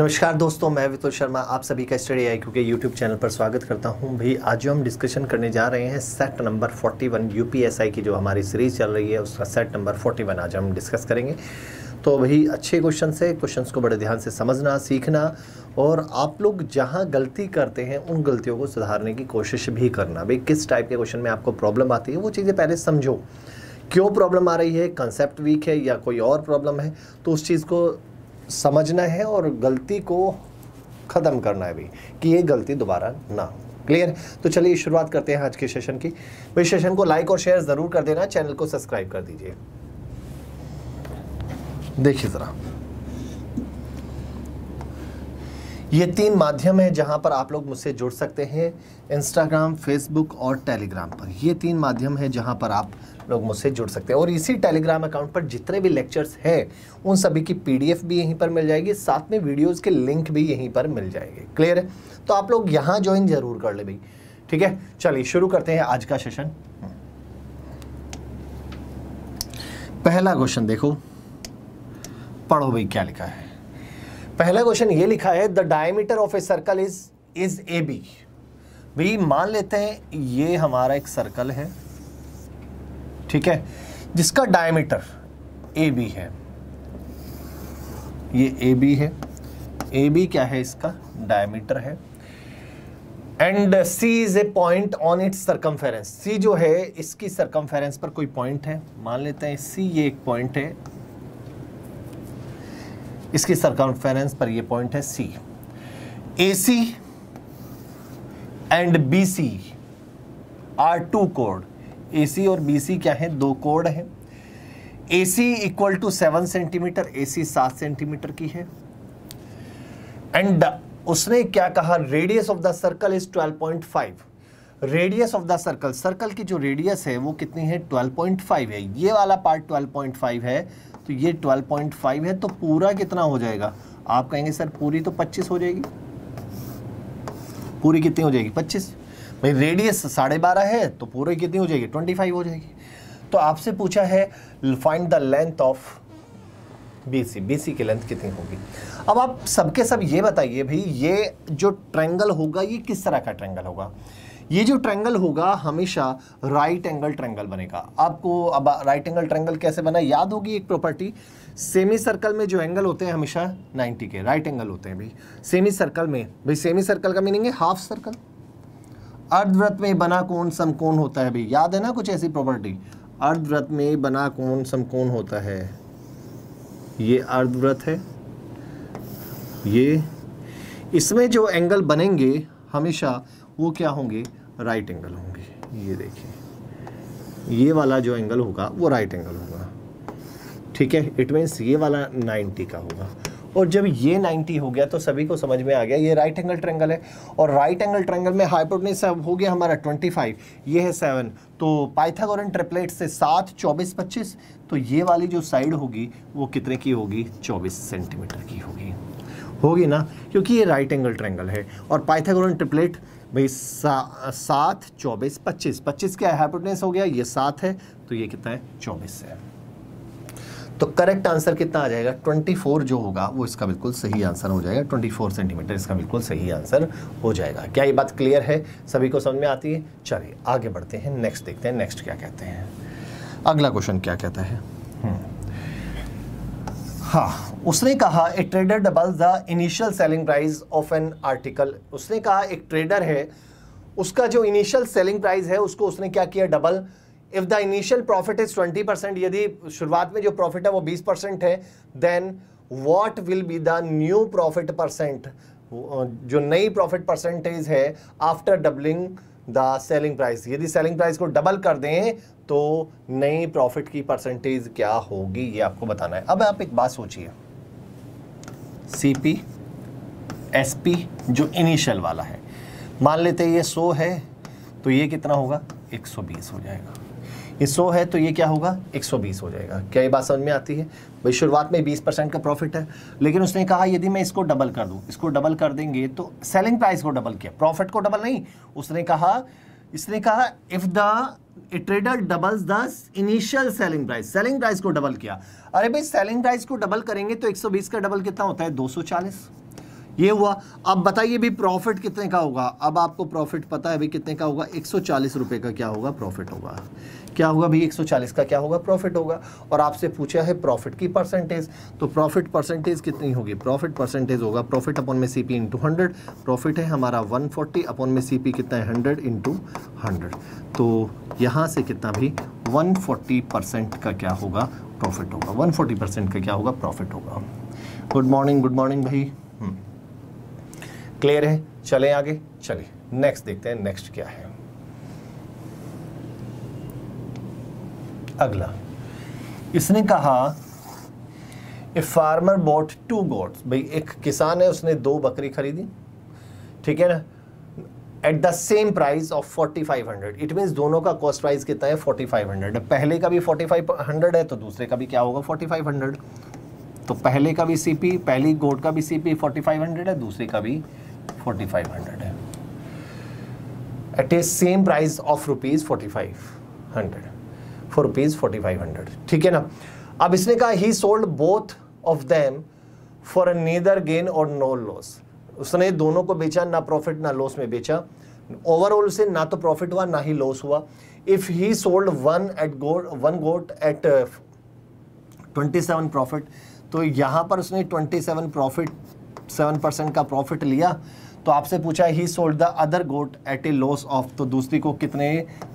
नमस्कार दोस्तों, मैं वितुल शर्मा आप सभी का स्टडी आई क्यू के यूट्यूब चैनल पर स्वागत करता हूं। भाई आज जो हम डिस्कशन करने जा रहे हैं सेट नंबर 41 यूपीएसआई की जो हमारी सीरीज चल रही है उसका सेट नंबर 41 आज हम डिस्कस करेंगे। तो भाई अच्छे क्वेश्चन से क्वेश्चंस को बड़े ध्यान से समझना, सीखना और आप लोग जहाँ गलती करते हैं उन गलतियों को सुधारने की कोशिश भी करना। भाई किस टाइप के क्वेश्चन में आपको प्रॉब्लम आती है वो चीज़ें पहले समझो, क्यों प्रॉब्लम आ रही है, कंसेप्ट वीक है या कोई और प्रॉब्लम है, तो उस चीज़ को समझना है और गलती को ख़त्म करना है भी कि ये गलती दोबारा ना हो। क्लियर? तो चलिए शुरुआत करते हैं आज के सेशन की। इस सेशन को लाइक और शेयर ज़रूर कर देना, चैनल को सब्सक्राइब कर दीजिए। देखिए ज़रा ये तीन माध्यम हैं जहाँ पर आप लोग मुझसे जुड़ सकते हैं, इंस्टाग्राम, फेसबुक और टेलीग्राम पर। ये तीन माध्यम हैं जहाँ पर आप लोग मुझसे जुड़ सकते हैं और इसी टेलीग्राम अकाउंट पर जितने भी लेक्चर्स हैं उन सभी की पीडीएफ भी यहीं पर मिल जाएगी, साथ में वीडियोस के लिंक भी यहीं पर मिल जाएंगे। क्लियर है? तो आप लोग यहाँ ज्वाइन जरूर कर ले भाई, ठीक है। चलिए शुरू करते हैं आज का सेशन। पहला क्वेश्चन देखो, पढ़ो भाई क्या लिखा है। पहला क्वेश्चन ये लिखा है the diameter of a circle is A B. भाई मान लेते हैं ये हमारा एक सर्कल है, ठीक है, जिसका डायमीटर ए बी है। ये ए बी है, ए बी क्या है, इसका डायमीटर है। And C is a point on its circumference. C जो है इसकी सर्कमफेरेंस पर कोई पॉइंट है, मान लेते हैं सी ये एक पॉइंट है, इसकी सर्कमफेरेंस पर ये पॉइंट है C. A C and B C are two कोड। AC और BC क्या है, दो कोण है। AC equal to 7 centimetre, AC 7 centimetre की है। एंड उसने क्या कहा, radius of the circle is 12.5। Radius of the circle, circle की जो रेडियस है वो कितनी है, 12.5 है। ये वाला पार्ट 12.5 है तो ये 12.5 है, तो पूरा कितना हो जाएगा, आप कहेंगे सर पूरी तो 25 हो जाएगी। पूरी कितनी हो जाएगी, 25। भाई रेडियस 12.5 है तो पूरे कितनी हो जाएगी, 25 हो जाएगी। तो आपसे पूछा है find the length of B C. B C की लेंथ कितनी होगी। अब आप सबके सब ये बताइए भाई ये जो ट्रायंगल होगा ये किस तरह का ट्रायंगल होगा। ये जो ट्रायंगल होगा हमेशा राइट एंगल ट्रायंगल बनेगा। आपको अब राइट एंगल ट्रायंगल कैसे बना याद होगी एक प्रॉपर्टी, सेमी सर्कल में जो एंगल होते हैं हमेशा 90 के राइट एंगल होते हैं। भाई सेमी सर्कल में, भाई सेमी सर्कल का मीनिंग है हाफ सर्कल। अर्धवृत्त में बना कोण समकोण होता है, भाई याद है ना कुछ ऐसी प्रॉपर्टी, अर्धवृत्त में बना कोण समकोण होता है। ये अर्धवृत्त है, ये इसमें जो एंगल बनेंगे हमेशा वो क्या होंगे, राइट एंगल होंगे। ये देखिए ये वाला जो एंगल होगा वो राइट एंगल होगा, ठीक है। इट मीन्स ये वाला 90 का होगा और जब ये 90 हो गया तो सभी को समझ में आ गया ये राइट एंगल ट्रायंगल है। और राइट एंगल ट्रायंगल में हाइपोटेन्यूस हो गया हमारा 25, ये है 7, तो पाइथागोरन ट्रिपलेट से 7, 24, 25, तो ये वाली जो साइड होगी वो कितने की होगी, 24 सेंटीमीटर की होगी, होगी ना, क्योंकि ये राइट एंगल ट्रायंगल है। और पाइथागोरन ट्रिपलेट भाई 7, 24, 25 क्या है, हाइपोटेन्यूस हो गया, ये 7 है तो ये कितना है, 24 है। तो करेक्ट आंसर कितना आ जाएगा, 24 जो होगा वो इसका बिल्कुल सही आंसर हो जाएगा। 24 सेंटीमीटर इसका बिल्कुल सही आंसर हो जाएगा। क्या ये बात क्लियर है, सभी को समझ में आती है। चलिए आगे बढ़ते हैं, नेक्स्ट देखते हैं नेक्स्ट क्या कहते हैं। अगला क्वेश्चन क्या कहता है, हाँ उसने कहा a trader double the initial selling price of an article. उसने कहा एक ट्रेडर है, उसका जो इनिशियल सेलिंग प्राइस है उसको उसने क्या किया, double. If the initial profit is 20%, यदि शुरुआत में जो प्रॉफिट है वो 20% है, then what will be the new profit percent, जो नई प्रॉफिट परसेंटेज है after doubling the selling price. यदि सेलिंग प्राइस को डबल कर दें तो नई प्रॉफिट की परसेंटेज क्या होगी, ये आपको बताना है। अब आप एक बात सोचिए, सीपी एसपी जो इनिशियल वाला है मान लेते ये 100 है तो ये कितना होगा, 120 हो जाएगा। ये 100 है तो ये क्या होगा, 120 हो जाएगा। क्या ये बात समझ में आती है। भाई शुरुआत में 20% का प्रॉफिट है, लेकिन उसने कहा यदि मैं इसको डबल कर दूं, इसको डबल कर देंगे तो सेलिंग प्राइस को डबल किया, प्रॉफिट को डबल नहीं। उसने कहा, इसने कहा if the trader doubles the initial selling price, selling price को डबल किया। अरे भाई सेलिंग प्राइस को डबल करेंगे तो 120 का डबल कितना होता है, 240। ये हुआ। अब बताइए भी प्रॉफिट कितने का होगा। अब आपको प्रॉफिट पता है भाई कितने का होगा, 140 रुपए का क्या होगा प्रॉफिट होगा, क्या होगा भाई 140 का क्या होगा प्रॉफिट होगा। और आपसे पूछा है प्रॉफिट की परसेंटेज, तो प्रॉफिट परसेंटेज कितनी होगी, प्रॉफिट परसेंटेज होगा प्रॉफिट अपॉन में सीपी इंटू 100। प्रॉफिट है हमारा 140 अपॉन में सीपी कितना है 100 इंटू 100, तो यहाँ से कितना भी 140% का क्या होगा प्रॉफिट होगा, 140% का क्या होगा प्रॉफिट होगा। गुड मॉर्निंग भाई, क्लियर है। चले आगे, चले नेक्स्ट देखते हैं नेक्स्ट क्या है। अगला इसने कहा ए फार्मर बॉट 2 गोट्स, भाई एक किसान है उसने 2 बकरी खरीदी, ठीक है ना, at the same price of 4500। It means दोनों का कॉस्ट प्राइस कितना है 4500। पहले का भी 4500 है तो दूसरे का भी क्या होगा 4500। तो पहले का भी सीपी, पहली गोट का भी सीपी 4500 है, दूसरे का भी 4500 है। At a same price of ₹4500, ठीक है ना। अब इसने कहा he sold both of them for neither gain और नो लॉस। उसने दोनों को बेचा, ना प्रॉफिट ना लॉस में बेचा, ओवरऑल से ना तो प्रॉफिट हुआ ना ही लॉस हुआ। If he sold one goat at 27 profit, तो यहाँ पर उसने 27 प्रॉफिट 7% का प्रॉफिट लिया। तो आपसे पूछा he sold the other goat at a loss of, तो दूसरी को कितने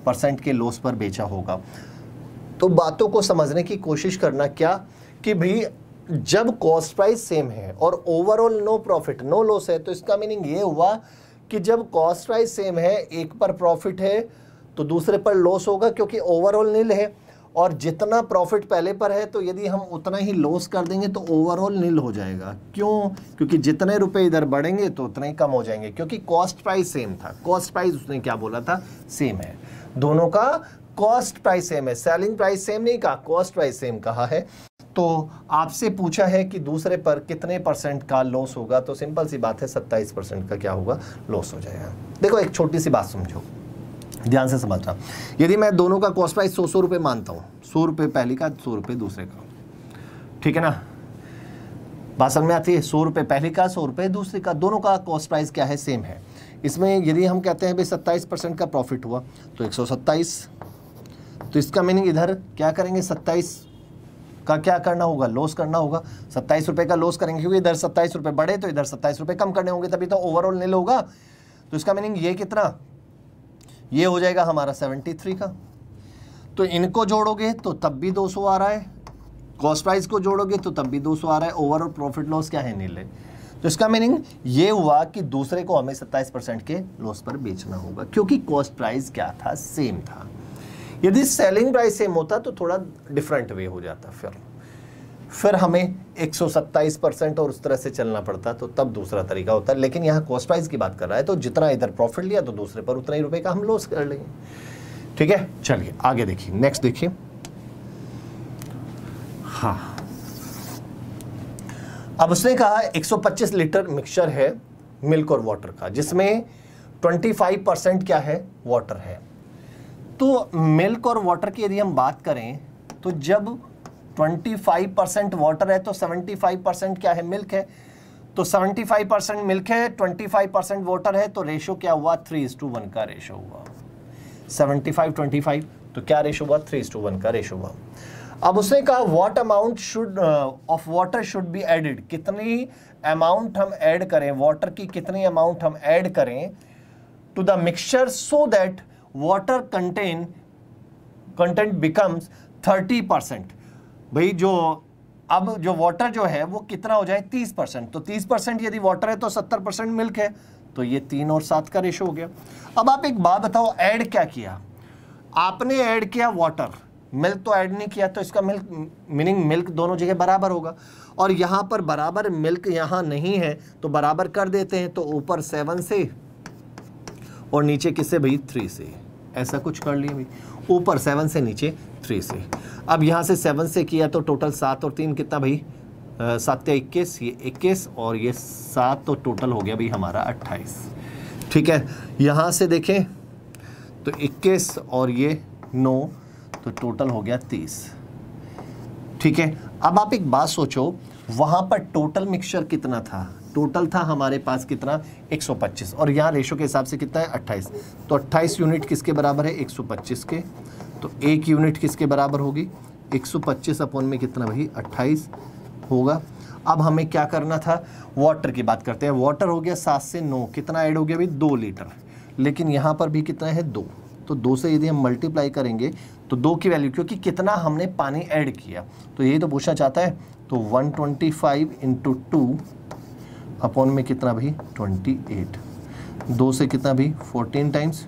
परसेंट के लॉस पर बेचा होगा। तो बातों को समझने की कोशिश करना क्या कि भाई जब कॉस्ट प्राइस सेम है और overall no profit no loss है, तो इसका मीनिंग ये हुआ कि जब कॉस्ट प्राइस सेम है, एक पर प्रॉफिट है तो दूसरे पर लॉस होगा क्योंकि ओवरऑल नील है, और जितना प्रॉफिट पहले पर है तो यदि हम उतना ही लॉस कर देंगे तो ओवरऑल नील हो जाएगा। क्यों? क्योंकि जितने रुपए इधर बढ़ेंगे तो उतने ही कम हो जाएंगे, क्योंकि कॉस्ट प्राइस सेम था। कॉस्ट प्राइस उसने क्या बोला था सेम है, दोनों का कॉस्ट प्राइस सेम है, सेलिंग प्राइस सेम नहीं कहा, कॉस्ट प्राइस सेम कहा है। तो आपसे पूछा है कि दूसरे पर कितने परसेंट का लॉस होगा, तो सिंपल सी बात है 27% का क्या होगा लॉस हो जाएगा। देखो एक छोटी सी बात समझो, ध्यान से समझना। यदि मैं दोनों का कॉस्ट प्राइस 100 रुपये मानता हूँ, 100 रुपये पहले का 100 रुपये दूसरे का, ठीक है ना, बात समझ में आती है। 100 रुपये पहले का 100 रुपये दूसरे का, दोनों का कॉस्ट प्राइस क्या है सेम है। इसमें यदि हम कहते हैं भाई 27% का प्रॉफिट हुआ तो 127, तो इसका मीनिंग इधर क्या करेंगे 27 का क्या करना होगा लॉस करना होगा, 27 रुपये का लॉस करेंगे क्योंकि इधर 27 रुपये बढ़े तो इधर 27 रुपये कम करने होंगे तभी तो ओवरऑल नील होगा। तो इसका मीनिंग ये कितना, ये हो जाएगा हमारा 73 का। तो इनको जोड़ोगे तो तब भी 200 आ रहा है, कॉस्ट प्राइस को जोड़ोगे तो तब भी 200 आ रहा है, ओवरऑल प्रॉफिट लॉस क्या है नीले। तो इसका मीनिंग ये हुआ कि दूसरे को हमें 27% के लॉस पर बेचना होगा क्योंकि कॉस्ट प्राइस क्या था सेम था। यदि सेलिंग प्राइस सेम होता तो थोड़ा डिफरेंट वे हो जाता, फिर हमें 127% और उस तरह से चलना पड़ता, तो तब दूसरा तरीका होता। लेकिन यहाँ कॉस्ट प्राइस की बात कर रहा है तो जितना इधर प्रॉफिट लिया तो दूसरे पर उतना ही रुपए का हम लॉस कर लेंगे, ठीक है। चलिए आगे देखिए नेक्स्ट देखिए। हाँ अब उसने कहा 125 लीटर मिक्सचर है मिल्क और वाटर का, जिसमें 25% क्या है वाटर है। तो मिल्क और वाटर की यदि हम बात करें तो जब 25% वाटर है तो 75% क्या है मिल्क है, तो 75% मिल्क है 25% वाटर है, तो रेशो क्या हुआ 3:1 का रेशो हुआ। 75-25 तो क्या रेशो हुआ 3:1 का रेशो हुआ। अब उसने कहा what amount should of water should be added, कितनी अमाउंट हम ऐड करें वाटर की, कितनी अमाउंट हम ऐड करें to the mixture so that water content becomes 30%। भाई जो अब जो वाटर जो है वो कितना हो जाए 30%, तो 30% यदि वाटर है तो 70% मिल्क है, तो ये 3 और 7 का रेशो हो गया। अब आप एक बात बताओ ऐड क्या किया आपने, ऐड किया वाटर, मिल्क तो ऐड नहीं किया, तो इसका मिल्क मीनिंग मिल्क दोनों जगह बराबर होगा, और यहाँ पर बराबर मिल्क यहाँ नहीं है तो बराबर कर देते हैं, तो ऊपर 7 से और नीचे किससे भाई 3 से, ऐसा कुछ कर लिया भाई, ऊपर 7 से नीचे 3 से। अब यहाँ से 7 से किया तो टोटल 7 और 3 कितना भाई 7 या 21, ये 21 और ये 7, तो टोटल हो गया भाई हमारा 28, ठीक है। यहाँ से देखें तो 21 और ये 9, तो टोटल हो गया 30, ठीक है। अब आप एक बात सोचो वहाँ पर टोटल मिक्सचर कितना था टोटल था हमारे पास कितना 125 और यहाँ रेशो के हिसाब से कितना है 28। तो 28 यूनिट किसके बराबर है 125 के। तो एक यूनिट किसके बराबर होगी 125 अपॉन में कितना भाई 28 होगा। अब हमें क्या करना था, वाटर की बात करते हैं। वाटर हो गया 7 से 9 कितना ऐड हो गया भाई 2 लीटर, लेकिन यहाँ पर भी कितना है 2। तो 2 से यदि हम मल्टीप्लाई करेंगे तो 2 की वैल्यू, क्योंकि कितना हमने पानी ऐड किया तो यही तो पूछना चाहता है। तो 125 इंटू 2 अपॉन में कितना भी 28, 2 से कितना भी 14 टाइम्स,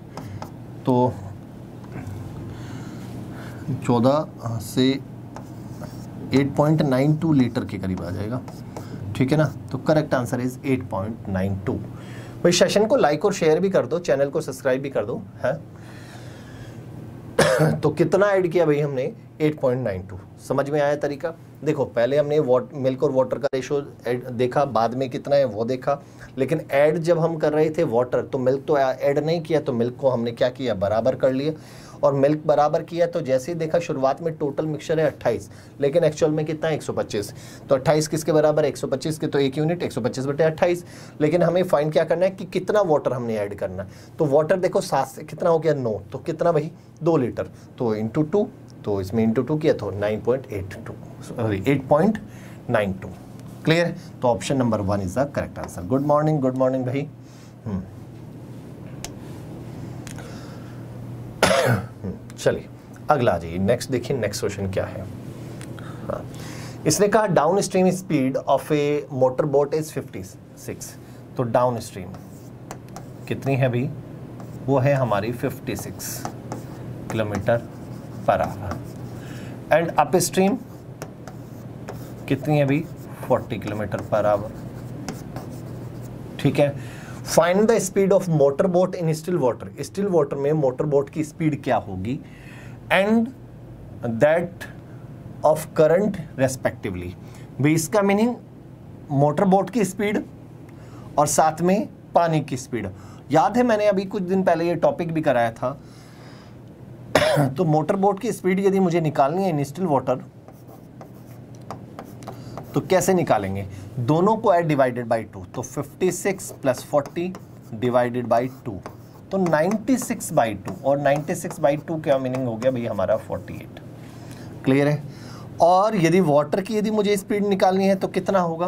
तो 14 से 8.92 लीटर के करीब आ जाएगा। ठीक है ना, तो करेक्ट आंसर इज 8.92। भाई सेशन को लाइक और शेयर भी कर दो, चैनल को सब्सक्राइब भी कर दो है। तो कितना ऐड किया भाई हमने 8.92। समझ में आया तरीका। देखो पहले हमने मिल्क और वाटर का रेशो देखा, बाद में कितना है वो देखा, लेकिन ऐड जब हम कर रहे थे वाटर तो मिल्क तो ऐड नहीं किया, तो मिल्क को हमने क्या किया बराबर कर लिया। और मिल्क बराबर किया तो जैसे ही देखा शुरुआत में टोटल मिक्सचर है 28, लेकिन एक्चुअल में कितना है 125। तो 28 किसके बराबर 125 के, तो एक यूनिट 125/28। लेकिन हमें फाइंड क्या करना है कि कितना वाटर हमने ऐड करना है। तो वाटर देखो 7 से कितना हो गया 9, तो कितना भाई 2 लीटर, तो इंटू 2, तो इसमें इंटू 2 किया तो 8.92। क्लियर, तो option number 1 is the correct answer. Good morning, good morning भाई। चलिए अगला जी नेक्स्ट देखिए, नेक्स्ट क्वेश्चन क्या है। हाँ, इसने कहा downstream speed of a motor boat is 56। तो डाउन स्ट्रीम कितनी है भाई, वो है हमारी 56 kilometre per hour. And upstream कितनी है भाई 40 किलोमीटर पर आवर। ठीक है, find the speed of motor boat in still water. Still water में मोटर बोट की स्पीड क्या होगी and that of current respectively. भी इसका मीनिंग मोटर बोट की स्पीड और साथ में पानी की स्पीड। याद है मैंने अभी कुछ दिन पहले ये टॉपिक भी कराया था। तो मोटर बोट की स्पीड यदि मुझे निकालनी है इन स्टिल वाटर तो कैसे निकालेंगे, दोनों को एड डिवाइडेड बाई 2। तो 56 + 40 डिवाइडेड बाई 2, तो 96/2 और 96/2 क्या मीनिंग हो गया भाई हमारा 48। क्लियर है। और यदि वाटर की यदि मुझे स्पीड निकालनी है तो कितना होगा,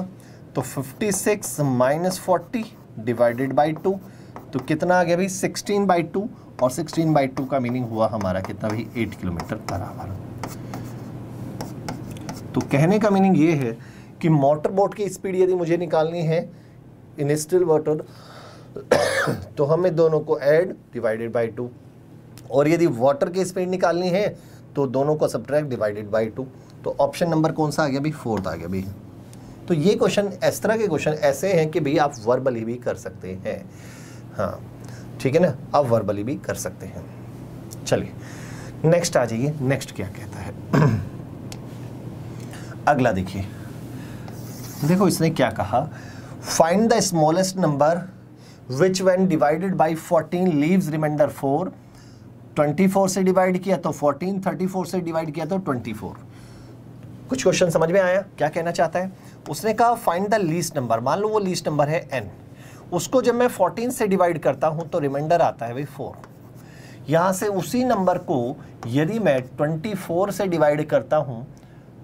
तो 56 - 40 डिवाइडेड बाई 2, तो कितना आ गया भाई 16/2 और 16/2 का मीनिंग हुआ हमारा कितना भाई 8 किलोमीटर पर आवर। तो कहने का मीनिंग ये है कि मोटर बोट की स्पीड यदि मुझे निकालनी है इन स्टिल वाटर तो हमें दोनों को ऐड डिवाइडेड बाई 2, और यदि वाटर की स्पीड निकालनी है तो दोनों को सब्ट्रैक्ट डिवाइडेड बाई 2। तो ऑप्शन नंबर कौन सा आ गया भाई 4th आ गया भाई। तो ये क्वेश्चन इस तरह के क्वेश्चन ऐसे हैं कि भाई आप वर्बली भी कर सकते हैं। हाँ ठीक है ना, आप वर्बली भी कर सकते हैं। चलिए नेक्स्ट आ जाइए, नेक्स्ट क्या कहता है। अगला देखिए, देखो इसने क्या कहा, find the smallest number which when divided by 14 leaves remainder 4। 24 से डिवाइड किया तो 14, 34 से डिवाइड किया तो 24। कुछ क्वेश्चन समझ में आया क्या कहना चाहता है। उसने कहा फाइंड द लीस्ट नंबर, मान लो वो लीस्ट नंबर है n, उसको जब मैं 14 से डिवाइड करता हूँ तो रिमाइंडर आता है भाई 4। यहाँ से उसी नंबर को यदि मैं 24 से डिवाइड करता हूँ,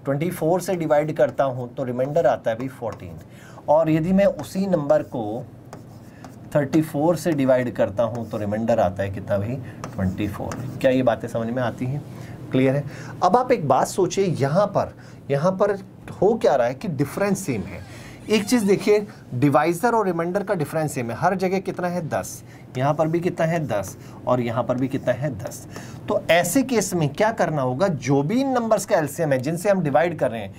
24 से डिवाइड करता हूँ तो रिमाइंडर आता है भाई 14, और यदि मैं उसी नंबर को 34 से डिवाइड करता हूँ तो रिमाइंडर आता है कितना भाई 24। क्या ये बातें समझ में आती हैं, क्लियर है। अब आप एक बात सोचिए, यहाँ पर हो क्या रहा है कि डिफरेंस सेम है। एक चीज़ देखिए, डिवाइज़र और रिमाइंडर का डिफरेंस सेम है, हर जगह कितना है 10, यहाँ पर भी कितना है 10 और यहाँ पर भी कितना है 10। तो ऐसे केस में क्या करना होगा, जो भी इन नंबर्स का एलसीएम है जिनसे हम डिवाइड कर रहे हैं,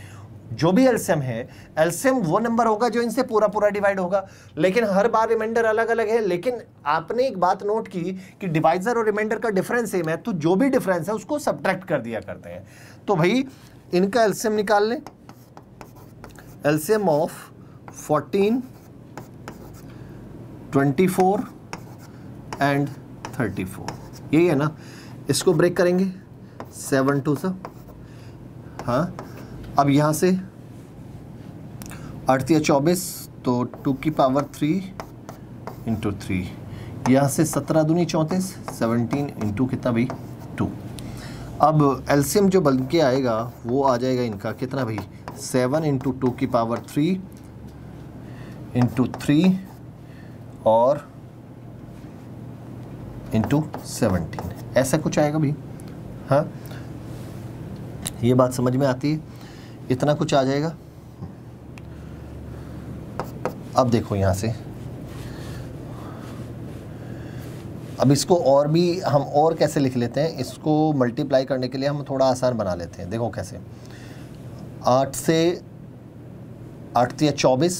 जो भी एलसीएम है, एलसीएम वो नंबर होगा जो इनसे पूरा पूरा डिवाइड होगा। लेकिन हर बार रिमाइंडर अलग अलग है, लेकिन आपने एक बात नोट की कि डिवाइज़र और रिमाइंडर का डिफरेंस सेम है, तो जो भी डिफरेंस है उसको सब्ट्रैक्ट कर दिया करते हैं। तो भाई इनका एलसीएम निकाल लें, एलसीएम ऑफ 14, 24 एंड 34 यही है ना। इसको ब्रेक करेंगे 7 2 सा, हाँ अब यहाँ से 8 या 24, तो 2 की पावर 3 इंटू 3, यहाँ से 17 दूनी 34, 17 इंटू कितना भाई 2। अब एलसीएम जो बन के आएगा वो आ जाएगा इनका कितना भाई 7 इंटू 2 की पावर 3 इंटू 3 और इंटू 17, ऐसा कुछ आएगा भाई। हाँ ये बात समझ में आती है, इतना कुछ आ जाएगा। अब देखो यहाँ से अब इसको और भी हम और कैसे लिख लेते हैं, इसको मल्टीप्लाई करने के लिए हम थोड़ा आसान बना लेते हैं। देखो कैसे 8 से 8 या 24,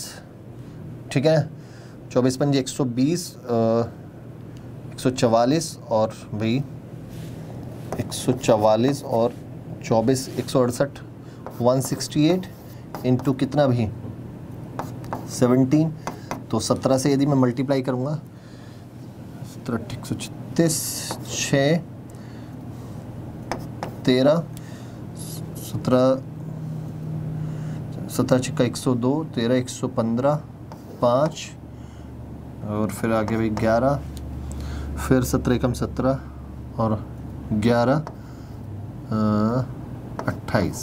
ठीक है 24 पंजे 120, 144 और भी 144 और 24 168, 168 इंटू कितना भी 17। तो 17 से यदि मैं मल्टीप्लाई करूँगा 17 6 13 17 6 102 13 115 5 और फिर आगे भी 11, फिर 17 कम 17 और 11 28,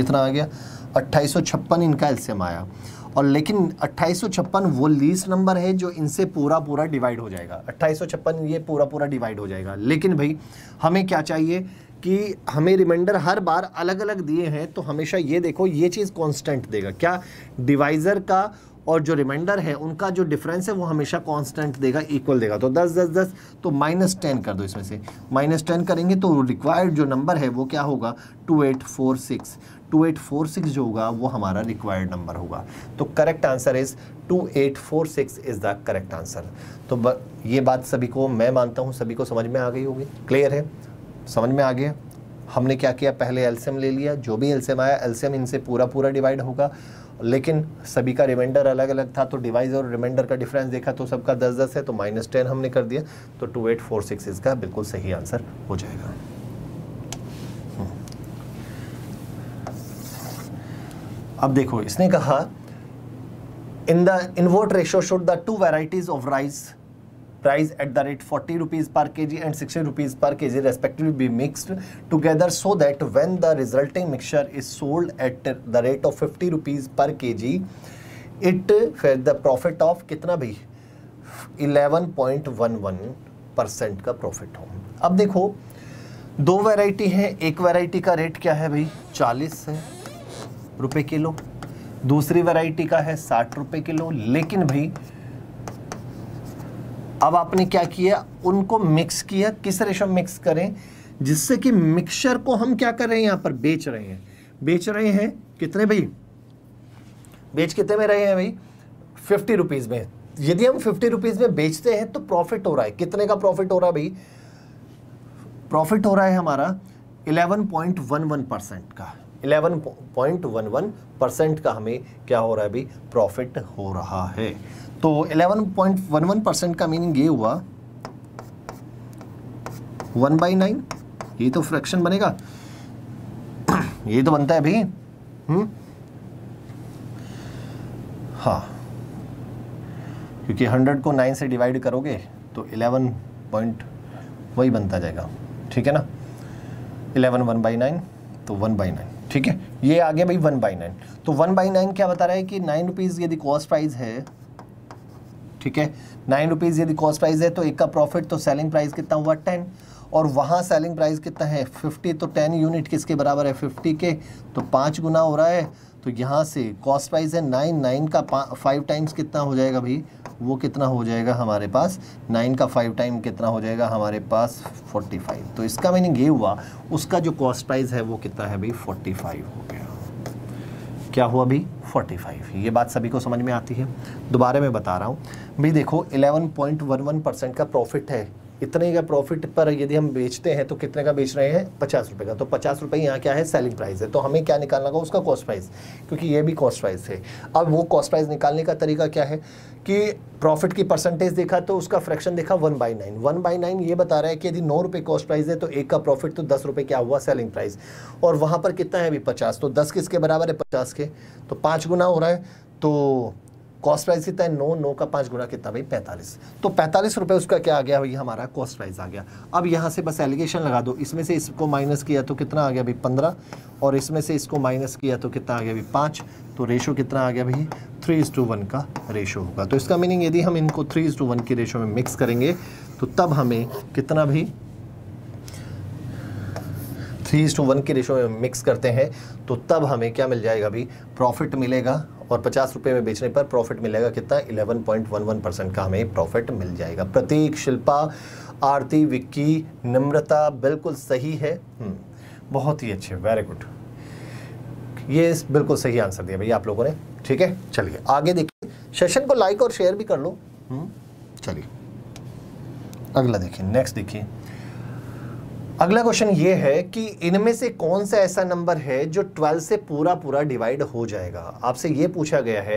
इतना आ गया 2856 इनका एलसीएम आया। और लेकिन 2856 वो लीस्ट नंबर है जो इनसे पूरा पूरा डिवाइड हो जाएगा, 2856 ये पूरा पूरा डिवाइड हो जाएगा। लेकिन भाई हमें क्या चाहिए कि हमें रिमाइंडर हर बार अलग अलग दिए हैं तो हमेशा ये देखो ये चीज़ कांस्टेंट देगा, क्या डिवाइज़र का और जो रिमाइंडर है उनका जो डिफरेंस है वो हमेशा कांस्टेंट देगा, इक्वल देगा। तो 10 10 10 तो -10 कर दो, इसमें से -10 करेंगे तो रिक्वायर्ड जो नंबर है वो क्या होगा 2846, 2846 जो होगा वो हमारा रिक्वायर्ड नंबर होगा। तो correct answer is 2846 is the correct answer. तो ये बात सभी को, मैं मानता हूँ सभी को समझ में आ गई होगी, क्लियर है, समझ में आ गया। हमने क्या किया, पहले एलसीएम ले लिया, जो भी एलसीएम आया एलसीएम इनसे पूरा पूरा डिवाइड होगा, लेकिन सभी का रिमाइंडर अलग अलग था तो डिवाइस और रिमाइंडर का डिफरेंस देखा तो सबका 10 10 है तो -10 हमने कर दिया, तो 2846 इसका बिल्कुल सही आंसर हो जाएगा। अब देखो इसने कहा in the invert ratio should the two varieties of rice price at the rate 40 rupees per kg and 60 rupees per kg respectively be mixed together so that when the resulting mixture is sold at the rate of 50 rupees per kg it for the profit of कितना भी 11.11% का profit हो। अब देखो दो variety है, एक variety का रेट क्या है भाई 40 है रुपए किलो, दूसरी वैरायटी का है 60 रुपए किलो। लेकिन भाई अब आपने क्या किया, उनको मिक्स किया, किस रेशो में मिक्स करें जिससे कि मिक्सचर को हम क्या कर रहे हैं यहाँ पर बेच रहे हैं, कितने भाई बेच कितने में रहे हैं भाई 50 रुपीज़ में। यदि हम 50 रुपीज़ में बेचते हैं तो प्रॉफिट हो रहा है, कितने का प्रॉफिट हो रहा है भाई, प्रॉफिट हो रहा है हमारा 11.11% का, 11.11% का हमें क्या हो रहा है भाई प्रॉफिट हो रहा है। तो 11.11% का मीनिंग ये हुआ 1/9, ये तो फ्रैक्शन बनेगा, ये तो बनता है भाई हाँ, क्योंकि 100 को 9 से डिवाइड करोगे तो 11 वही बनता जाएगा, ठीक है ना 11 1/9 तो 1/9, ठीक है ये आ गया भाई 1/9। तो 1/9 क्या बता रहा है कि 9 रुपीज़ यदि कॉस्ट प्राइस है, ठीक है 9 रुपीज़ यदि कॉस्ट प्राइस है तो एक का प्रॉफिट, तो सेलिंग प्राइस कितना हुआ 10 और वहाँ सेलिंग प्राइस कितना है 50, तो 10 यूनिट किसके बराबर है 50 के, तो 5 गुना हो रहा है। तो यहाँ से कॉस्ट प्राइस है 9 का 5 टाइम्स कितना हो जाएगा भाई, वो कितना हो जाएगा हमारे पास 9 का 5 टाइम कितना हो जाएगा हमारे पास 45। तो इसका मीनिंग ये हुआ उसका जो कॉस्ट प्राइस है वो कितना है भाई 45 हो गया, क्या हुआ भाई 45। ये बात सभी को समझ में आती है, दोबारा मैं बता रहा हूँ भाई। देखो 11.11% का प्रॉफिट है, इतने का प्रॉफिट पर यदि हम बेचते हैं तो कितने का बेच रहे हैं 50 रुपए का, तो 50 रुपए यहाँ क्या है सेलिंग प्राइस है, तो हमें क्या निकालना होगा उसका कॉस्ट प्राइस, क्योंकि ये भी कॉस्ट प्राइस है। अब वो कॉस्ट प्राइस निकालने का तरीका क्या है कि प्रॉफिट की परसेंटेज देखा तो उसका फ्रैक्शन देखा 1/9, 1/9 ये बता रहा है कि यदि 9 रुपये कॉस्ट प्राइस है तो 1 का प्रॉफिट, तो 10 रुपये क्या हुआ सेलिंग प्राइस, और वहाँ पर कितना है अभी 50, तो 10 किसके बराबर है 50 के, तो 5 गुना हो रहा है, तो कॉस्ट प्राइस कितना है 9 का 5 गुना कितना भाई 45, तो 45 रुपये उसका क्या आ गया भाई हमारा कॉस्ट प्राइस आ गया। अब यहाँ से बस एलिगेशन लगा दो, इसमें से इसको माइनस किया तो कितना आ गया भाई 15 और इसमें से इसको माइनस किया तो कितना आ गया भाई 5, तो रेशो कितना आ गया भाई 3:1 का रेशो होगा। तो इसका मीनिंग यदि हम इनको 3:1 की रेशो में मिक्स करेंगे तो तब हमें कितना भी 3:1 के रेशो में मिक्स करते हैं तो तब हमें क्या मिल जाएगा भी प्रॉफिट मिलेगा और 50 रुपये में बेचने पर प्रॉफिट मिलेगा कितना 11.11% का हमें प्रॉफिट मिल जाएगा। प्रतीक, शिल्पा, आरती, विक्की, नम्रता बिल्कुल सही है, बहुत ही अच्छे, वेरी गुड, ये बिल्कुल सही आंसर दिया भैया आप लोगों ने। ठीक है चलिए आगे देखिए, सेशन को लाइक और शेयर भी कर लो। चलिए अगला देखिए, नेक्स्ट देखिए, अगला क्वेश्चन ये है कि इनमें से कौन सा ऐसा नंबर है जो 12 से पूरा डिवाइड हो जाएगा। आपसे ये पूछा गया है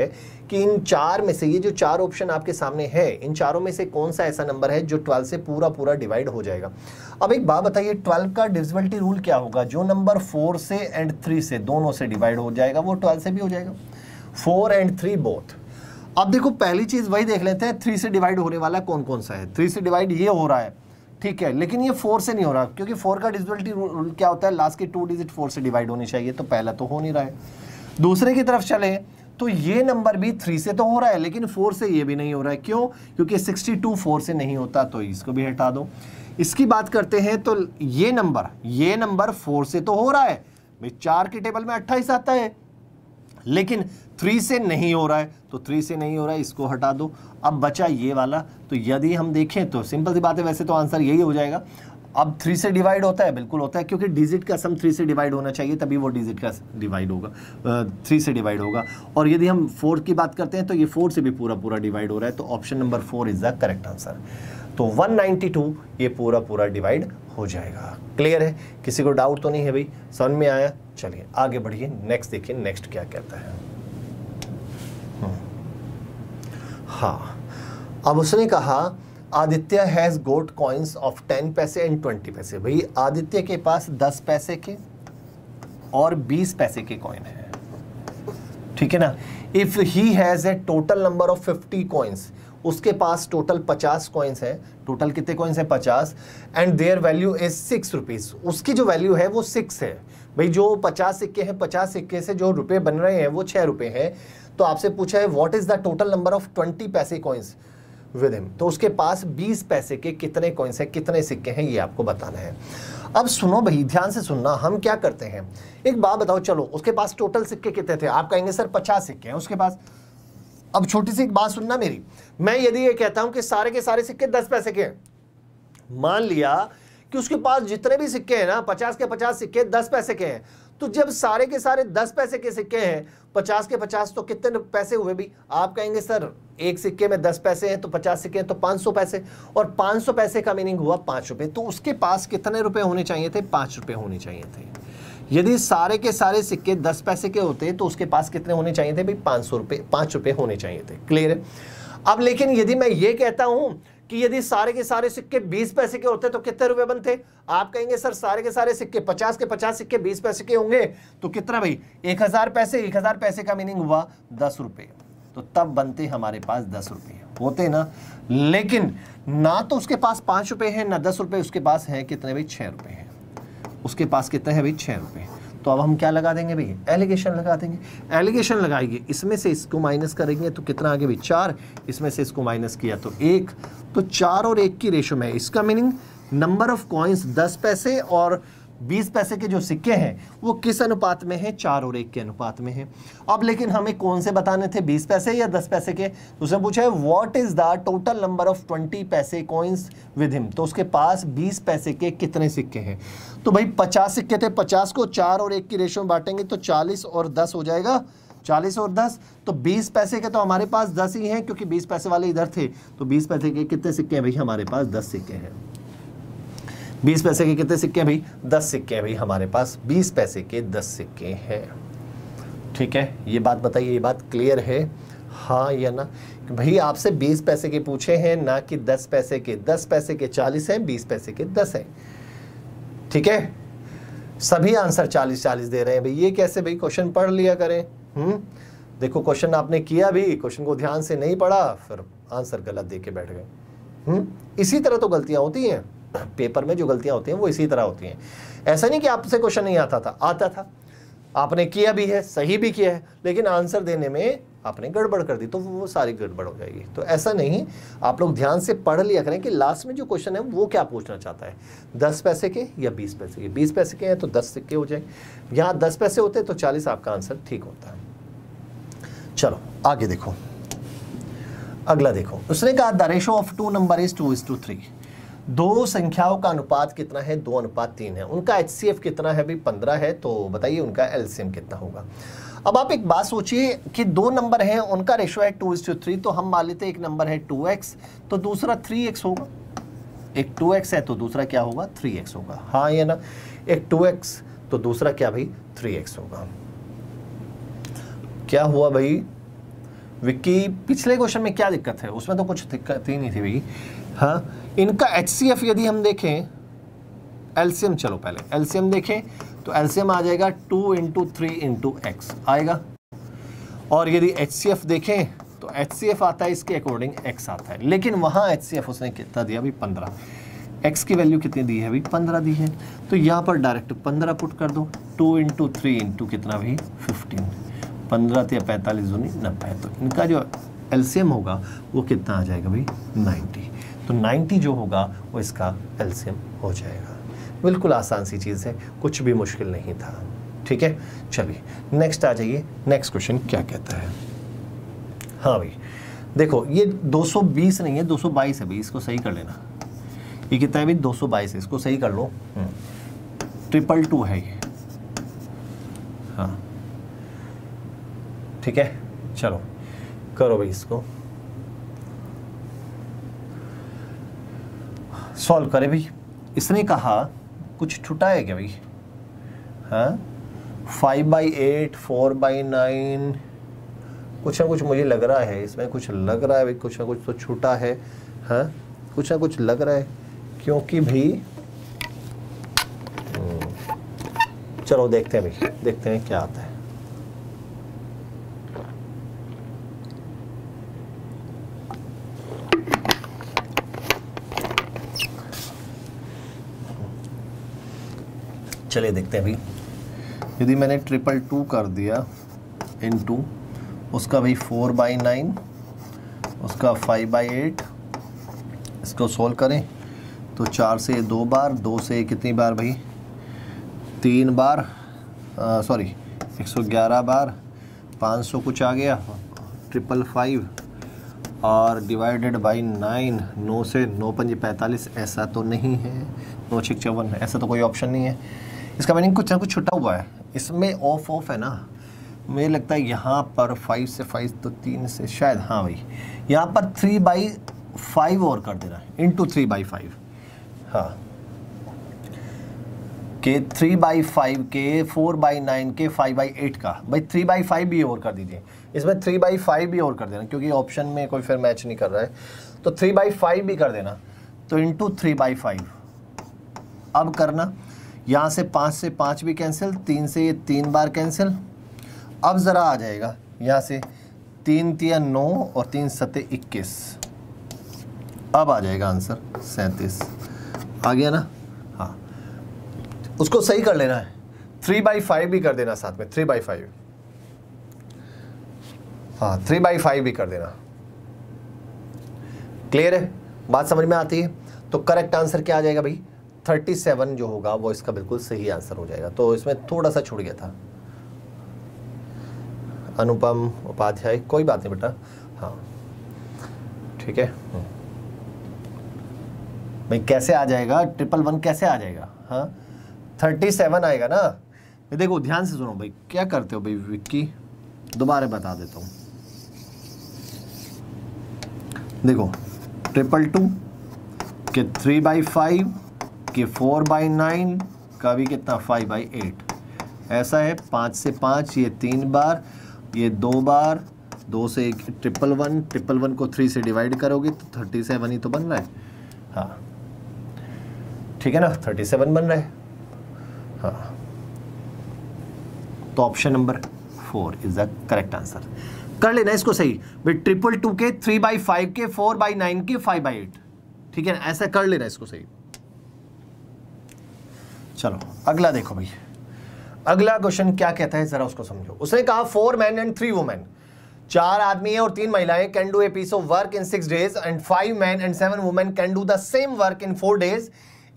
कि इन चार में से, ये जो चार ऑप्शन आपके सामने है, इन चारों में से कौन सा ऐसा नंबर है जो 12 से पूरा डिवाइड हो जाएगा। अब एक बात बताइए, 12 का डिविजिबिलिटी रूल क्या होगा, जो नंबर 4 से एंड 3 से दोनों से डिवाइड हो जाएगा वो 12 से भी हो जाएगा, 4 and 3 बोथ। अब देखो पहली चीज़ वही देख लेते हैं, 3 से डिवाइड होने वाला कौन कौन सा है, 3 से डिवाइड ये हो रहा है ठीक है, लेकिन ये 4 से नहीं हो रहा क्योंकि 4 का डिविजिबिलिटी रूल क्या होता है, लास्ट के 2 डिजिट 4 से डिवाइड होने चाहिए, तो पहला तो हो नहीं रहा है। दूसरे की तरफ चले तो ये नंबर भी 3 से तो हो रहा है लेकिन 4 से ये भी नहीं हो रहा है, क्यों, क्योंकि 62 4 से नहीं होता, तो इसको भी हटा दो। इसकी बात करते हैं तो ये नंबर 4 से तो हो रहा है भाई, 4 के टेबल में 28 आता है लेकिन 3 से नहीं हो रहा है, तो 3 से नहीं हो रहा है, इसको हटा दो। अब बचा ये वाला, तो यदि हम देखें तो सिंपल सी बात है, वैसे तो आंसर यही हो जाएगा। अब 3 से डिवाइड होता है, बिल्कुल होता है, क्योंकि डिजिट का सम 3 से डिवाइड होना चाहिए तभी वो डिजिट का डिवाइड होगा, 3 से डिवाइड होगा। और यदि हम 4 की बात करते हैं तो ये 4 से भी पूरा डिवाइड हो रहा है, तो option number 4 is the correct answer. तो 192 ये पूरा डिवाइड हो जाएगा। क्लियर है, किसी को डाउट तो नहीं है भाई, समझ में आया। चलिए आगे बढ़िए, नेक्स्ट देखिए, नेक्स्ट क्या कहता है। हाँ, अब उसने कहा Aditya has got coins of 10 paise and 20 पैसे। भाई आदित्य के पास 10 पैसे के और 20 पैसे के कॉइन है, ठीक है ना। If he has a total number of 50 coins, उसके पास टोटल 50 कॉइन्स है, टोटल कितने कॉइन्स हैं 50, and their value is 6 rupees, उसकी जो वैल्यू है वो 6 है। भाई जो 50 सिक्के हैं, 50 सिक्के से जो रुपए बन रहे हैं वो 6 रुपये हैं, तो आपसे पूछा है what is the total number of 20 paise coins with him, तो उसके पास 20 पैसे के कितने कॉइन्स हैं, कितने सिक्के हैं, ये आपको बताना है। अब सुनो भाई, ध्यान से सुनना, हम क्या करते हैं, एक बात बताओ, चलो उसके पास टोटल सिक्के कितने थे, आप कहेंगे सर 50 सिक्के हैं उसके पास। अब छोटी सी एक बात सुनना मेरी, मैं यदि ये कहता हूं कि सारे के सारे सिक्के 10 पैसे के हैं, मान लिया कि उसके पास जितने भी सिक्के हैं ना 50 के 50 सिक्के 10 पैसे के हैं, तो जब सारे के सारे 10 पैसे के सिक्के हैं, 50 के 50 तो कितने पैसे हुए भी, आप कहेंगे सर एक सिक्के में 10 पैसे हैं तो 50 सिक्के हैं तो 500 पैसे, और 500 पैसे का मीनिंग हुआ 5 रुपये, तो उसके पास कितने रुपए होने चाहिए थे, 5 रुपये होने चाहिए थे। यदि सारे के सारे सिक्के 10 पैसे के होते तो उसके पास कितने होने चाहिए थे भाई, 5 रुपये होने चाहिए थे। क्लियर है। अब लेकिन यदि मैं ये कहता हूँ कि यदि सारे के सारे सिक्के 20 पैसे के होते तो कितने रुपए बनते, आप कहेंगे सर सारे के सारे सिक्के 50 के 50 सिक्के 20 पैसे के होंगे, तो कितना भाई 1000 पैसे, 1000 पैसे का मीनिंग हुआ 10 रुपये, तो तब बनते हमारे पास 10 रुपये होते ना। लेकिन ना तो उसके पास 5 रुपये हैं ना 10 रुपये उसके पास हैं, कितने भाई 6 रुपये हैं उसके पास, कितने हैं भाई 6 रुपये। तो अब हम क्या लगा देंगे भाई, एलिगेशन लगा देंगे। एलिगेशन लगाएंगे, इसमें से इसको माइनस करेंगे तो कितना आगे भाई 4, इसमें से इसको माइनस किया तो 1, तो 4 और 1 की रेशो में, इसका मीनिंग नंबर ऑफ कॉइन्स 10 पैसे और 20 पैसे के जो सिक्के हैं वो किस अनुपात में है, 4 और 1 के अनुपात में है। अब लेकिन हमें कौन से बताने थे, 20 पैसे या 10 पैसे के, तो उसने पूछा है what is the total number of 20 paise coins with him, तो उसके पास 20 पैसे के कितने सिक्के हैं, तो भाई 50 सिक्के थे, 50 को 4 और 1 की रेशो में बांटेंगे तो 40 और 10 हो जाएगा, 40 और 10, तो 20 पैसे के तो हमारे पास 10 ही हैं क्योंकि 20 पैसे वाले इधर थे, तो 20 पैसे के कितने सिक्के हैं भाई हमारे पास 10 सिक्के हैं, 20 पैसे के कितने सिक्के हैं भाई 10 सिक्के हैं भाई हमारे पास, 20 पैसे के 10 सिक्के हैं। ठीक है, ये बात बताइए, ये बात क्लियर है हाँ या ना। भाई आपसे 20 पैसे के पूछे हैं ना कि 10 पैसे के, 10 पैसे के 40 हैं, 20 पैसे के 10 हैं। ठीक है, सभी आंसर 40 40 दे रहे हैं भाई, ये कैसे भाई, क्वेश्चन पढ़ लिया करें। देखो क्वेश्चन आपने किया भी, क्वेश्चन को ध्यान से नहीं पढ़ा, फिर आंसर गलत दे के बैठ गए। इसी तरह तो गलतियां होती हैं, पेपर में जो गलतियां होती हैं वो इसी तरह होती हैं। ऐसा नहीं कि आपसे क्वेश्चन नहीं आता था, आता था, आपने किया भी है, सही भी किया है, लेकिन आंसर देने में आपने गड़बड़ कर दी, तो वो सारी गड़बड़ हो जाएगी। तो ऐसा नहीं, आप लोग ध्यान से पढ़ लिया करें कि लास्ट में जो क्वेश्चन है वो क्या पूछना चाहता है, 10 पैसे के या 20 पैसे के। 20 पैसे के हैं तो 10 सिक्के हो जाएंगे, यहाँ 10 पैसे होते हैं तो 40 आपका आंसर ठीक होता है। चलो आगे देखो, अगला देखो, उसने कहा the ratio of 2 number is 2:3। दो संख्याओं का अनुपात कितना है? 2:3 है। उनका HCF कितना है? भी 15 है, तो बताइए उनका LCM कितना होगा। अब आप एक बात सोचिए कि 2 नंबर हैं, उनका रेशो है 2:3, तो हम मान लेते हैं एक नंबर है 2x, तो दूसरा 3x होगा। एक 2x है तो दूसरा क्या होगा? 3x होगा, हाँ या ना? एक 2x तो दूसरा क्या भाई? 3x होगा। क्या हुआ भाई विक्की, पिछले क्वेश्चन में क्या दिक्कत है? उसमें तो कुछ दिक्कत ही नहीं थी भाई। हाँ, इनका HCF यदि हम देखें, LCM, चलो पहले LCM देखें, तो LCM आ जाएगा 2 × 3 × x आएगा, और यदि HCF देखें तो HCF आता है इसके अकॉर्डिंग x आता है, लेकिन वहाँ HCF उसने कितना दिया भाई? 15। x की वैल्यू कितनी दी है भाई? 15 दी है, तो यहाँ पर डायरेक्ट 15 पुट कर दो। 2 × 3 × कितना भाई? 15। 15 या 45 दूनी 90, तो इनका जो LCM होगा वो कितना आ जाएगा भाई? 90। तो 90 जो होगा वो इसका LCM हो जाएगा। बिल्कुल आसान सी चीज़ है, कुछ भी मुश्किल नहीं था, ठीक है। चलिए नेक्स्ट आ जाइए, नेक्स्ट क्वेश्चन क्या कहता है। हाँ भाई देखो, ये 220 नहीं है, 222 है भाई, इसको सही कर लेना। ये कितना है भाई? 222 है, इसको सही कर लो। 222 है ये, हाँ ठीक है। चलो करो भाई, इसको सॉल्व करें भाई। इसने कहा कुछ छुटा है क्या भाई? हाँ, 5/8, 4/9, कुछ ना कुछ मुझे लग रहा है, इसमें कुछ लग रहा है भाई, कुछ ना कुछ तो छुटा है। हाँ, कुछ ना कुछ लग रहा है, क्योंकि भाई चलो देखते हैं भाई, देखते हैं क्या आता है। चलिए देखते हैं भाई, यदि मैंने 222 कर दिया इनटू उसका भाई 4/9, उसका 5/8, इसको सोल्व करें तो 4 से 2 बार, 2 से कितनी बार भाई? 3 बार, सॉरी 111 बार, 500 कुछ आ गया, 555, और डिवाइडेड बाई 9, 9 से 9 पंजे 45, ऐसा तो नहीं है, 9 56, ऐसा तो कोई ऑप्शन नहीं है। इसका मीनिंग कुछ ना कुछ छुटा हुआ है, इसमें ऑफ ऑफ है ना, मुझे लगता है यहाँ पर 5 से 5 तो 3 से शायद, हाँ भाई यहाँ पर 3/5 और कर देना है, इनटू 3/5। हाँ, के 3/5 के, 4/9 के, 5/8 का भाई 3/5 भी और कर दीजिए, इसमें 3/5 भी और कर देना, क्योंकि ऑप्शन में कोई फिर मैच नहीं कर रहा है, तो 3/5 भी कर देना, तो इनटू 3/5। अब करना यहाँ से 5 से 5 भी कैंसिल, 3 से 3 बार कैंसिल। अब ज़रा आ जाएगा यहाँ से 3 3 9 और 3 7 21, अब आ जाएगा आंसर 37, आ गया ना? हाँ, उसको सही कर लेना है, 3/5 भी कर देना साथ में, 3/5, हाँ 3/5 भी कर देना। क्लियर है, बात समझ में आती है? तो करेक्ट आंसर क्या आ जाएगा भाई? 37 जो होगा वो इसका बिल्कुल सही आंसर हो जाएगा। तो इसमें थोड़ा सा छूट गया था, अनुपम उपाध्याय, कोई बात नहीं बेटा, हाँ ठीक है भाई। कैसे आ जाएगा 111 कैसे आ जाएगा? हाँ 37 आएगा ना। देखो ध्यान से सुनो भाई, क्या करते हो भाई विक्की, दोबारा बता देता हूँ। देखो 222 के 3/5 के, 4/9 का भी कितना, 5/8, ऐसा है। 5 से 5 ये 3 बार, ये 2 बार, 2 से 1, 111 को 3 से डिवाइड करोगे तो 37 ही तो बन रहा है, हाँ ठीक है ना, 37 बन रहा है। हाँ, तो option number 4 is the correct answer. कर लेना इसको सही भाई, 222 के, 3/5 के, 4/9 के, 5/8, ठीक है ना, ऐसा कर लेना इसको सही। चलो अगला देखो भाई, अगला क्वेश्चन क्या कहता है जरा उसको समझो। उसने कहा 4 men and 3 women, 4 आदमी है और 3 महिलाएं can do a piece of work in 6 days and 5 men and 7 women can do the same work in 4 days,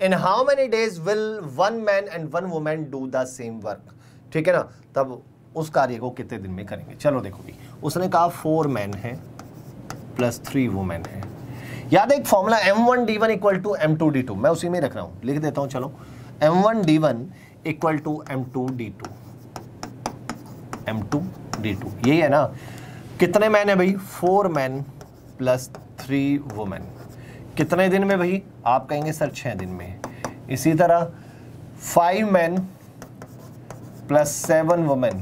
in how many days will 1 man and 1 woman do the same work, ठीक है ना, तब उस कार्य को कितने दिन में करेंगे। चलो देखो भी, उसने कहा 4 men है + 3 women है, याद है एक फॉर्मूला M1D1 = M2D2, मैं उसी में रख रहा हूँ, लिख देता हूँ। चलो M1D1 = M2D2, यही है ना। कितने मैन है भाई, 4 men + 3 women, कितने दिन में भाई, आप कहेंगे सर 6 दिन में। इसी तरह 5 men + 7 women,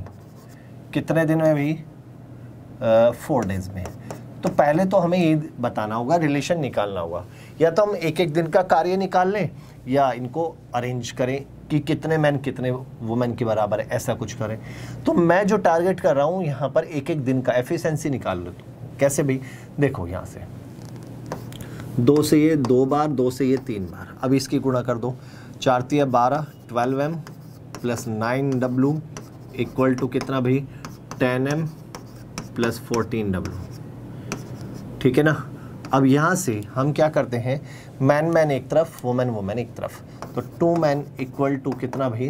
कितने दिन में भी, 4 days में। तो पहले तो हमें ये बताना होगा, रिलेशन निकालना होगा, या तो हम एक एक दिन का कार्य निकाल लें या इनको अरेंज करें कि कितने मैन कितने वुमेन के बराबर है, ऐसा कुछ करें। तो मैं जो टारगेट कर रहा हूँ यहाँ पर एक एक दिन का एफिशिएंसी निकाल लो। कैसे भाई, देखो यहाँ से 2 से ये 2 बार 2 से ये 3 बार, अब इसकी गुणा कर दो, 4 × 3 = 12, 12M + 9W = कितना भाई, 10M + 14W, ठीक है ना। अब यहाँ से हम क्या करते हैं, मैन मैन एक तरफ, वुमेन वुमेन एक तरफ, तो 2 men = कितना भाई,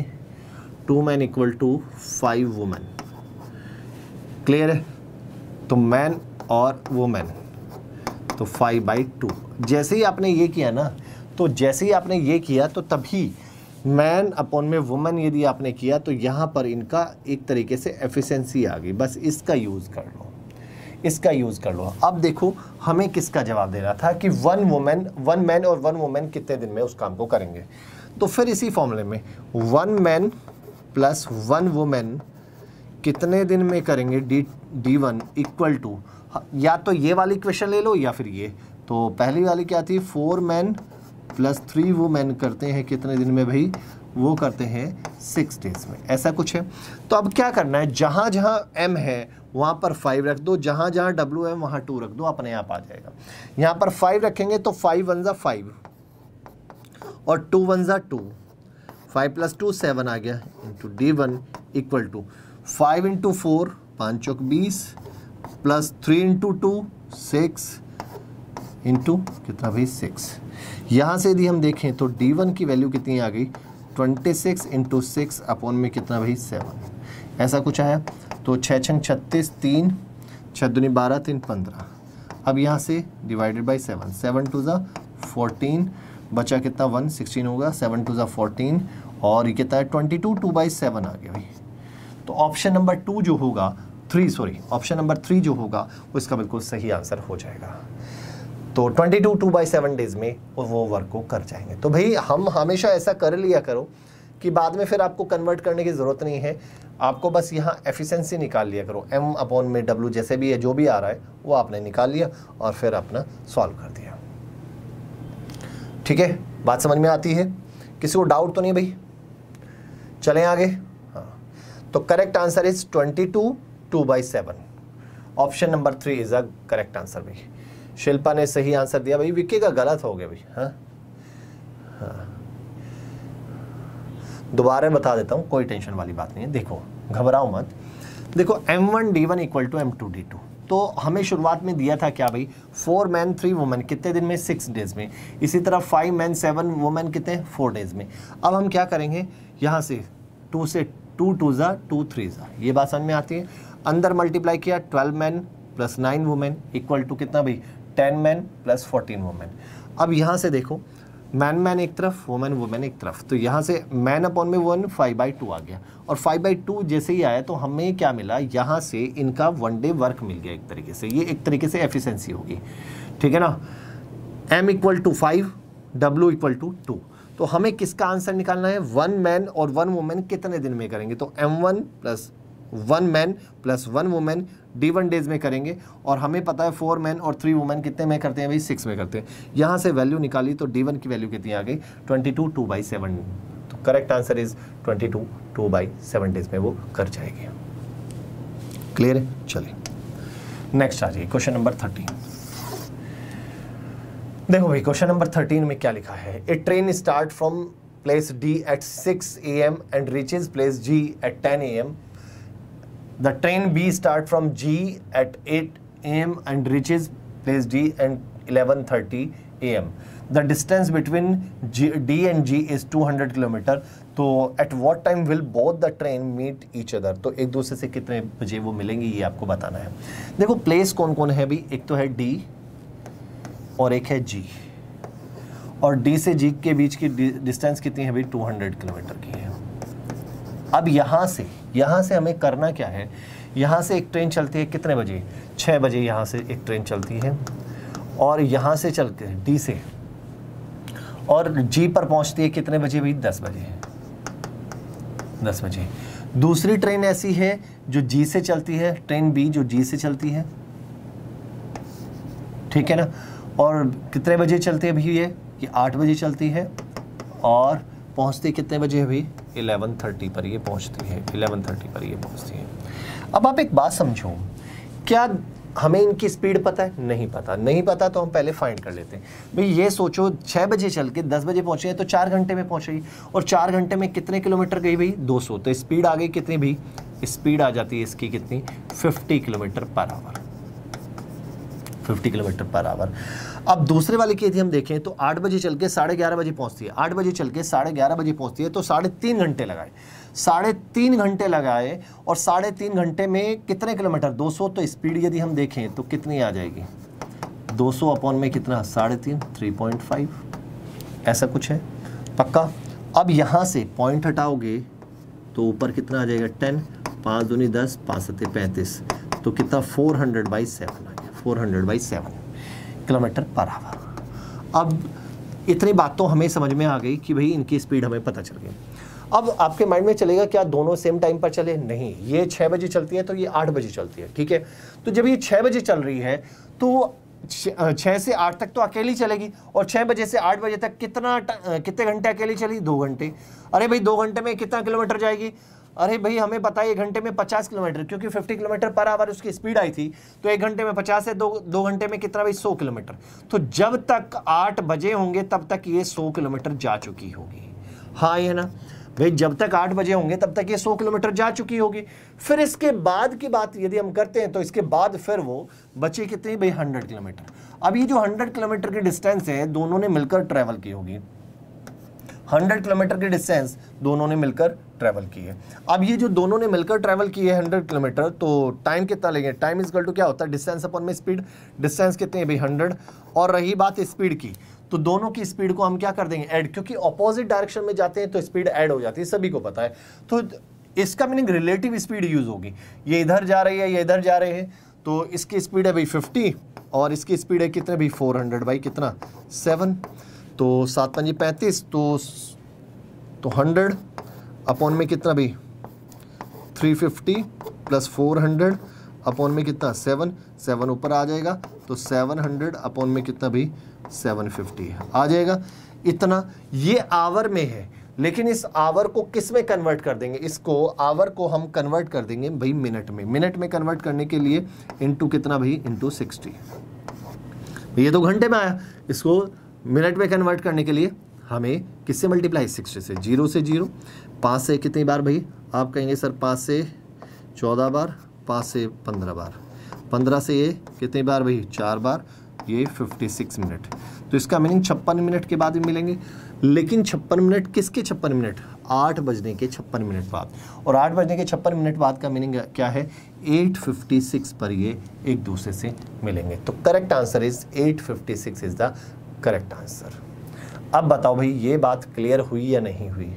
2 men = 5 women, क्लियर है। तो मैन और वुमेन तो 5/2। जैसे ही आपने ये किया ना, तो जैसे ही आपने ये किया तो तभी मैन अपॉन में वुमेन यदि आपने किया तो यहाँ पर इनका एक तरीके से एफिशिएंसी आ गई, बस इसका यूज़ कर लो, इसका यूज़ कर लो। अब देखो हमें किसका जवाब देना था कि 1 मैन और 1 वुमेन कितने दिन में उस काम को करेंगे। तो फिर इसी फॉर्मूले में 1 मैन + 1 वुमेन कितने दिन में करेंगे, D1 =, या तो ये वाली क्वेश्चन ले लो या फिर ये। तो पहली वाली क्या थी, 4 men + 3 women करते हैं कितने दिन में भाई, वो करते हैं 6 days में, ऐसा कुछ है। तो अब क्या करना है, जहाँ जहाँ M है वहाँ पर 5 रख दो, जहाँ जहाँ WM वहाँ 2 रख दो, अपने आप आ जाएगा। यहाँ पर 5 रखेंगे तो 5 × 1 = 5 और 2 × 1 = 2, 5 + 2 = 7 आ गया, इंटू D1 = 5 × 4 = 20 + 3 × 2 = 6 × कितना भाई 6। यहाँ से यदि हम देखें तो D1 की वैल्यू कितनी आ गई, 26 × 6 / कितना भाई 7, ऐसा कुछ आया। तो 6×6 = 36, 3×6 = 12, 3×15। अब यहाँ से डिवाइडेड बाई 7, 7×2 = 14, बचा कितना 1, 16 होगा, 7×2 = 14 और ये कितना है 22, 2/7 आ गया भाई। तो ऑप्शन नंबर 3 जो होगा वो इसका बिल्कुल सही आंसर हो जाएगा। तो 22 2/7 days में वो वर्क को कर जाएंगे। तो भाई हम हमेशा ऐसा कर लिया करो कि बाद में फिर आपको कन्वर्ट करने की ज़रूरत नहीं है, आपको बस यहाँ एफिशिएंसी निकाल लिया करो, M / W जैसे भी है, जो भी आ रहा है वो आपने निकाल लिया और फिर अपना सॉल्व कर दिया। ठीक है, बात समझ में आती है, किसी को डाउट तो नहीं भाई? चलें आगे। हाँ, तो correct answer is 22 2/7, option number 3 is a correct answer. भाई शिल्पा ने सही आंसर दिया भाई, विक्की का गलत हो गया भाई। हाँ, दोबारा बता देता हूँ, कोई टेंशन वाली बात नहीं है, देखो घबराओ मत। देखो M1D1 = M2D2, तो हमें शुरुआत में दिया था क्या भाई, 4 men 3 women कितने दिन में, 6 days में। इसी तरह 5 men 7 women कितने, 4 days में। अब हम क्या करेंगे, यहाँ से 2 × 2 = 2 3, ये बात समझ में आती है। अंदर मल्टीप्लाई किया, 12 men + 9 women = कितना भाई, 10 men + 14 women। अब यहाँ से देखो, मैन मैन एक तरफ, वुमेन वुमेन एक तरफ, तो यहाँ से मैन अपॉन में 1, 5/2 आ गया। और 5/2 जैसे ही आया तो हमें क्या मिला, यहाँ से इनका 1 day वर्क मिल गया एक तरीके से, ये एक तरीके से एफिशिएंसी होगी, ठीक है ना। M = 5 W = 2, तो हमें किसका आंसर निकालना है, 1 man और 1 woman कितने दिन में करेंगे। तो M1 + 1 man + 1 woman D1 days में करेंगे, और हमें पता है 4 men और 3 women कितने में करते हैं भाई, 6 में करते हैं। यहाँ से वैल्यू निकाली तो D1 की वैल्यू कितनी आ गई, 22 2/7, तो करेक्ट आंसर इज 22 2/7 days में वो कर जाएंगे। क्लियर है। चलिए नेक्स्ट आ जाइए क्वेश्चन नंबर 13। देखो भाई क्वेश्चन नंबर 13 में क्या लिखा है, a train start from place D at 6 AM and reaches place G at 10 AM। The train B start from G at 8 AM and reaches place D and 11:30 AM। The distance between D and G is 200 kilometre. तो at what time will both the train meet each other, तो एक दूसरे से कितने बजे वो मिलेंगे ये आपको बताना है। देखो प्लेस कौन कौन है भाई, एक तो है डी और एक है जी, और डी से जी के बीच की डिस्टेंस कितनी है भाई, 200 किलोमीटर की है। अब यहाँ से हमें करना क्या है, यहाँ से एक ट्रेन चलती है कितने बजे, 6 बजे यहाँ से एक ट्रेन चलती है और यहाँ से चलती है डी से और जी पर पहुँचती है कितने बजे भाई, 10 बजे। दूसरी ट्रेन ऐसी है जो जी से चलती है, ट्रेन बी जो जी से चलती है, ठीक है ना, और कितने बजे चलती है भाई ये 8 बजे चलती है और पहुँचती कितने बजे है भाई, 11:30 पर ये पहुँचती है, 11:30 पर ये पहुँचती है। अब आप एक बात समझो, क्या हमें इनकी स्पीड पता है? नहीं पता। नहीं पता तो हम पहले फाइंड कर लेते हैं भाई। ये सोचो 6 बजे चल के 10 बजे पहुँचे तो 4 घंटे में पहुँचेगी, और 4 घंटे में कितने किलोमीटर गई भाई, 200। तो स्पीड आ गई कितनी भाई, स्पीड आ जाती है इसकी कितनी, 50 kilometre per our, 50 kilometre per hour. अब दूसरे वाले की यदि हम देखें तो 8 बजे चल के 11:30 बजे पहुंचती है, 8 बजे चल के 11:30 बजे पहुंचती है, तो 3.5 घंटे लगाए, 3.5 घंटे लगाए और 3.5 घंटे में कितने किलोमीटर, 200। तो स्पीड यदि हम देखें तो कितनी आ जाएगी, 200 अपॉन में कितना, 3.5, 3.5 ऐसा कुछ है पक्का। अब यहाँ से पॉइंट हटाओगे तो ऊपर कितना आ जाएगा, 10, 5 दूनी 10, 5 सते 35, तो कितना 400/7 है, 400/7 किलोमीटर पर आवर। अब इतनी बात तो हमें समझ में आ गई कि भाई इनकी स्पीड हमें पता चल गई। अब आपके माइंड में चलेगा क्या दोनों सेम टाइम पर चले, नहीं, ये 6 बजे चलती है तो ये 8 बजे चलती है, ठीक है। तो जब ये 6 बजे चल रही है तो 6 से 8 तक तो अकेली चलेगी, और 6 बजे से 8 बजे तक कितने घंटे अकेली चली, 2 घंटे। अरे भाई 2 घंटे में कितना किलोमीटर जाएगी, अरे भाई हमें पता है 1 घंटे में 50 किलोमीटर, क्योंकि 50 किलोमीटर पर आवर उसकी स्पीड आई थी, तो 1 घंटे में 50 है, 2 घंटे में कितना भाई, 100 किलोमीटर। तो जब तक 8 बजे होंगे तब तक ये 100 किलोमीटर जा चुकी होगी, हाँ ये है ना भाई, जब तक 8 बजे होंगे तब तक ये 100 किलोमीटर जा चुकी होगी। फिर इसके बाद की बात यदि हम करते हैं तो इसके बाद फिर वो बचे कितने भाई, 100 किलोमीटर। अब ये जो 100 किलोमीटर की डिस्टेंस है दोनों ने मिलकर ट्रैवल की होगी, 100 किलोमीटर की डिस्टेंस दोनों ने मिलकर ट्रैवल की है। अब ये जो दोनों ने मिलकर ट्रैवल की है 100 किलोमीटर, तो टाइम कितना लेंगे, टाइम इज इक्वल टू क्या होता है, डिस्टेंस अपॉन में स्पीड। डिस्टेंस कितनी है भाई, 100, और रही बात स्पीड की, तो दोनों की स्पीड को हम क्या कर देंगे, ऐड, क्योंकि अपोजिट डायरेक्शन में जाते हैं तो स्पीड ऐड हो जाती है, सभी को पता है। तो इसका मीनिंग रिलेटिव स्पीड यूज होगी, ये इधर जा रही है ये इधर जा रहे हैं, तो इसकी स्पीड है भाई 50 और इसकी स्पीड है कितने भाई, 400/7, तो 7 × 5 = 35, तो 100 अपॉन में कितना भाई, 350 प्लस 400 अपॉन में कितना, 7 ऊपर आ जाएगा, तो 700 अपॉन में कितना भाई, 750 आ जाएगा। इतना ये आवर में है, लेकिन इस आवर को किस में कन्वर्ट कर देंगे, इसको आवर को हम कन्वर्ट कर देंगे भाई मिनट में। मिनट में कन्वर्ट करने के लिए इंटू कितना भाई, इंटू 60, ये तो घंटे में आया, इसको मिनट में कन्वर्ट करने के लिए हमें किससे मल्टीप्लाई, 60 से, 0 से 0, 5 से कितनी बार भाई, आप कहेंगे सर 5 से 14 बार, 5 से 15 बार, 15 से ये कितनी बार भाई, 4 बार, ये 56 मिनट। तो इसका मीनिंग 56 मिनट के बाद भी मिलेंगे, लेकिन 56 मिनट किसके 56 मिनट, 8 बजने के 56 मिनट बाद, और 8 बजने के 56 मिनट बाद का मीनिंग क्या है, 8:56 पर ये एक दूसरे से मिलेंगे। तो correct answer is 8:56 is the correct answer. अब बताओ भाई ये बात क्लियर हुई या नहीं हुई,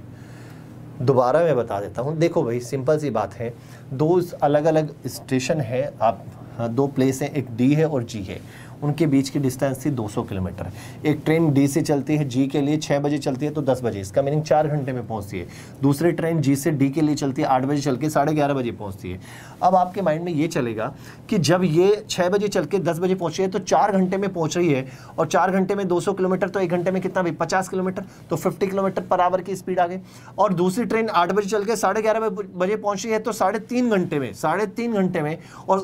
दोबारा मैं बता देता हूँ। देखो भाई सिंपल सी बात है, दो अलग अलग स्टेशन है, आप दो प्लेस हैं, एक डी है और जी है, उनके बीच की डिस्टेंस थी 200 किलोमीटर। एक ट्रेन डी से चलती है जी के लिए 6 बजे चलती है तो 10 बजे, इसका मीनिंग 4 घंटे में पहुंचती है। दूसरी ट्रेन जी से डी के लिए चलती है 8 बजे चल के 11:30 बजे पहुँचती है। अब आपके माइंड में ये चलेगा कि जब ये 6 बजे चल के 10 बजे पहुँची है तो 4 घंटे में पहुँच रही है, और 4 घंटे में 200 किलोमीटर तो 1 घंटे में कितना भी 50 किलोमीटर, तो 50 किलोमीटर पर आवर की स्पीड आ गई। और दूसरी ट्रेन 8 बजे चल के 11:30 बजे पहुँच रही है तो 3.5 घंटे में, और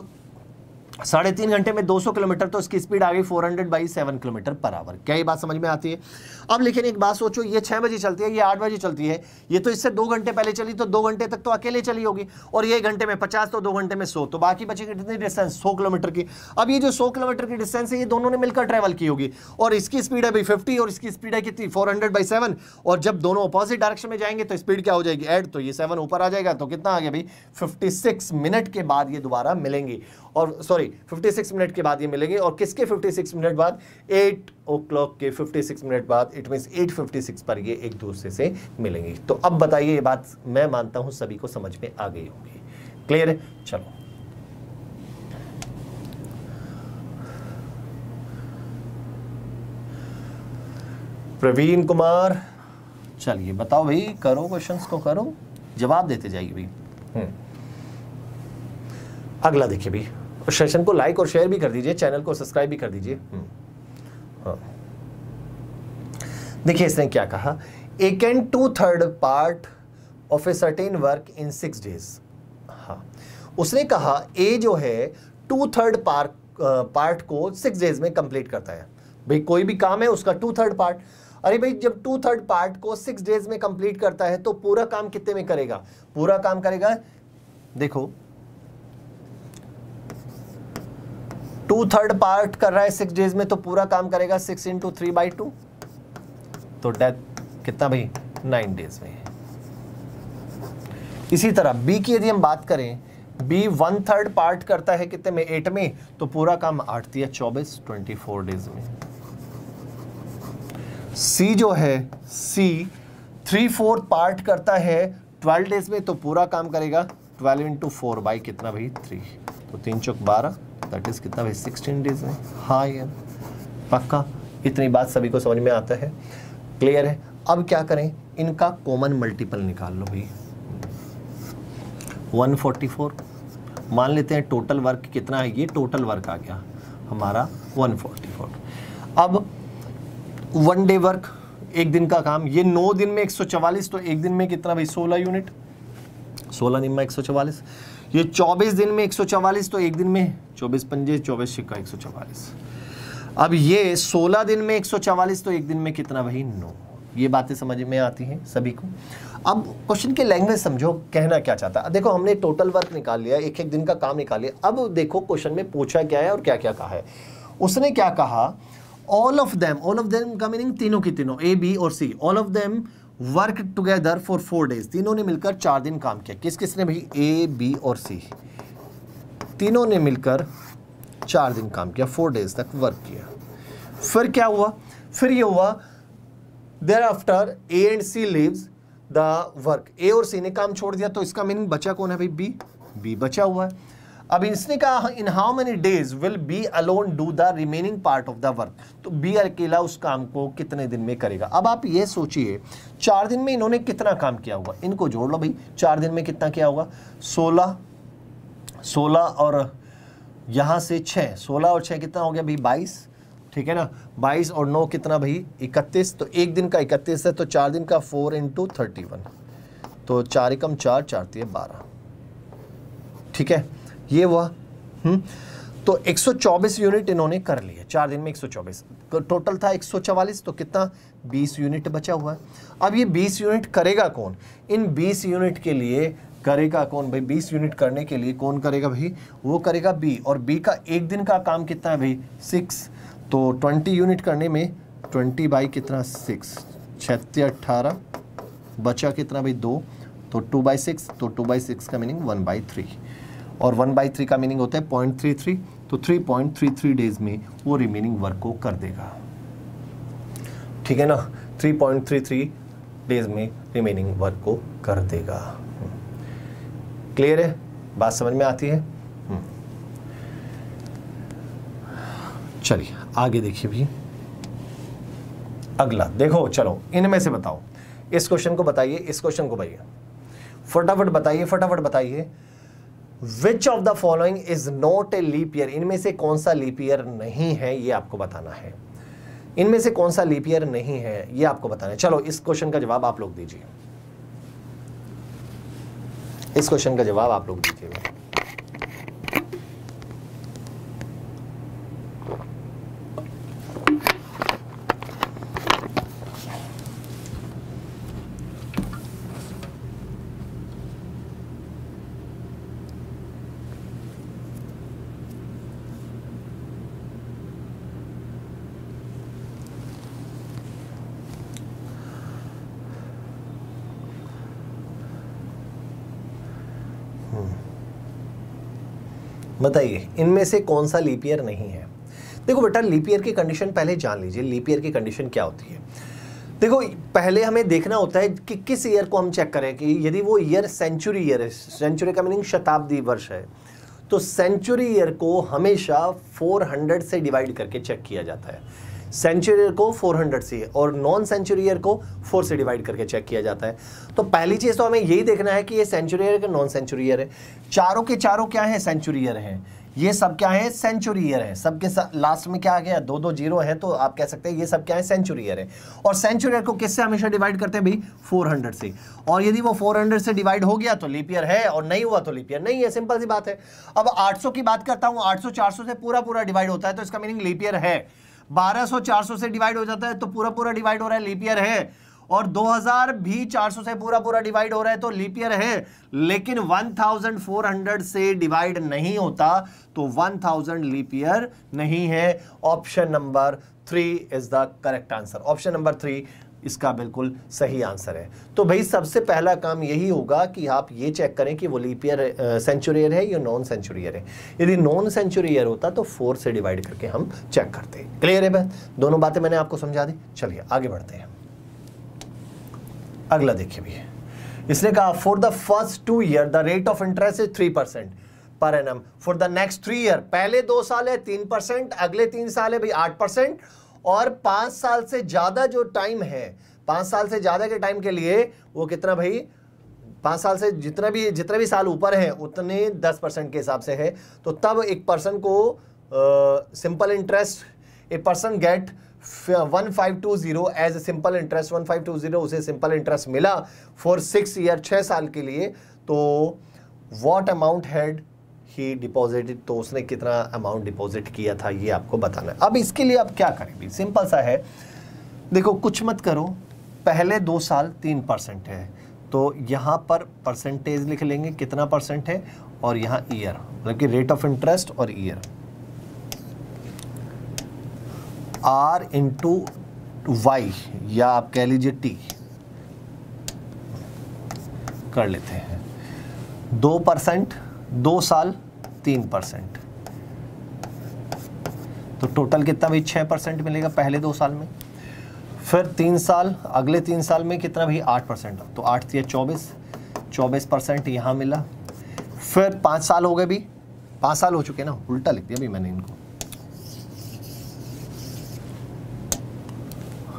3.5 घंटे में 200 किलोमीटर तो इसकी स्पीड आ गई 400/7 किलोमीटर पर आवर। क्या ये बात समझ में आती है? अब लेकिन एक बात सोचो, ये 6 बजे चलती है, ये 8 बजे चलती है, ये तो इससे 2 घंटे पहले चली तो 2 घंटे तक तो अकेले चली होगी, और ये घंटे में 50 तो 2 घंटे में 100, तो बाकी बची कितनी डिस्टेंस 100 किलोमीटर की। अब ये जो 100 किलोमीटर की डिस्टेंस है ये दोनों ने मिलकर ट्रैवल की होगी, और इसकी स्पीड है भाई 50 और इसकी स्पीड है कितनी 400/7, और जब दोनों अपोजिट डायरेक्शन में जाएंगे तो स्पीड क्या हो जाएगी ऐड, तो ये 7 ऊपर आ जाएगा, तो कितना आ गया भाई 56 मिनट के बाद ये दोबारा मिलेंगी, और सॉरी 56 मिनट के बाद ये मिलेंगे, और किसके 56 मिनट बाद 8 o'clock के 56 मिनट बाद, इट मीन्स 8:56 पर ये एक दूसरे से मिलेंगे। तो अब बताइए, ये बात मैं मानता हूं सभी को समझ में आ गई होगी। क्लियर है? चलो प्रवीण कुमार, चलिए बताओ भाई, करो क्वेश्चंस को करो, जवाब देते जाइए भाई। अगला देखिए भाई, सेशन को लाइक और शेयर भी कर दीजिए, चैनल को सब्सक्राइब भी कर दीजिए। हाँ। देखिए इसने क्या कहा, A can 2/3 part of a certain work in 6 days। हाँ, उसने कहा ए जो है 2/3 पार्ट को 6 days में कंप्लीट करता है। भाई कोई भी काम है उसका 2/3 पार्ट, अरे भाई जब 2/3 पार्ट को 6 days में कंप्लीट करता है तो पूरा काम कितने में करेगा? पूरा काम करेगा, देखो 2/3 पार्ट कर रहा है 6 days में, तो पूरा काम करेगा 6 × 3/2, तो डेट कितना भाई 9 days में। इसी तरह बी की यदि हम बात करें, बी 1/3 पार्ट करता है कितने में 8 में, तो पूरा काम 8 या 24, 24 days में। सी जो है सी 3/4 पार्ट करता है 12 days में, तो पूरा काम करेगा 12 × 4/3 कितना भाई 3, तो 3 × 4 12, दैट इज कितना भाई 16 days में। हाँ यार पक्का, इतनी बात सभी को समझ में आता है। क्लियर है? अब क्या करें, इनका कॉमन मल्टीपल निकाल लो भाई। 144 मान लेते हैं टोटल वर्क कितना है, ये टोटल वर्क आ गया हमारा 144। अब 1 day वर्क, एक दिन का काम, ये 9 दिन में 144, तो एक दिन में कितना भाई 16 यूनिट, 16 × 144। ये 24 दिन में 144, तो एक दिन में 24 पंजे 24 छिक्का 144। अब ये 16 दिन में 144, तो एक दिन में कितना वही 9। ये बातें समझ में आती हैं सभी को। अब क्वेश्चन के लैंग्वेज समझो, कहना क्या चाहता है। देखो हमने टोटल वर्क निकाल लिया, एक एक दिन का काम निकाल लिया। अब देखो क्वेश्चन में पूछा क्या है और क्या क्या कहा है। उसने क्या कहा, ऑल ऑफ देम का मीनिंग तीनों की तीनों, ए बी और C, all of them work together for 4 days, तीनों ने मिलकर 4 दिन काम किया। किस किस ने भाई, ए बी और सी तीनों ने मिलकर 4 दिन काम किया, 4 days तक वर्क किया। फिर क्या हुआ, फिर ये हुआ thereafter A and C leaves the work, A और सी ने काम छोड़ दिया, तो इसका मीनिंग बचा कौन है भाई बी, बी बचा हुआ है। अब इसने कहा in how many days will B alone do the remaining part of the work, तो बी अकेला उस काम को कितने दिन में करेगा। अब आप ये सोचिए 4 दिन में इन्होंने कितना काम किया होगा, इनको जोड़ लो भाई 4 दिन में कितना किया होगा, 16 और यहाँ से 6, 16 और 6 कितना हो गया भाई 22, ठीक है ना, 22 और 9 कितना भाई 31, तो एक दिन का 31 है, तो 4 दिन का 4 × 31, तो 4 एकम 4, 4 3 12, ठीक है ये हुआ। तो 124 यूनिट इन्होंने कर लिए 4 दिन में, 124 टोटल था 144, तो कितना 20 यूनिट बचा हुआ है। अब ये 20 यूनिट करेगा कौन, इन 20 यूनिट के लिए करेगा कौन भाई, 20 यूनिट करने के लिए कौन करेगा भाई, वो करेगा बी, और बी का एक दिन का काम कितना है भाई 6, तो 20 यूनिट करने में 20/6, 6 × 18 बचा कितना भाई 2, तो 2/6, तो 2/6 का मीनिंग 1/3, और 1/3 का मीनिंग होता है 0.33, तो 3.33 days में वो रिमेनिंग वर्क को कर देगा, ठीक है ना, 3.33 days में रिमेनिंग वर्क को कर देगा। क्लियर है? बात समझ में आती है? चलिए आगे देखिए भी अगला देखो। चलो इनमें से बताओ, इस क्वेश्चन को बताइए, इस क्वेश्चन को बताइए, फटाफट बताइए, फटाफट बताइए। Which of the following is not a leap year, इनमें से कौन सा लीप ईयर नहीं है ये आपको बताना है। इनमें से कौन सा लीप ईयर नहीं है ये आपको बताना है। चलो इस क्वेश्चन का जवाब आप लोग दीजिए, इस क्वेश्चन का जवाब आप लोग दीजिएगा। बताइए इनमें से कौन सा लीप ईयर नहीं है। देखो बेटा लीप ईयर की कंडीशन पहले जान लीजिए, लीप ईयर की कंडीशन क्या होती है। देखो पहले हमें देखना होता है कि किस ईयर को हम चेक करें, कि यदि वो ईयर सेंचुरी ईयर है, सेंचुरी का मीनिंग शताब्दी वर्ष है, तो सेंचुरी ईयर को हमेशा 400 से डिवाइड करके चेक किया जाता है। सेंचुरी ईयर को 400 से और नॉन सेंचुरी ईयर को 4 से डिवाइड करके चेक किया जाता है। तो पहली चीज़ तो हमें यही देखना है कि ये सेंचुरी ईयर के नॉन सेंचुरी ईयर है। चारों के चारों क्या है, सेंचुरी ईयर है। ये सब क्या है, सेंचुरी ईयर है। सबके लास्ट में क्या आ गया, दो दो जीरो है, तो आप कह सकते हैं ये सब क्या है, सेंचुरी ईयर है। और सेंचुरी ईयर को किससे हमेशा डिवाइड करते हैं भाई, 400 से। और यदि वो 400 से डिवाइड हो गया तो लीप ईयर है, और नहीं हुआ तो लीप ईयर नहीं है, सिंपल सी बात है। अब 800 की बात करता हूँ, 800 400 से पूरा पूरा डिवाइड होता है तो इसका मीनिंग लीप ईयर है। 1200 400 से डिवाइड हो जाता है तो पूरा पूरा डिवाइड हो रहा है, लीप ईयर है। और 2000 भी 400 से पूरा पूरा डिवाइड हो रहा है तो लीप ईयर है। लेकिन 1400 से डिवाइड नहीं होता तो 1000 लीप ईयर नहीं है। Option number 3 is the correct answer. Option number 3 इसका बिल्कुल सही आंसर है। तो भाई सबसे पहला काम यही होगा कि आप ये चेक करें कि वो लीप ईयर सेंचुरी ईयर है या नॉन सेंचुरी ईयर है। यदि नॉन सेंचुरी ईयर होता तो 4 से डिवाइड करके हम चेक करते हैं। क्लियर है भाई, दोनों बातें मैंने आपको समझा दी। चलिए आगे बढ़ते हैं, अगला देखिए भैया। इसने कहा for the first 2 year the rate of interest is 3% per annum for the next 3 year. पहले 2 साल है 3%, अगले 3 साल है भाई 8%, और 5 साल से ज़्यादा जो टाइम है, 5 साल से ज़्यादा के टाइम के लिए वो कितना भाई, 5 साल से जितने भी साल ऊपर हैं उतने 10% के हिसाब से है। तो तब एक पर्सन को simple interest, a person get 1520 as a simple interest, 1520 उसे सिंपल इंटरेस्ट मिला फॉर 6 ईयर, 6 साल के लिए। तो what amount had he deposited, तो उसने कितना अमाउंट डिपॉजिट किया था ये आपको बताना है। अब इसके लिए आप क्या करेंगे, सिंपल सा है, देखो कुछ मत करो, पहले 2 साल 3% है तो यहाँ पर परसेंटेज लिख लेंगे कितना परसेंट है, और यहाँ ईयर, मतलब कि रेट ऑफ इंटरेस्ट और ईयर, आर इंटू वाई या आप कह लीजिए टी कर लेते हैं। 2% 2 साल 3% तो टोटल कितना भी 6% मिलेगा पहले 2 साल में, फिर 3 साल, अगले 3 साल में कितना भी 8%, तो 8 से 24% यहाँ मिला। फिर 5 साल हो गए भी, 5 साल हो चुके ना, उल्टा लिख दिया भी मैंने इनको,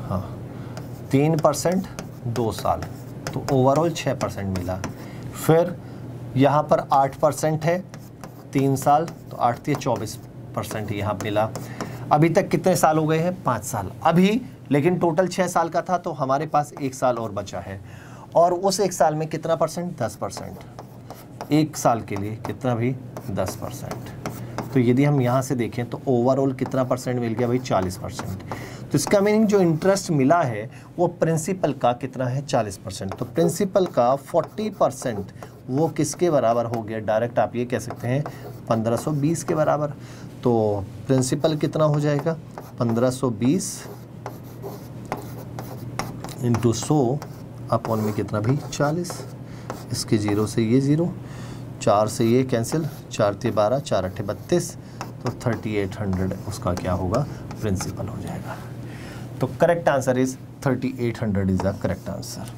हाँ 3% 2 साल तो ओवरऑल 6% मिला। फिर यहाँ पर 8% है 3 साल तो 8 से 24% यहाँ मिला। अभी तक कितने साल हो गए हैं, 5 साल अभी, लेकिन टोटल 6 साल का था तो हमारे पास 1 साल और बचा है, और उस 1 साल में कितना परसेंट, 10%, 1 साल के लिए कितना भी 10%। तो यदि हम यहाँ से देखें तो ओवरऑल कितना परसेंट मिल गया भाई, 40%। तो इसका मीनिंग जो इंटरेस्ट मिला है वो प्रिंसिपल का कितना है, 40%, तो प्रिंसिपल का 40% वो किसके बराबर हो गया, डायरेक्ट आप ये कह सकते हैं 1520 के बराबर। तो प्रिंसिपल कितना हो जाएगा, 1520 इंटू 100 अपॉन में कितना भी 40, इसके 0 से ये 0, 4 से ये कैंसिल, 4 से 12, 4 8 32, तो 3800 उसका क्या होगा, प्रिंसिपल हो जाएगा। तो correct answer is 3800 is the correct answer.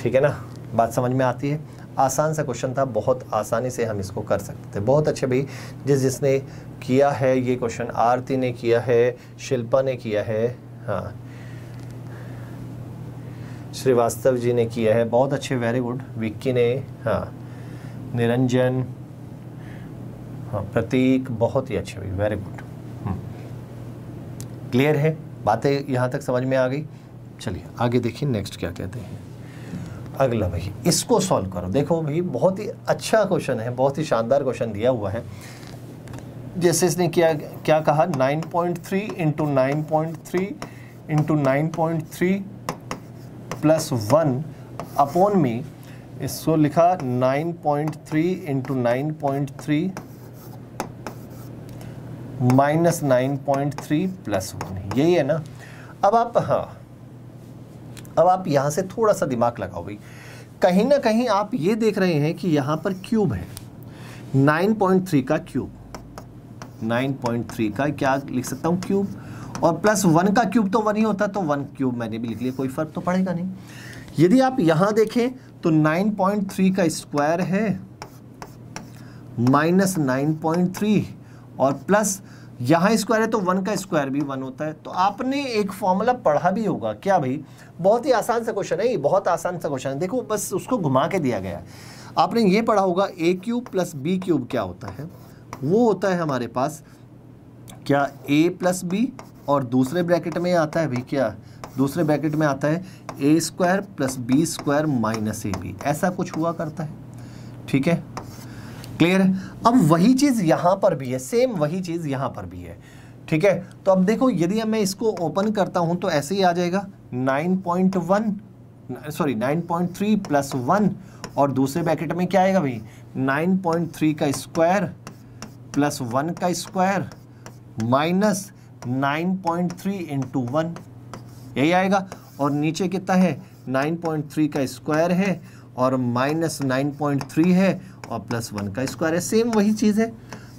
ठीक है ना, बात समझ में आती है। आसान सा क्वेश्चन था, बहुत आसानी से हम इसको कर सकते थे। बहुत अच्छे भाई, जिसने किया है ये क्वेश्चन, आरती ने किया है, शिल्पा ने किया है, हाँ श्रीवास्तव जी ने किया है, बहुत अच्छे, वेरी गुड। विक्की ने, हाँ निरंजन, हाँ प्रतीक, बहुत ही अच्छे भाई, वेरी गुड। क्लियर है, बातें यहाँ तक समझ में आ गई। चलिए आगे देखिए नेक्स्ट क्या कहते हैं। अगला भाई इसको सॉल्व करो। देखो भाई बहुत ही अच्छा क्वेश्चन है, बहुत ही शानदार क्वेश्चन दिया हुआ है। जैसे इसने क्या कहा, 9.3 × 9.3 × 9.3 +1 अपॉन में इसको लिखा 9.3 × 9.3 -9.3 +1, यही है ना। अब आप, हाँ अब आप यहाँ से थोड़ा सा दिमाग लगाओ भाई, कहीं ना कहीं आप ये देख रहे हैं कि यहाँ पर क्यूब है, 9.3 का क्यूब, 9.3 का क्या लिख सकता हूँ क्यूब, और +1 का क्यूब तो 1 ही होता, तो 1 क्यूब मैंने भी लिख लिया, कोई फ़र्क तो पड़ेगा नहीं। यदि आप यहाँ देखें तो 9.3 का स्क्वायर है -9.3 और प्लस यहाँ स्क्वायर है तो 1 का स्क्वायर भी 1 होता है। तो आपने एक फॉर्मूला पढ़ा भी होगा क्या भाई, बहुत ही आसान सा क्वेश्चन है ये, बहुत आसान सा क्वेश्चन है। देखो बस उसको घुमा के दिया गया है। आपने ये पढ़ा होगा a³ + b³ क्या होता है, वो होता है हमारे पास क्या a + b और दूसरे ब्रैकेट में आता है भाई क्या, दूसरे ब्रैकेट में आता है a² + b² - ab, ऐसा कुछ हुआ करता है। ठीक है, क्लियर है। अब वही चीज़ यहाँ पर भी है, सेम वही चीज़ यहाँ पर भी है। ठीक है, तो अब देखो यदि मैं इसको ओपन करता हूँ तो ऐसे ही आ जाएगा 9.3 + 1 और दूसरे ब्रैकेट में क्या आएगा भाई 9.3 का स्क्वायर + 1 का स्क्वायर -9.3 × 1, यही आएगा। और नीचे कितना है 9.3 का स्क्वायर है और -9.3 है और +1 का स्क्वायर है, सेम वही चीज़ है।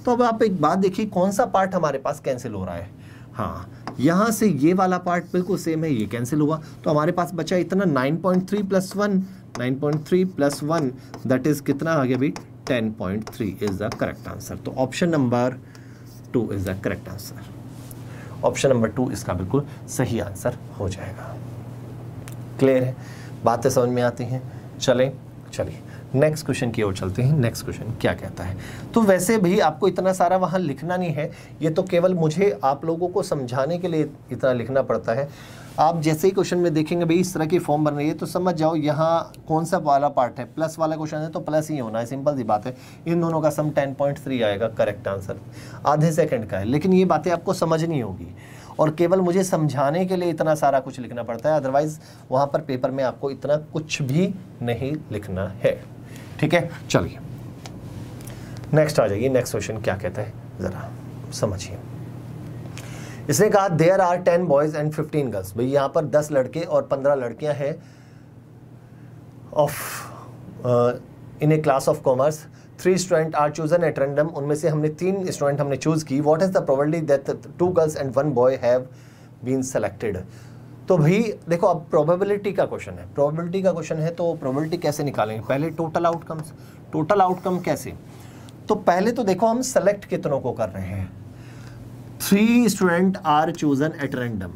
तो अब आप एक बात देखिए कौन सा पार्ट हमारे पास कैंसिल हो रहा है। हाँ यहाँ से ये वाला पार्ट बिल्कुल सेम है, ये कैंसिल हुआ, तो हमारे पास बचा इतना 9.3 + 1, 9.3 + 1 दैट इज़ कितना आ गया भाई 10.3 इज़ द करेक्ट आंसर। तो option number 2 is the correct answer, option number 2 इसका बिल्कुल सही आंसर हो जाएगा। क्लियर है, बातें समझ में आती हैं। चलिए नेक्स्ट क्वेश्चन की ओर चलते हैं। नेक्स्ट क्वेश्चन क्या कहता है, तो वैसे भी आपको इतना सारा वहाँ लिखना नहीं है, ये तो केवल मुझे आप लोगों को समझाने के लिए इतना लिखना पड़ता है। आप जैसे ही क्वेश्चन में देखेंगे भाई इस तरह की फॉर्म बन रही है तो समझ जाओ यहाँ कौन सा वाला पार्ट है। प्लस वाला क्वेश्चन है तो प्लस ही होना है, सिंपल सी बात है। इन दोनों का सम 10.3 आएगा, करेक्ट आंसर आधे सेकंड का है। लेकिन ये बातें आपको समझनी होगी और केवल मुझे समझाने के लिए इतना सारा कुछ लिखना पड़ता है, अदरवाइज़ वहाँ पर पेपर में आपको इतना कुछ भी नहीं लिखना है। ठीक है, चलिए नेक्स्ट आ जाइए। नेक्स्ट क्वेश्चन क्या कहता है ज़रा समझिए। इसने कहा there are 10 boys and 15 girls, भाई यहाँ पर 10 लड़के और 15 लड़कियाँ हैं of in a class of commerce. 3 student are chosen at random, उनमें से हमने 3 स्टूडेंट हमने चूज़ की। What is the probability that 2 girls and 1 boy have been selected. तो भाई देखो अब प्रोबेबिलिटी का क्वेश्चन है, प्रोबेबिलिटी का क्वेश्चन है तो प्रोबेबिलिटी कैसे निकालेंगे, पहले टोटल आउटकम्स। टोटल आउटकम कैसे, तो पहले तो देखो हम सेलेक्ट कितनों को कर रहे हैं। 3 student are chosen at random,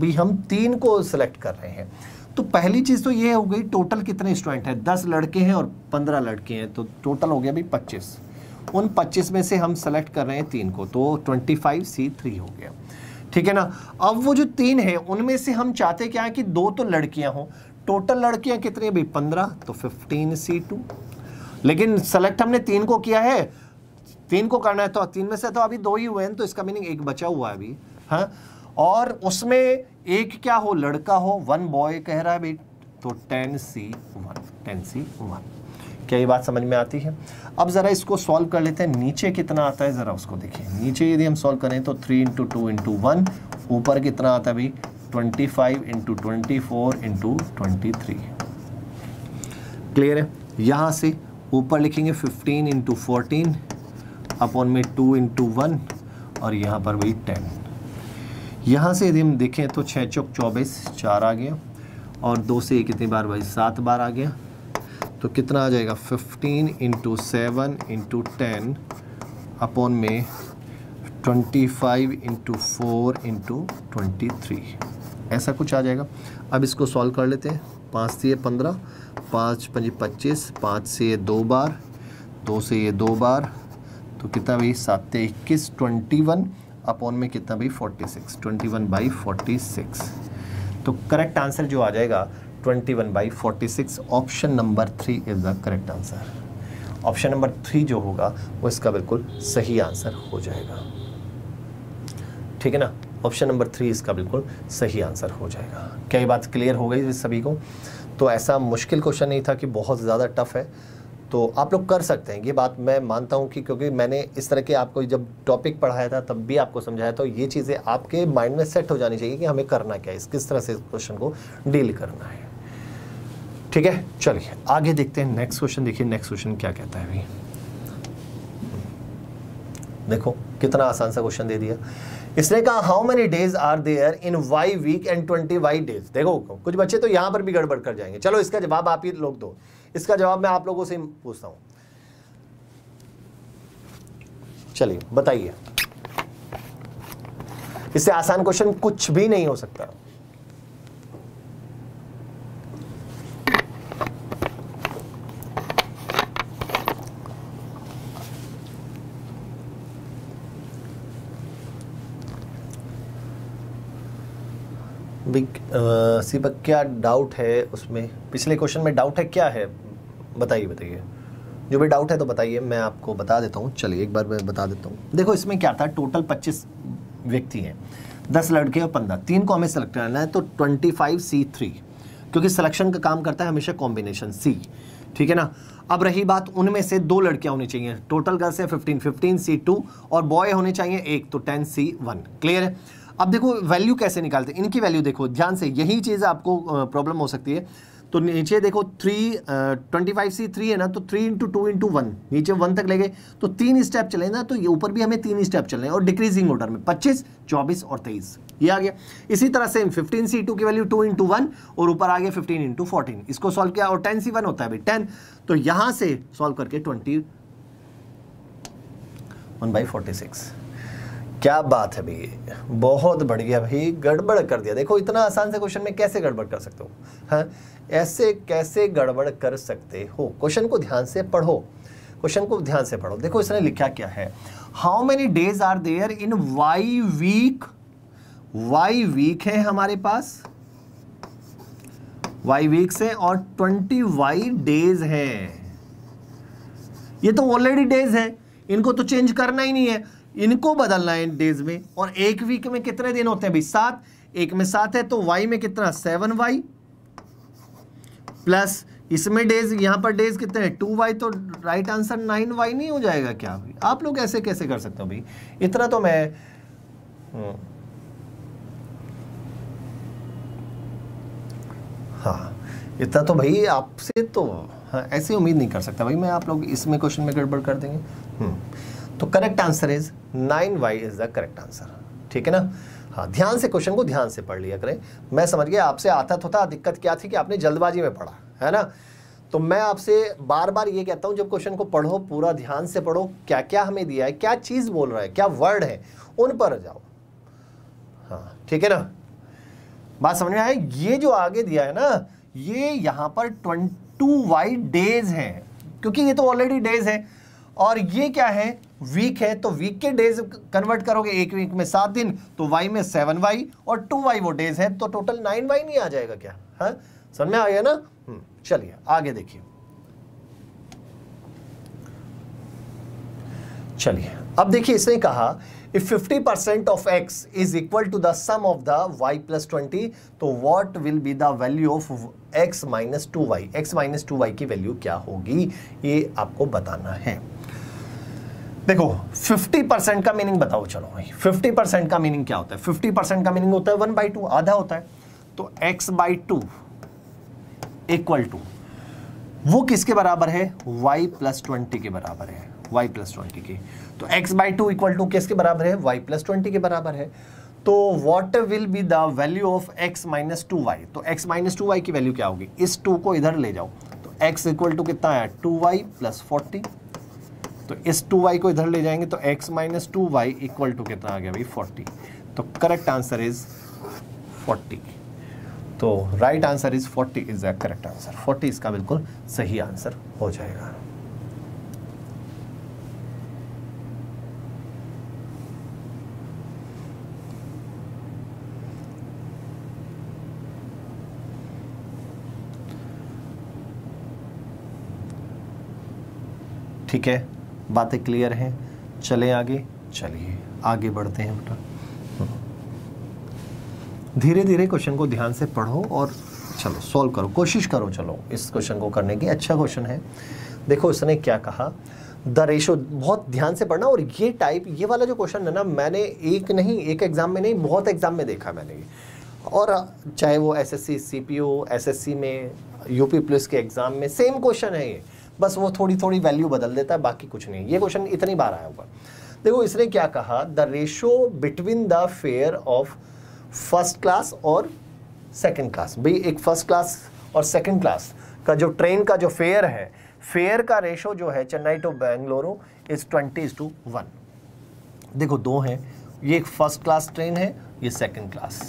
भी हम 3 को सेलेक्ट कर रहे हैं। तो पहली चीज़ तो ये हो गई टोटल कितने स्टूडेंट हैं, 10 लड़के हैं और 15 लड़के हैं, तो टोटल हो गया भाई 25। उन 25 में से हम सेलेक्ट कर रहे हैं 3 को, तो 25C3 हो गया। ठीक है ना, अब वो जो 3 है उनमें से हम चाहते क्या है कि 2 तो लड़कियां हों, टोटल लड़कियां कितनी भाई 15, तो 15C2। लेकिन सेलेक्ट हमने 3 को किया है, 3 को करना है, तो 3 में से तो अभी 2 ही हुए हैं, तो इसका मीनिंग 1 बचा हुआ है अभी। हाँ, और उसमें 1 क्या हो, लड़का हो, 1 बॉय कह रहा है भाई, तो 10C1। क्या ये बात समझ में आती है। अब ज़रा इसको सॉल्व कर लेते हैं, नीचे कितना आता है ज़रा उसको देखिए। नीचे यदि हम सॉल्व करें तो 3 × 2 × 1, ऊपर कितना आता है भाई 25 × 24 × 23। क्लियर है, यहाँ से ऊपर लिखेंगे 15 × 14 अपॉन में 2 × 1 और यहाँ पर भाई 10। यहाँ से यदि हम देखें तो 6 × 24 4 आ गया और 2 से 1 कितनी बार भाई 7 बार आ गया, तो कितना आ जाएगा 15 × 7 × 10 अपॉन में 25 × 4 × 23 ऐसा कुछ आ जाएगा। अब इसको सॉल्व कर लेते हैं। 5 से 15, 5 × 25, 5 से 2 बार, 2 से 2 बार, तो कितना भाई 7 × 21, 21 अपॉन में कितना भाई 46, 21/46। तो करेक्ट आंसर जो आ जाएगा 21/46, option number 3 is the correct answer. Option number 3 जो होगा वो इसका बिल्कुल सही आंसर हो जाएगा, ठीक है ना। ऑप्शन नंबर 3 इसका बिल्कुल सही आंसर हो जाएगा। क्या ये बात क्लियर हो गई सभी को? तो ऐसा मुश्किल क्वेश्चन नहीं था कि बहुत ज़्यादा टफ है, तो आप लोग कर सकते हैं। ये बात मैं मानता हूँ कि क्योंकि मैंने इस तरह के आपको जब टॉपिक पढ़ाया था तब भी आपको समझाया था, ये चीज़ें आपके माइंड में सेट हो जानी चाहिए कि हमें करना क्या है, किस तरह से इस क्वेश्चन को डील करना है, ठीक है। चलिए आगे देखते हैं नेक्स्ट क्वेश्चन। देखिए नेक्स्ट क्वेश्चन क्या कहता है भाई, देखो कितना आसान सा क्वेश्चन दे दिया। इसने कहा how many days are there in y week and 20 y days. देखो कुछ बच्चे तो यहाँ पर भी गड़बड़ कर जाएंगे। चलो इसका जवाब आप ही लोग दो, इसका जवाब मैं आप लोगों से पूछता हूँ। चलिए बताइए, इससे आसान क्वेश्चन कुछ भी नहीं हो सकता। सीपक क्या डाउट है उसमें? पिछले क्वेश्चन में डाउट है क्या है? बताइए बताइए, जो भी डाउट है तो बताइए, मैं आपको बता देता हूँ। चलिए एक बार मैं बता देता हूँ। देखो इसमें क्या था, टोटल 25 व्यक्ति हैं, 10 लड़के और 15, 3 को हमें सेलेक्ट करना है। तो 25C3, क्योंकि सिलेक्शन का काम करता है हमेशा कॉम्बिनेशन C, ठीक है ना। अब रही बात, उनमें से 2 लड़कियां होनी चाहिए। टोटल गर्ल्स हैं 15, 15C2 और बॉय होने चाहिए 1, तो 10C1। क्लियर है? अब देखो वैल्यू कैसे निकालते हैं, इनकी वैल्यू देखो ध्यान से, यही चीज़ आपको प्रॉब्लम हो सकती है। तो नीचे देखो 25C3 है ना, तो 3 × 2 × 1, नीचे 1 तक ले गए, तो 3 स्टेप चले ना, तो ये ऊपर भी हमें 3 स्टेप चलने हैं और डिक्रीजिंग ऑर्डर में 25, 24 और 23, ये आ गया। इसी तरह से 15C2 की वैल्यू 2 × 1 और ऊपर आ गया 15 × 14, इसको सॉल्व किया और 10C1 होता है भाई 10, तो यहाँ से सॉल्व करके 21/46। क्या बात है भैया, बहुत बढ़िया भाई, गड़बड़ कर दिया। देखो इतना आसान से क्वेश्चन में कैसे गड़बड़ कर सकते हो, हाँ ऐसे कैसे गड़बड़ कर सकते हो। क्वेश्चन को ध्यान से पढ़ो, क्वेश्चन को ध्यान से पढ़ो। देखो इसने लिखा क्या है, how many days are there in Y week. Y week है हमारे पास, वाई वीक्स है और 20 वाई डेज हैं। ये तो ऑलरेडी डेज हैं, इनको तो चेंज करना ही नहीं है, इनको बदलना है डेज में। और एक वीक में कितने दिन होते हैं भाई 7, एक में 7 है तो वाई में कितना 7y प्लस इसमें डेज, यहाँ पर डेज कितने हैं 2y, तो राइट आंसर 9y नहीं हो जाएगा क्या भाई? आप लोग ऐसे कैसे कर सकते हो भाई, इतना तो मैं हाँ इतना तो भाई आपसे तो हाँ ऐसे उम्मीद नहीं कर सकता भाई मैं, आप लोग इसमें क्वेश्चन में गड़बड़ कर देंगे। तो correct answer is 9y is the correct answer, ठीक है ना। हाँ ध्यान से, क्वेश्चन को ध्यान से पढ़ लिया करें। मैं समझ गया आपसे आता तो था, दिक्कत क्या थी कि आपने जल्दबाजी में पढ़ा है ना। तो मैं आपसे बार बार ये कहता हूँ, जब क्वेश्चन को पढ़ो पूरा ध्यान से पढ़ो, क्या क्या हमें दिया है, क्या चीज़ बोल रहा है, क्या वर्ड है, उन पर जाओ, हाँ ठीक है ना। बात समझ में आए? ये जो आगे दिया है ना, ये यहाँ पर 22 वाई डेज हैं, क्योंकि ये तो ऑलरेडी डेज है और ये क्या है वीक है, तो वीक के डेज कन्वर्ट करोगे, एक वीक में 7 दिन तो वाई में 7y और 2y वो डेज है, तो टोटल 9y नहीं आ जाएगा क्या? हाँ समझ में आ गया ना। चलिए आगे देखिए। चलिए अब देखिए, इसने कहा if 50% of x is equal to the sum of the y + 20, तो what will be the value of x - 2y। x - 2y की वैल्यू क्या होगी, ये आपको बताना है। देखो 50% का मीनिंग बताओ। चलो भाई 50% का मीनिंग क्या होता है? 50% का मीनिंग होता है 1/2, आधा होता है। तो x/2 = वो किसके बराबर है? y + 20 के बराबर है, y + 20 के। तो x/2 = किसके बराबर है? y + 20 के बराबर है। तो what will be the value of x - 2y। तो x - 2y की वैल्यू क्या होगी? इस 2 को इधर ले जाओ, तो x इक्वल टू कितना आया 2y प्लस 40। तो इस 2y को इधर ले जाएंगे तो x minus 2y equal to कितना आ गया भाई 40। तो करेक्ट आंसर इज 40। तो right answer is 40 is the correct answer. 40 इसका बिल्कुल सही आंसर हो जाएगा। ठीक है, बातें क्लियर हैं। चले आगे, चलिए आगे बढ़ते हैं बेटा। धीरे धीरे क्वेश्चन को ध्यान से पढ़ो और चलो सॉल्व करो, कोशिश करो चलो इस क्वेश्चन को करने की। अच्छा क्वेश्चन है, देखो उसने क्या कहा, द रेशो। बहुत ध्यान से पढ़ना। और ये टाइप, ये वाला जो क्वेश्चन है ना, मैंने एक नहीं, एक एग्जाम में नहीं, बहुत एग्जाम में देखा मैंने ये। और चाहे वो एसएससी सीपीओ, एसएससी में, यूपी पुलिस के एग्जाम में सेम क्वेश्चन है ये, बस वो थोड़ी थोड़ी वैल्यू बदल देता है, बाकी कुछ नहीं। ये क्वेश्चन इतनी बार आया हुआ। देखो इसने क्या कहा, the ratio between the fare of first class और सेकंड क्लास। भाई एक फर्स्ट क्लास और सेकंड क्लास का जो ट्रेन का जो फेयर है, फेयर का रेशो जो है चेन्नई टू बेंगलुरु इज 20:1। देखो दो हैं, ये एक फर्स्ट क्लास ट्रेन है, ये सेकेंड क्लास,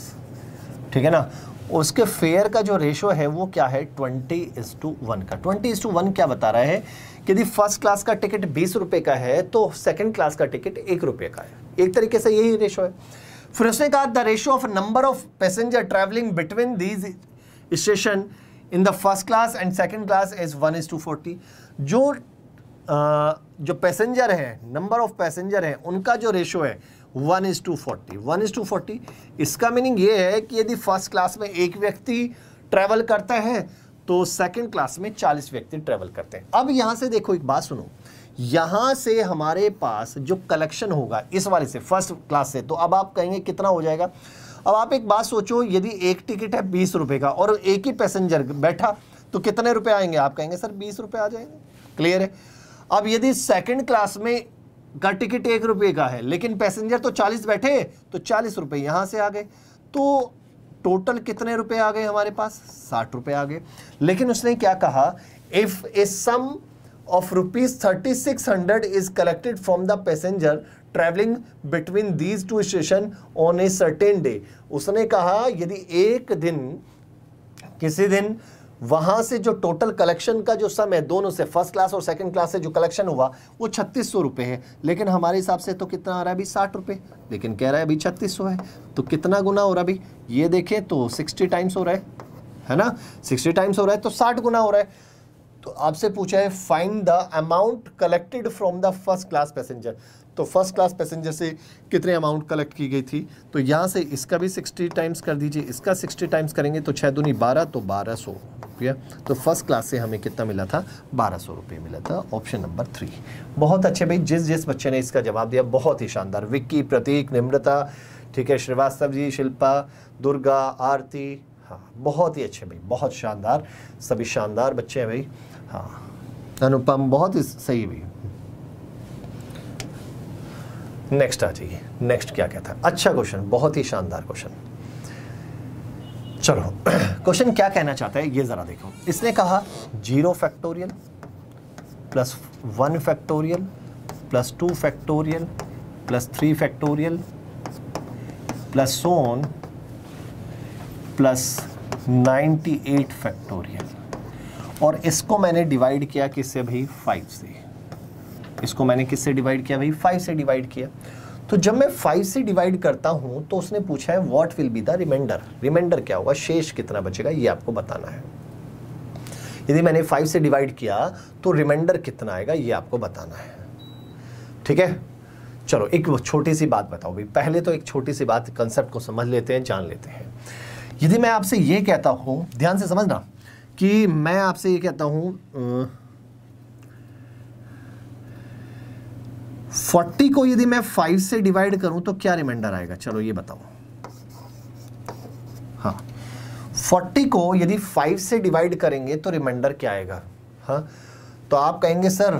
ठीक है ना। उसके फेयर का जो रेशो है वो क्या है 20:1 का। 20:1 क्या बता रहा है कि यदि फर्स्ट क्लास का टिकट 20 रुपये का है तो सेकंड क्लास का टिकट 1 रुपये का है। एक तरीके से यही रेशो है। फिर उसने कहा the ratio of number of passenger travelling between these station in the first class and second class is 1:40। जो पैसेंजर हैं, नंबर ऑफ पैसेंजर हैं, उनका जो रेशो है 1:40। इसका मीनिंग ये है कि यदि फर्स्ट क्लास में एक व्यक्ति ट्रैवल करता है तो सेकंड क्लास में 40 व्यक्ति ट्रैवल करते हैं। अब यहाँ से देखो, एक बात सुनो, यहाँ से हमारे पास जो कलेक्शन होगा इस वाले से, फर्स्ट क्लास से, तो अब आप कहेंगे कितना हो जाएगा। अब आप एक बात सोचो, यदि एक टिकट है 20 रुपये का और एक ही पैसेंजर बैठा तो कितने रुपये आएंगे? आप कहेंगे सर 20 रुपये आ जाएंगे, क्लियर है। अब यदि सेकंड क्लास में का टिकट 1 रुपये का है लेकिन पैसेंजर तो 40 बैठे तो 40 रुपये यहाँ से आ गए, तो टोटल कितने रुपए आ गए हमारे पास? 60 रुपये आ गए। लेकिन उसने क्या कहा, if a sum of rupees 3600 is collected from the passenger travelling between these two station on a certain day. उसने कहा यदि एक दिन, किसी दिन वहाँ से जो टोटल कलेक्शन का जो सम है दोनों से, फर्स्ट क्लास और सेकंड क्लास से जो कलेक्शन हुआ वो 3600 रुपये है, लेकिन हमारे हिसाब से तो कितना आ रहा है अभी 60 रुपये, लेकिन कह रहा है अभी 3600 है, तो कितना गुना हो रहा है अभी? ये देखें तो 60 टाइम्स हो रहा है ना, 60 टाइम्स हो रहा है तो 60 गुना हो रहा है। तो आपसे पूछा है find the amount collected from the first class passenger. तो फर्स्ट क्लास पैसेंजर से कितने अमाउंट कलेक्ट की गई थी, तो यहाँ से इसका भी 60 टाइम्स कर दीजिए, इसका 60 टाइम्स करेंगे तो 6 दूनी 12 तो 1200 रुपया। तो फर्स्ट क्लास से हमें कितना मिला था? 1200 रुपये मिला था। Option number 3। बहुत अच्छे भाई, जिस जिस बच्चे ने इसका जवाब दिया बहुत ही शानदार। विक्की, प्रतीक, निम्रता, ठीक है, श्रीवास्तव जी, शिल्पा, दुर्गा, आरती, हाँ बहुत ही अच्छे भाई, बहुत शानदार, सभी शानदार बच्चे हैं भाई। हाँ अनुपम, बहुत ही सही भाई। नेक्स्ट आ जाइए, नेक्स्ट क्या कहता है? अच्छा क्वेश्चन, बहुत ही शानदार क्वेश्चन। चलो क्वेश्चन क्या कहना चाहता है ये जरा देखो। इसने कहा 0 factorial plus 1 factorial plus 2 factorial plus 3 factorial plus so on plus 98 factorial. और इसको मैंने डिवाइड किया किससे भाई? 5 से। इसको मैंने किससे डिवाइड किया भाई? 5 से डिवाइड किया। तो जब मैं 5 से डिवाइड करता हूं तो उसने पूछा है what will be the remainder. Remainder क्या होगा, शेष कितना बचेगा ये आपको बताना है। यदि मैंने 5 से डिवाइड किया तो रिमाइंडर कितना आएगा ये आपको बताना है, ठीक है। चलो एक छोटी सी बात बताओ भाई, पहले तो एक छोटी सी बात, कंसेप्ट को समझ लेते हैं, जान लेते हैं। यदि मैं आपसे ये कहता हूं, ध्यान से समझना, कि मैं आपसे ये कहता हूं 40 को यदि मैं 5 से डिवाइड करूं तो क्या रिमाइंडर आएगा, चलो ये बताओ। हाँ 40 को यदि 5 से डिवाइड करेंगे तो रिमाइंडर क्या आएगा? हाँ तो आप कहेंगे सर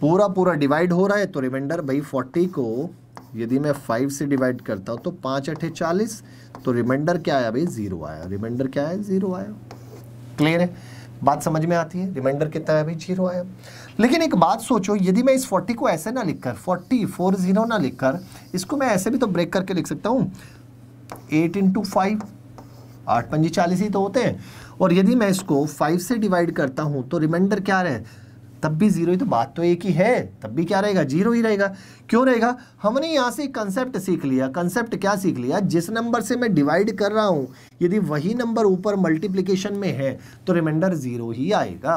पूरा पूरा डिवाइड हो रहा है तो रिमाइंडर भाई 40 को यदि मैं 5 से डिवाइड करता हूँ तो 5 8 40, तो रिमाइंडर क्या आया भाई? 0 आया। रिमाइंडर क्या आया? 0 आया, क्लियर है। बात समझ में आती है। रिमाइंडर कितना है भाई, 0 आया। लेकिन एक बात सोचो, यदि मैं इस 40 को ऐसे ना लिखकर 40 ना लिखकर इसको मैं ऐसे भी तो ब्रेक करके लिख सकता हूँ। 8 × 5, 8×5 40 ही तो होते हैं। और यदि मैं इसको 5 से डिवाइड करता हूँ तो रिमाइंडर क्या रहे, तब भी 0 ही, तो बात तो एक ही है, तब भी क्या रहेगा, 0 ही रहेगा। क्यों रहेगा, हमने यहाँ से कंसेप्ट सीख लिया। कंसेप्ट क्या सीख लिया, जिस नंबर से मैं डिवाइड कर रहा हूँ यदि वही नंबर ऊपर मल्टीप्लिकेशन में है तो रिमाइंडर 0 ही आएगा।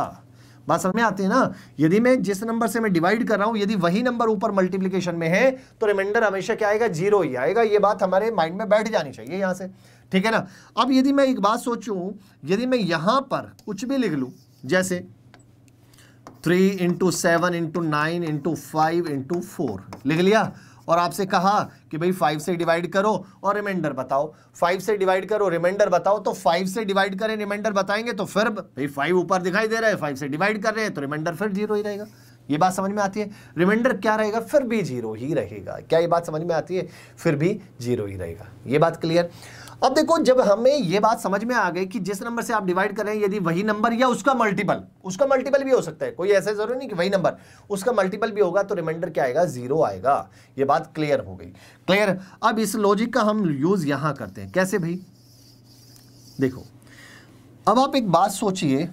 बात समझ में आती है ना। यदि मैं जिस नंबर से मैं डिवाइड कर रहा हूँ यदि वही नंबर ऊपर मल्टीप्लिकेशन में है तो रिमाइंडर हमेशा क्या आएगा, 0 ही आएगा। ये बात हमारे माइंड में बैठ जानी चाहिए यहाँ से, ठीक है ना। अब यदि मैं एक बात सोचूँ, यदि मैं यहाँ पर कुछ भी लिख लूँ, जैसे 3 × 7 × 9 × 5 × 4 लिख लिया और आपसे कहा कि भाई 5 से डिवाइड करो और रिमाइंडर बताओ, 5 से डिवाइड करो रिमाइंडर बताओ। तो 5 से डिवाइड करें रिमाइंडर बताएंगे तो फिर भाई 5 ऊपर दिखाई दे रहा है, 5 से डिवाइड कर रहे हैं तो रिमाइंडर फिर 0 ही रहेगा। ये बात समझ में आती है। रिमाइंडर क्या रहेगा, फिर भी 0 ही रहेगा। क्या ये बात समझ में आती है, फिर भी 0 ही रहेगा। ये बात क्लियर। अब देखो, जब हमें ये बात समझ में आ गई कि जिस नंबर से आप डिवाइड कर रहे हैं यदि वही नंबर या उसका मल्टीपल भी हो सकता है, कोई ऐसा जरूरी नहीं कि वही नंबर, उसका मल्टीपल भी होगा तो रिमाइंडर क्या आएगा, 0 आएगा। ये बात क्लियर हो गई। क्लियर। अब इस लॉजिक का हम यूज यहां करते हैं। कैसे भाई, देखो अब आप एक बात सोचिए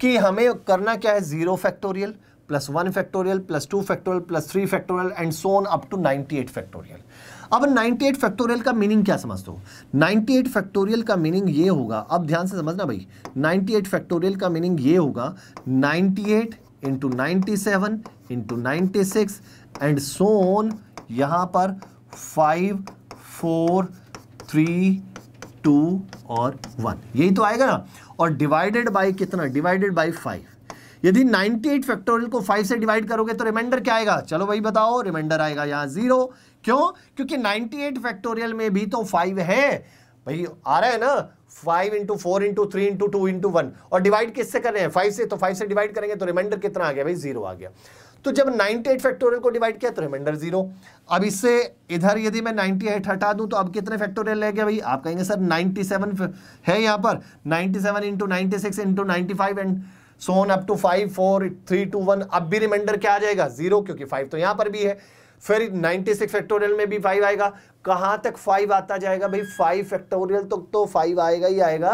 कि हमें करना क्या है, 0 factorial + 1 factorial + 2 factorial + 3 factorial and so on up to 98 factorial. अब 98 फैक्टोरियल का मीनिंग क्या समझते हो, 98 फैक्टोरियल का मीनिंग ये होगा, अब ध्यान से समझना भाई, 98 फैक्टोरियल का मीनिंग ये होगा 98 × 97 × 96 एंड सो ऑन। यहाँ पर 5, 4, 3, 2 और 1 यही तो आएगा ना। और डिवाइडेड बाय कितना, डिवाइडेड बाय 5। यदि 98 फैक्टोरियल को 5 से डिवाइड करोगे तो रिमाइंडर क्या आएगा, चलो भाई बताओ, रिमाइंडर आएगा यहाँ 0। क्यों, क्योंकि 98 फैक्टोरियल में भी तो 5 है भाई, आ रहा है ना, 5 × 4 × 3 × 2 × 1 और डिवाइड किससे कर रहे हैं, 5 से। तो 5 से डिवाइड करेंगे तो रिमाइंडर कितना आ गया भाई, 0 आ गया। तो जब 98 फैक्टोरियल को डिवाइड किया तो रिमाइंडर 0। अब इससे इधर यदि मैं 98 हटा दूं तो अब कितने फैक्टोरियल रह गया भाई, आप कहेंगे सर 97 है यहाँ पर, 97 × 96 × 95 and so on up to 5, 4, 3, 2, 1। अब भी रिमाइंडर क्या आ जाएगा, 0, क्योंकि 5 तो यहाँ पर भी है। फिर 96 फैक्टोरियल में भी 5 आएगा। कहाँ तक 5 आता जाएगा भाई, 5 फैक्टोरियल तक तो 5 आएगा ही आएगा।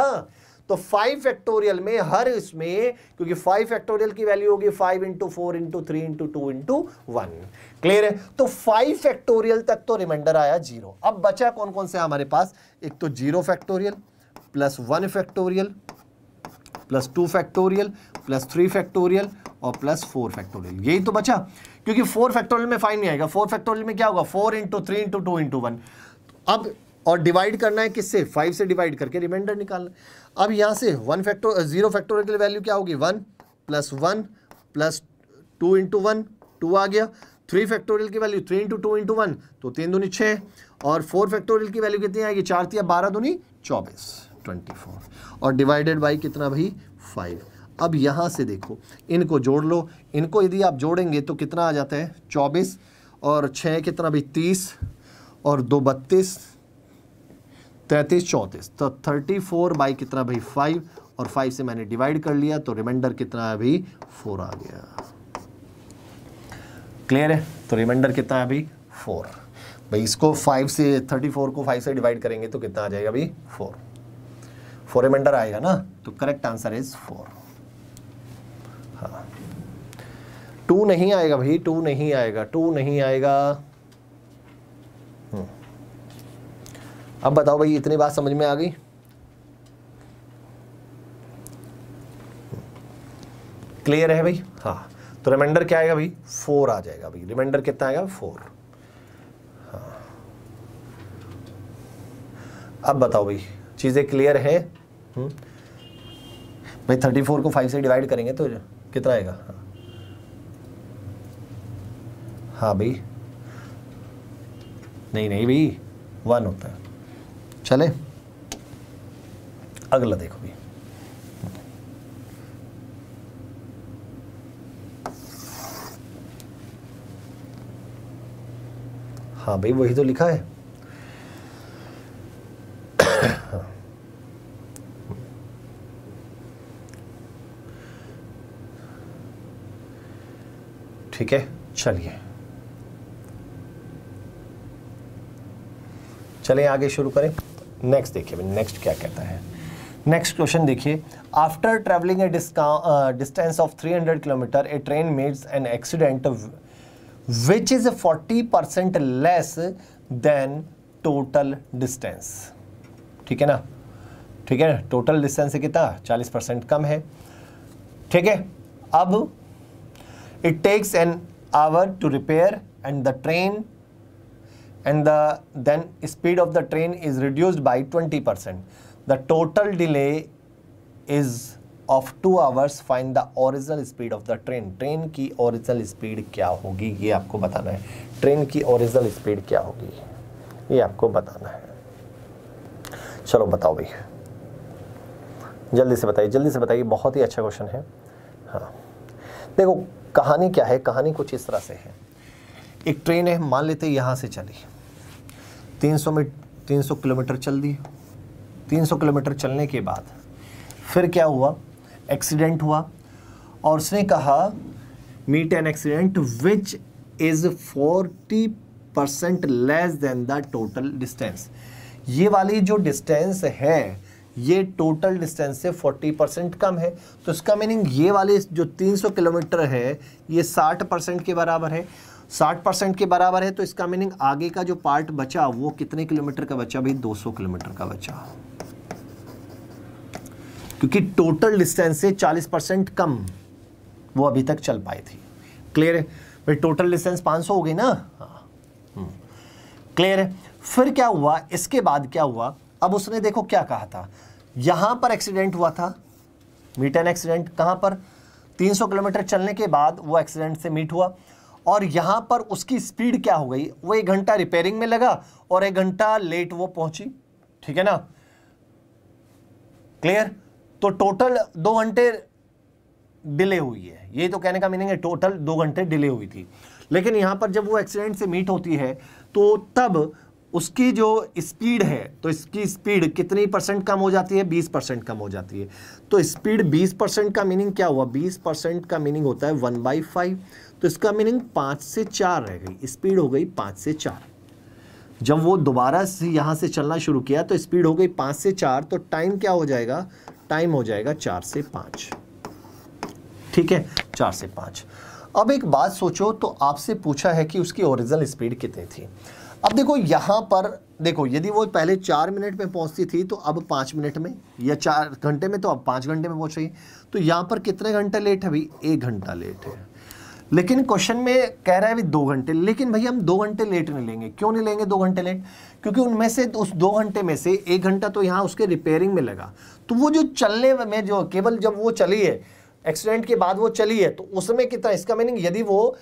तो 5 फैक्टोरियल में हर इसमें, क्योंकि 5 फैक्टोरियल की वैल्यू होगी 5 × 4 × 3 × 2 × 1। क्लियर है। तो 5 फैक्टोरियल तक तो रिमाइंडर आया 0। अब बचा कौन कौन से हमारे पास, एक तो 0 फैक्टोरियल + 1 फैक्टोरियल + 2 फैक्टोरियल + 3 फैक्टोरियल और + 4 फैक्टोरियल, यही तो बचा। क्योंकि 4 फैक्टोरियल में 5 नहीं आएगा, 4 फैक्टोरियल में क्या होगा, 4 × 3 × 2 × 1। अब और डिवाइड करना है किससे, 5 से डिवाइड करके रिमाइंडर निकालना। अब यहाँ से 0 फैक्टोरियल की वैल्यू क्या होगी, 1 + 1 + 2 × 1, 2 आ गया। 3 फैक्टोरियल की वैल्यू 3 × 2 × 1, तो 3 दूनी 6। और 4 फैक्टोरियल की वैल्यू कितनी आएगी, 4 × 3 = 12, 24 और डिवाइडेड बाय कितना भाई, 5। अब यहाँ से देखो, इनको जोड़ लो, इनको यदि आप जोड़ेंगे तो कितना आ जाता है, 24 और 6 कितना भाई, 30 और 2 32, 33, 34, तो 34 बाई कितना भाई, 5। और 5 से मैंने डिवाइड कर लिया तो रिमाइंडर कितना अभी, 4 आ गया। क्लियर है। तो रिमाइंडर कितना अभी, 4 भाई। इसको 5 से, 34 को 5 से डिवाइड करेंगे तो कितना आ जाएगा अभी, 4 रिमाइंडर आएगा ना। तो करेक्ट आंसर इज 4। हाँ, 2 नहीं आएगा भाई, 2 नहीं आएगा, 2 नहीं आएगा। अब बताओ भाई, इतनी बात समझ में आ गई। क्लियर है भाई। हाँ, तो रिमाइंडर क्या आएगा भाई, 4 आ जाएगा भाई। रिमाइंडर कितना आएगा, 4। हाँ, अब बताओ भाई, चीज़ें क्लियर है भाई। 34 को 5 से डिवाइड करेंगे तो कितना आएगा, हाँ भाई, नहीं नहीं भाई, 1 होता है। चले अगला देखो भाई, हाँ भाई वही तो लिखा है। ठीक है। चलिए चलिए आगे शुरू करें। नेक्स्ट देखिए, नेक्स्ट क्या कहता है। नेक्स्ट क्वेश्चन देखिए, after travelling a distance of 300 kilometre a train meets an accident which is 40% less than total distance. ठीक है ना, ठीक है, टोटल डिस्टेंस से कितना 40% कम है। ठीक है, अब it takes an hour to repair and the train and the then speed of the train is reduced by 20%. The total delay is of 2 hours. Find the original speed of the train. Train की original speed क्या होगी ये आपको बताना है। Train की original speed क्या होगी ये आपको बताना है। चलो बताओ भैया, जल्दी से बताइए, जल्दी से बताइए। बहुत ही अच्छा क्वेश्चन है। हाँ देखो कहानी क्या है, कहानी कुछ इस तरह से है। एक ट्रेन है, मान लेते यहाँ से चली 300 किलोमीटर चल दी। 300 किलोमीटर चलने के बाद फिर क्या हुआ, एक्सीडेंट हुआ और उसने कहा meet an accident which is 40% less than the total distance. ये वाली जो डिस्टेंस है ये टोटल डिस्टेंस से 40% कम है, तो इसका मीनिंग ये वाली जो 300 किलोमीटर है ये 60% के बराबर है। 60% के बराबर है तो इसका मीनिंग आगे का जो पार्ट बचा वो कितने किलोमीटर का बचा भाई, 200 किलोमीटर का बचा, क्योंकि टोटल डिस्टेंस से 40% कम वो अभी तक चल पाई थी। क्लियर है भाई, टोटल डिस्टेंस 500 हो गई ना। हाँ क्लियर है। फिर क्या हुआ, इसके बाद क्या हुआ, अब उसने देखो क्या कहा था, यहाँ पर एक्सीडेंट हुआ था, मीट एन एक्सीडेंट। कहाँ पर, 300 किलोमीटर चलने के बाद वो एक्सीडेंट से मीट हुआ और यहाँ पर उसकी स्पीड क्या हो गई, वो 1 घंटा रिपेयरिंग में लगा और 1 घंटा लेट वो पहुंची। ठीक है ना, क्लियर। तो टोटल 2 घंटे डिले हुई है, ये तो कहने का मीनिंग है टोटल 2 घंटे डिले हुई थी। लेकिन यहाँ पर जब वो एक्सीडेंट से मीट होती है तो तब उसकी जो स्पीड है, तो इसकी स्पीड कितनी परसेंट कम हो जाती है, 20% कम हो जाती है। तो स्पीड 20% का मीनिंग क्या हुआ, 20% का मीनिंग होता है 1/5। तो इसका मीनिंग 5 से 4 रह गई, स्पीड हो गई 5 से 4। जब वो दोबारा से यहाँ से चलना शुरू किया तो स्पीड हो गई 5 से 4, तो टाइम क्या हो जाएगा, टाइम हो जाएगा 4 से 5। ठीक है, 4 से 5। अब एक बात सोचो, तो आपसे पूछा है कि उसकी ओरिजिनल स्पीड कितनी थी। अब देखो यहाँ पर देखो, यदि वो पहले 4 मिनट में पहुँचती थी तो अब 5 मिनट में, या 4 घंटे में तो अब 5 घंटे में पहुँच रही है। तो यहाँ पर कितने घंटे लेट है भाई, 1 घंटा लेट है। लेकिन क्वेश्चन में कह रहा है भी 2 घंटे, लेकिन भाई हम 2 घंटे लेट नहीं लेंगे। क्यों नहीं लेंगे 2 घंटे लेट, क्योंकि उनमें से उस 2 घंटे में से 1 घंटा तो यहाँ उसके रिपेयरिंग में लगा। तो वो जो चलने में जो केवल जब वो चली है एक्सीडेंट के बाद वो चली है तो उसमें कितना, इसका मीनिंग यदि वो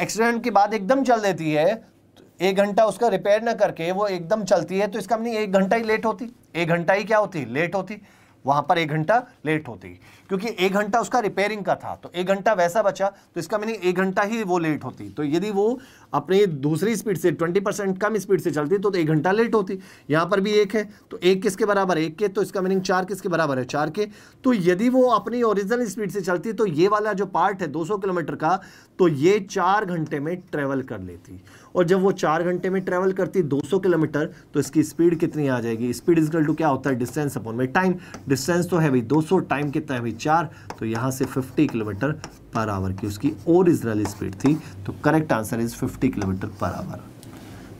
एक्सीडेंट के बाद एकदम चल देती है तो 1 घंटा उसका रिपेयर ना करके वो एकदम चलती है तो इसका मीनिंग 1 घंटा ही लेट होती, 1 घंटा ही क्या होती, लेट होती। वहाँ पर 1 घंटा लेट होती क्योंकि 1 घंटा उसका रिपेयरिंग का था तो 1 घंटा वैसा बचा, तो इसका मीनिंग 1 घंटा ही वो लेट होती। तो यदि वो अपनी दूसरी स्पीड से 20% कम स्पीड से चलती तो 1 घंटा लेट होती। यहाँ पर भी 1 है तो 1 किसके बराबर, 1 के, तो इसका मीनिंग 4 किसके बराबर है, 4 के। तो यदि वो अपनी ओरिजिनल स्पीड से चलती तो ये वाला जो पार्ट है 200 किलोमीटर का, तो ये 4 घंटे में ट्रेवल कर लेती। और जब वो 4 घंटे में ट्रेवल करती 200 किलोमीटर तो इसकी स्पीड कितनी आ जाएगी, स्पीड इक्वल टू क्या होता है, डिस्टेंस अपॉन में टाइम। डिस्टेंस तो है भाई 200, टाइम कितना है भाई 4, तो यहाँ से 50 किलोमीटर पर आवर की उसकी ओरिजिनल स्पीड थी। तो correct answer is 50 kilometre per hour.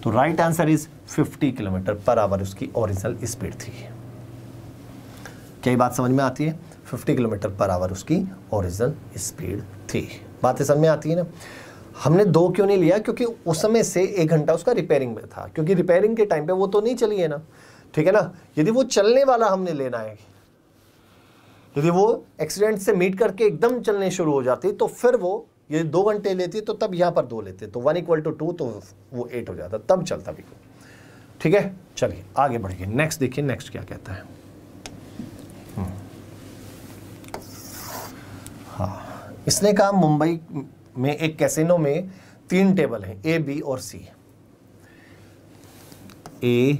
तो right answer is 50 kilometre per hour उसकी ओरिजिनल स्पीड थी। क्या ये बात समझ में आती है, 50 किलोमीटर पर आवर उसकी ओरिजिनल स्पीड थी। बातें समझ में आती है ना। हमने 2 क्यों नहीं लिया, क्योंकि उस समय से 1 घंटा उसका रिपेयरिंग में था, क्योंकि रिपेयरिंग के टाइम पे वो तो नहीं चली है ना। ठीक है ना, यदि वो चलने वाला हमने लेना है, यदि वो एक्सीडेंट से मीट करके एकदम चलने शुरू हो जाती तो फिर वो ये 2 घंटे लेती, तो तब यहाँ पर 2 लेते, तो 1 इक्वल टू 2 तो वो 8 हो जाता, तब चलता भी। ठीक है, चलिए आगे बढ़िए। नेक्स्ट देखिए, नेक्स्ट क्या कहता है। हाँ, इसने कहा मुंबई में एक कैसीनो में 3 टेबल हैं, A, B और C। A,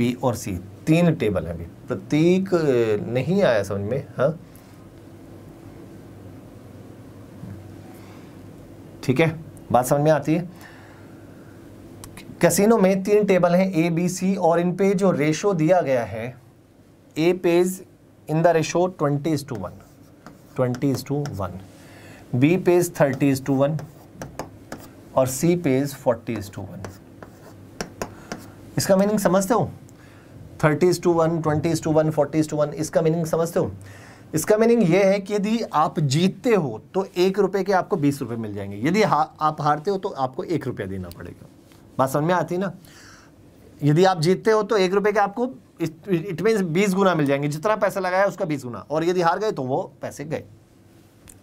B और C 3 टेबल हैं। प्रतीक नहीं आया समझ में। हाँ ठीक है, बात समझ में आती है। कैसीनो में 3 टेबल हैं ए बी सी और इन पे जो रेशो दिया गया है A page in the ratio 20:1 20:1, B page 30:1 और सी पेज 40:1। इसका मीनिंग समझते हो? 30:1, 20:1, 40:1, इसका मीनिंग समझते हो? इसका मीनिंग ये है कि यदि आप जीतते हो तो 1 रुपये के आपको 20 रुपये मिल जाएंगे, यदि आप हारते हो तो आपको 1 रुपया देना पड़ेगा। बात समझ में आती है ना? यदि आप जीतते हो तो 1 रुपये के आपको इट मीन्स 20 गुना मिल जाएंगे, जितना पैसा लगाया उसका 20 गुना, और यदि हार गए तो वो पैसे गए।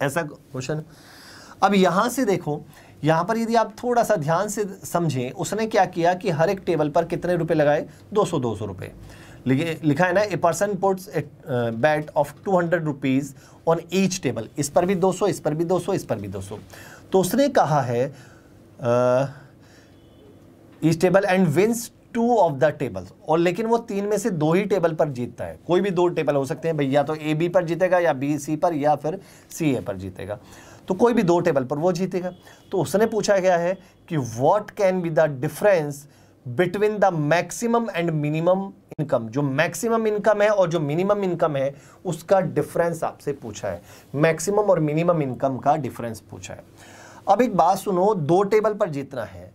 ऐसा क्वेश्चन। अब यहाँ से देखो, यहाँ पर यदि आप थोड़ा सा ध्यान से समझें, उसने क्या किया कि हर एक टेबल पर कितने रुपए लगाए, 200 रुपये लिखा है ना। A person puts a bet of 200 rupees on each table, इस पर भी 200, इस पर भी 200, इस पर भी 200। तो उसने कहा है each table and wins 2 of the tables, और लेकिन वो 3 में से 2 ही टेबल पर जीतता है। कोई भी 2 टेबल हो सकते हैं भैया, तो ए बी पर जीतेगा या बी सी पर या फिर सी ए पर जीतेगा, तो कोई भी 2 टेबल पर वो जीतेगा। तो उसने पूछा गया है कि what can be the difference between the maximum and minimum income, जो मैक्सिमम इनकम है और जो मिनिमम इनकम है उसका डिफरेंस आपसे पूछा है, मैक्सिमम और मिनिमम इनकम का डिफरेंस पूछा है। अब एक बात सुनो, 2 टेबल पर जीतना है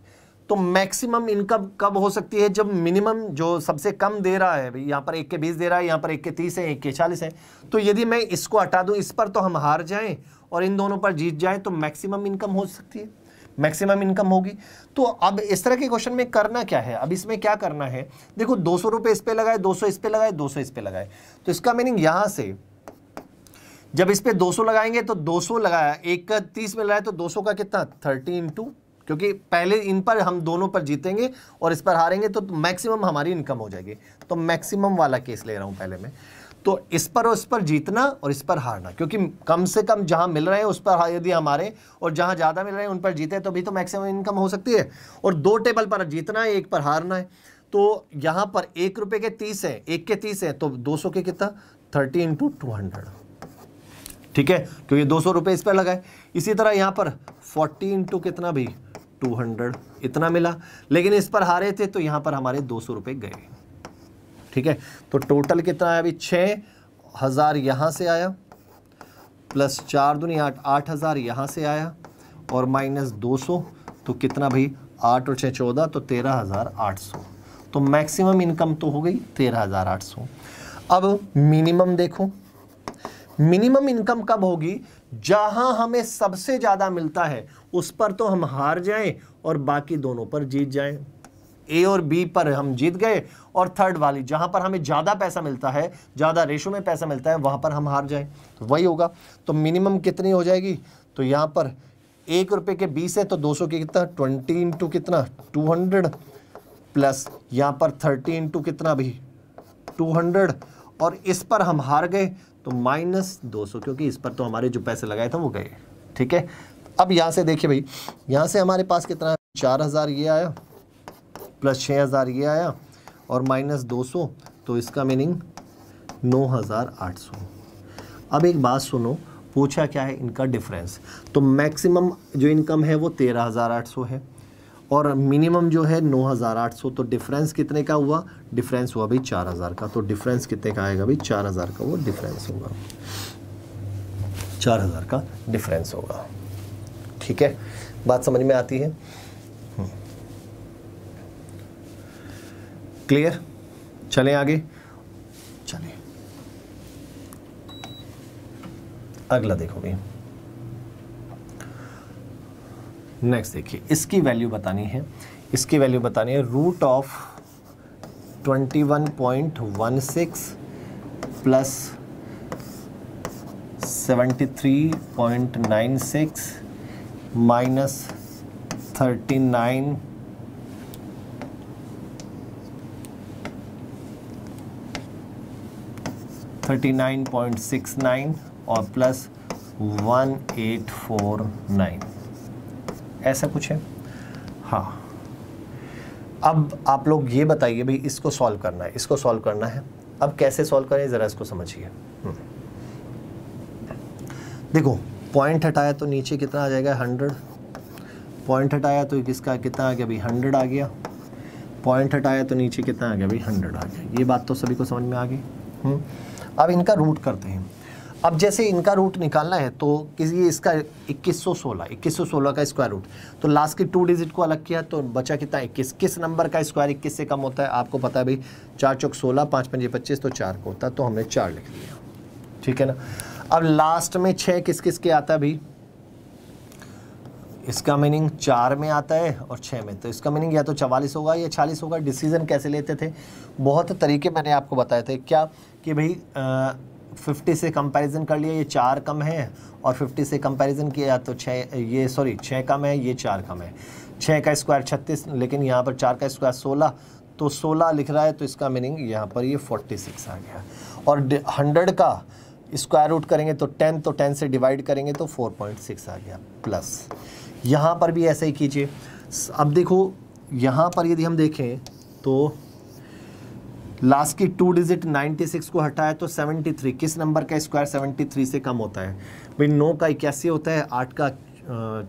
तो मैक्सिमम इनकम कब हो सकती है? जब मिनिमम जो सबसे कम दे रहा है, भाई यहाँ पर 1 के 20 दे रहा है, यहाँ पर 1 के 30 है, 1 के 40 है, तो यदि मैं इसको हटा दूँ, इस पर तो हम हार जाएं और इन दोनों पर जीत जाएं तो मैक्सिमम इनकम हो सकती है, मैक्सिमम इनकम होगी। तो अब इस तरह के क्वेश्चन में करना क्या है, अब इसमें क्या करना है, देखो 200 रुपये इस पर लगाए, 200 इस पर लगाए, 200 इस पर लगाए, तो इसका मीनिंग यहाँ से जब इस पर 200 लगाएंगे तो 200 लगाया, 1 का 30 मिल रहा है तो 200 का कितना 30 into, क्योंकि पहले इन पर हम दोनों पर जीतेंगे और इस पर हारेंगे तो मैक्सिमम हमारी इनकम हो जाएगी। तो मैक्सिमम वाला केस ले रहा हूं पहले मैं, तो इस पर और इस पर जीतना और इस पर हारना, क्योंकि कम से कम जहां मिल रहे हैं उस पर यदि हमारे और जहां ज़्यादा मिल रहे हैं उन पर जीते तो भी तो मैक्सिमम इनकम हो सकती है। और 2 टेबल पर जीतना है, 1 पर हारना है, तो यहाँ पर 1 रुपये के 30 है, 1 के 30 है, तो 200 के कितना 30 into 200, ठीक है, क्योंकि 200 रुपये इस पर लगाए। इसी तरह यहाँ पर 40 into कितना भी 200, इतना मिला, लेकिन इस पर हारे थे तो यहाँ पर हमारे 200 रुपये गए, ठीक है। तो टोटल कितना आया अभी, 6000 यहाँ से आया, प्लस 4 दूनी 8, 8000 यहाँ से आया, और माइनस 200, तो कितना भाई 8 और 6 14, तो 13800। तो मैक्सिमम इनकम तो हो गई 13800। अब मिनिमम देखो, मिनिमम इनकम कब होगी, जहां हमें सबसे ज़्यादा मिलता है उस पर तो हम हार जाएं और बाकी दोनों पर जीत जाएं। ए और बी पर हम जीत गए और थर्ड वाली जहां पर हमें ज़्यादा पैसा मिलता है, ज़्यादा रेशो में पैसा मिलता है, वहां पर हम हार जाएं, तो वही होगा। तो मिनिमम कितनी हो जाएगी, तो यहाँ पर 1 रुपये के 20 है तो 200 के कितना 20 into कितना 200, प्लस यहाँ पर 30 into कितना भी 200, और इस पर हम हार गए तो माइनस 200, क्योंकि इस पर तो हमारे जो पैसे लगाए थे वो गए, ठीक है। अब यहाँ से देखिए भाई, यहाँ से हमारे पास कितना 4000 ये आया, प्लस 6000 ये आया, और माइनस 200, तो इसका मीनिंग 9800। अब एक बात सुनो, पूछा क्या है इनका डिफरेंस, तो मैक्सिमम जो इनकम है वो 13800 है और मिनिमम जो है 9800, तो डिफरेंस कितने का हुआ, डिफरेंस हुआ भाई 4000 का। तो डिफरेंस कितने का आएगा भाई, 4000 का वो डिफरेंस होगा, 4000 का डिफरेंस होगा, ठीक है, बात समझ में आती है, क्लियर। चलें आगे, चलें अगला देखो भाई, नेक्स्ट देखिए, इसकी वैल्यू बतानी है, इसकी वैल्यू बतानी है √21.16 प्लस 73.96 माइनस 39.69 और प्लस 1849, ऐसा कुछ है। हाँ, अब आप लोग ये बताइए भाई, इसको सॉल्व करना है, इसको सॉल्व करना है। अब कैसे सॉल्व करें, ज़रा इसको समझिए। देखो पॉइंट हटाया तो नीचे कितना आ जाएगा 100, पॉइंट हटाया तो किसका कितना आ गया भाई 100 आ गया, पॉइंट हटाया तो नीचे कितना आ गया भाई 100 आ गया। ये बात तो सभी को समझ में आ गई। अब इनका रूट करते हैं। अब जैसे इनका रूट निकालना है तो किसी इसका 2116 का स्क्वायर रूट, तो लास्ट के 2 डिजिट को अलग किया तो बचा कितना 21। किस नंबर का स्क्वायर 21 से कम होता है आपको पता है भाई, 4 चौक 16, 5 पंजे 25 तो 4 को होता है, तो हमने 4 लिख दिया, ठीक है ना। अब लास्ट में 6 किस किस के आता है भाई, इसका मीनिंग 4 में आता है और 6 में, तो इसका मीनिंग या तो 44 होगा या 46 होगा। डिसीजन कैसे लेते थे, बहुत तरीके मैंने आपको बताए थे क्या कि भाई 50 से कंपैरिजन कर लिया, ये 4 कम है, और 50 से कंपैरिजन किया तो 6, ये सॉरी 6 कम है, ये 4 कम है। 6 का स्क्वायर 36, लेकिन यहाँ पर 4 का स्क्वायर 16, तो 16 लिख रहा है तो इसका मीनिंग यहाँ पर ये 46 आ गया। और 100 का स्क्वायर रूट करेंगे तो 10, तो 10 से डिवाइड करेंगे तो 4.6 आ गया। प्लस यहाँ पर भी ऐसा ही कीजिए। अब देखो यहाँ पर यदि हम देखें तो लास्ट की 2 डिजिट 96 को हटाया तो 73, किस नंबर का स्क्वायर 73 से कम होता है भाई, 9 का 81 होता है, 8 का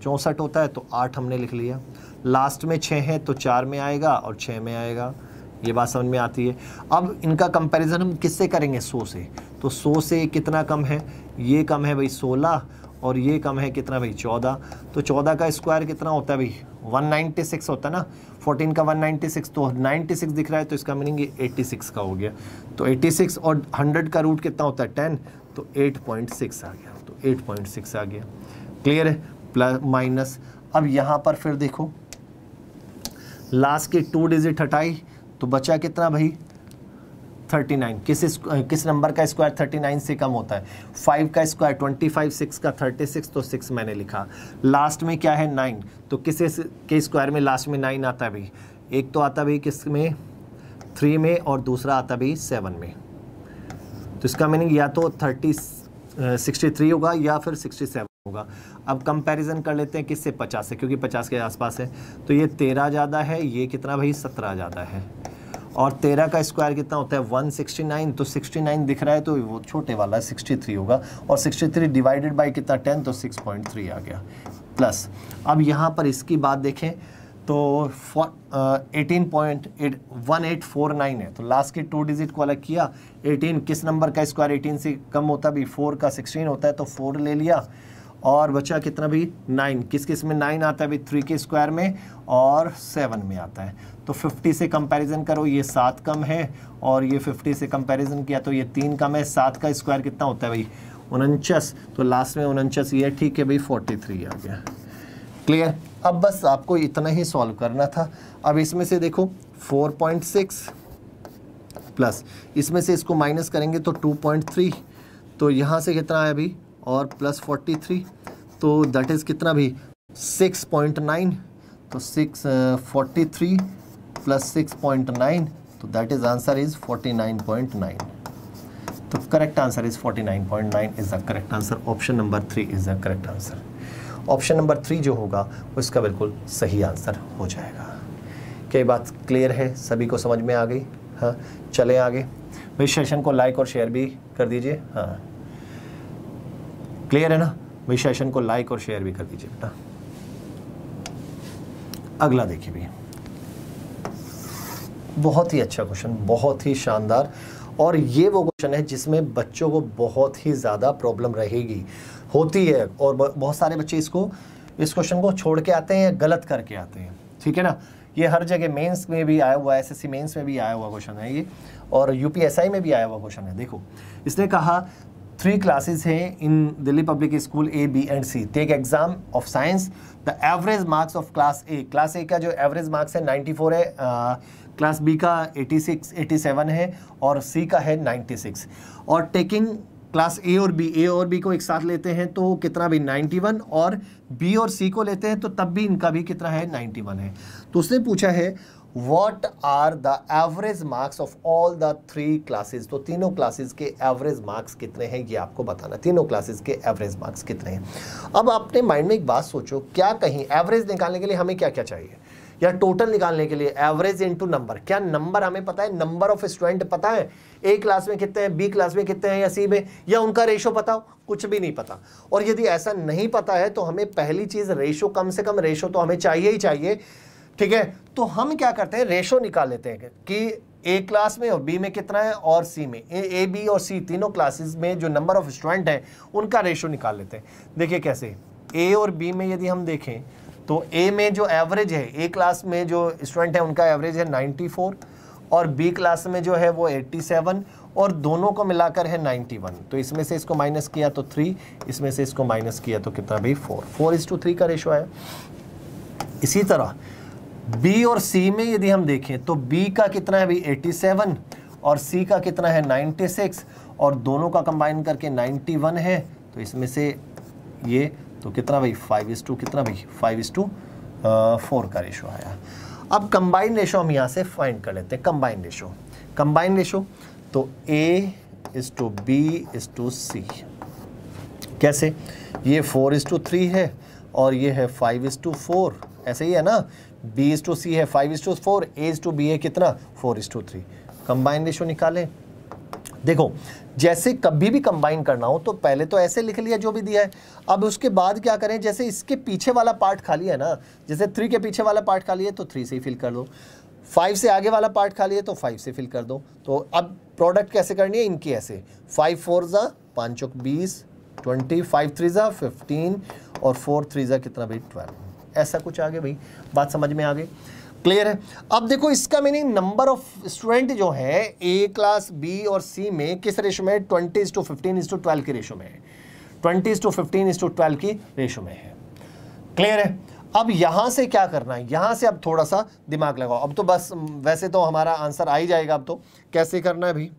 64 होता है, तो 8 हमने लिख लिया। लास्ट में 6 है तो 4 में आएगा और 6 में आएगा, ये बात समझ में आती है। अब इनका कंपैरिजन हम किससे करेंगे 100 से, तो 100 से कितना कम है, ये कम है भाई 16 और ये कम है कितना भाई 14, तो 14 का स्क्वायर कितना होता है भाई 196 होता है ना, 14 का 196 तो 96 दिख रहा है तो इसका मीनिंग ये 86 का हो गया। तो 86 और 100 का रूट कितना होता है 10, तो 8.6 आ गया, तो 8.6 आ गया। क्लियर है। प्लस माइनस, अब यहाँ पर फिर देखो लास्ट के 2 डिजिट हटाई तो बचा कितना भाई 39, किस नंबर का स्क्वायर 39 से कम होता है, 5 का स्क्वायर 25, 6 का 36 तो 6 मैंने लिखा। लास्ट में क्या है 9, तो किस के स्क्वायर में लास्ट में 9 आता है भाई, एक तो आता भाई किस में 3 में और दूसरा आता भाई 7 में, तो इसका मीनिंग या तो 63 होगा या फिर 67 होगा। अब कंपैरिजन कर लेते हैं किससे, 50 से, क्योंकि 50 के आसपास है, तो ये 13 ज़्यादा है, ये कितना भाई 17 ज़्यादा है, और 13 का स्क्वायर कितना होता है 169, तो 69 दिख रहा है तो वो छोटे वाला 63 होगा, और 63 डिवाइडेड बाय कितना 10 तो 6.3 आ गया। प्लस अब यहाँ पर इसकी बात देखें तो 18.1849 है, तो लास्ट के 2 डिजिट को अलग किया, 18 किस नंबर का स्क्वायर 18 से कम होता भी, 4 का 16 होता है तो 4 ले लिया, और बचा कितना भी 9, किस किस में 9 आता है भाई 3 के स्क्वायर में और 7 में आता है। तो 50 से कंपैरिजन करो, ये 7 कम है और ये 50 से कंपैरिजन किया तो ये 3 कम है, 7 का स्क्वायर कितना होता है भाई 49, तो लास्ट में 49 ये ठीक है भाई 43 आ गया। क्लियर। अब बस आपको इतना ही सॉल्व करना था। अब इसमें से देखो 4.6 प्लस इसमें से इसको माइनस करेंगे तो 2.3, तो यहाँ से कितना आया भाई और प्लस 43, तो दैट इज़ कितना भी 6.9, तो 643 प्लस 6.9 तो दैट इज़ आंसर इज़ 49.9, तो correct answer is 49.9 is the correct answer. Option number 3 is the correct answer. Option number 3 जो होगा उसका बिल्कुल सही आंसर हो जाएगा। क्या ये बात क्लियर है, सभी को समझ में आ गई? हाँ, चले आगे। भाई सेशन को लाइक और शेयर भी कर दीजिए। हाँ क्लियर है ना, भाई सेशन को लाइक और शेयर भी कर दीजिए बेटा। अगला देखिए भी, बहुत ही अच्छा क्वेश्चन, बहुत ही शानदार, और ये वो क्वेश्चन है जिसमें बच्चों को बहुत ही ज़्यादा प्रॉब्लम रहेगी, होती है, और बहुत सारे बच्चे इसको इस क्वेश्चन को छोड़ के आते हैं या गलत करके आते हैं, ठीक है ना। ये हर जगह मेंस में भी आया हुआ है, एसएससी मेंस में भी आया हुआ क्वेश्चन है ये, और यूपीएसआई में भी आया हुआ क्वेश्चन है। देखो इसने कहा 3 क्लासेस हैं in Delhi public school A, B and C। Take exam of science, the average marks of class A। Class A का जो एवरेज मार्क्स है 94 है, क्लास B का 86 87 है और C का है 96। और टेकिंग क्लास A और B को एक साथ लेते हैं तो कितना भी 91, और B और C को लेते हैं तो तब भी इनका भी कितना है 91 है। तो उसने पूछा है What are the average marks of all the 3 classes? तो तीनों क्लासेस के एवरेज मार्क्स कितने हैं ये आपको बताना, तीनों क्लासेस के एवरेज मार्क्स कितने हैं। अब अपने माइंड में एक बात सोचो, क्या कहीं एवरेज निकालने के लिए हमें क्या क्या चाहिए? या टोटल निकालने के लिए एवरेज इनटू नंबर। क्या नंबर हमें पता है, नंबर ऑफ स्टूडेंट पता है, ए क्लास में कितने हैं, बी क्लास में कितने हैं या सी में, या उनका रेशो पता हो? कुछ भी नहीं पता। और यदि ऐसा नहीं पता है तो हमें पहली चीज रेशो, कम से कम रेशो तो हमें चाहिए ही चाहिए। ठीक है, तो हम क्या करते हैं, रेशो निकाल लेते हैं कि ए क्लास में और बी में कितना है और सी में, ए बी और सी तीनों क्लासेस में जो नंबर ऑफ स्टूडेंट हैं उनका रेशो निकाल लेते हैं। देखिए कैसे, ए और बी में यदि हम देखें तो ए में जो एवरेज है, ए क्लास में जो स्टूडेंट है उनका एवरेज है 94 और बी क्लास में जो है वो 87 और दोनों को मिलाकर है 91। तो इसमें से इसको माइनस किया तो 3, इसमें से इसको माइनस किया तो कितना भाई 4:3 का रेशो आया। इसी तरह बी और सी में यदि हम देखें तो बी का कितना है भाई 87 और सी का कितना है 96 और दोनों का कंबाइन करके 91 है। तो इसमें से ये तो कितना भाई 5:4 का रेशो आया। अब कंबाइन रेशो हम यहाँ से फाइंड कर लेते हैं। कंबाइन रेशो तो A:B:C, कैसे, ये 4:3 है और ये है 5:4, ऐसे ही है ना। B:C है 5:4, A:B है कितना 4:3। कंबाइन रेशो निकालें। देखो जैसे कभी भी कंबाइन करना हो तो पहले तो ऐसे लिख लिया जो भी दिया है। अब उसके बाद क्या करें, जैसे इसके पीछे वाला पार्ट खाली है ना, जैसे 3 के पीछे वाला पार्ट खाली है तो 3 से ही फिल कर दो, 5 से आगे वाला पार्ट खाली है तो 5 से फिल कर दो। तो अब प्रोडक्ट कैसे करनी है इनकी, ऐसे 5×4=5×20, 5×3=15 और 4×3 कितना भाई 12। ऐसा कुछ आगे भाई, बात समझ में आ गई, क्लियर है। अब देखो इसका मीनिंग नंबर ऑफ स्टूडेंट जो है ए क्लास, बी और सी में किस रेशो में है, 20:15:12 की रेशो में है, 20:15:12 की रेशो में है, क्लियर है। अब यहाँ से क्या करना है, यहाँ से अब थोड़ा सा दिमाग लगाओ। अब तो बस वैसे तो हमारा आंसर आ ही जाएगा। अब तो कैसे करना है भाई,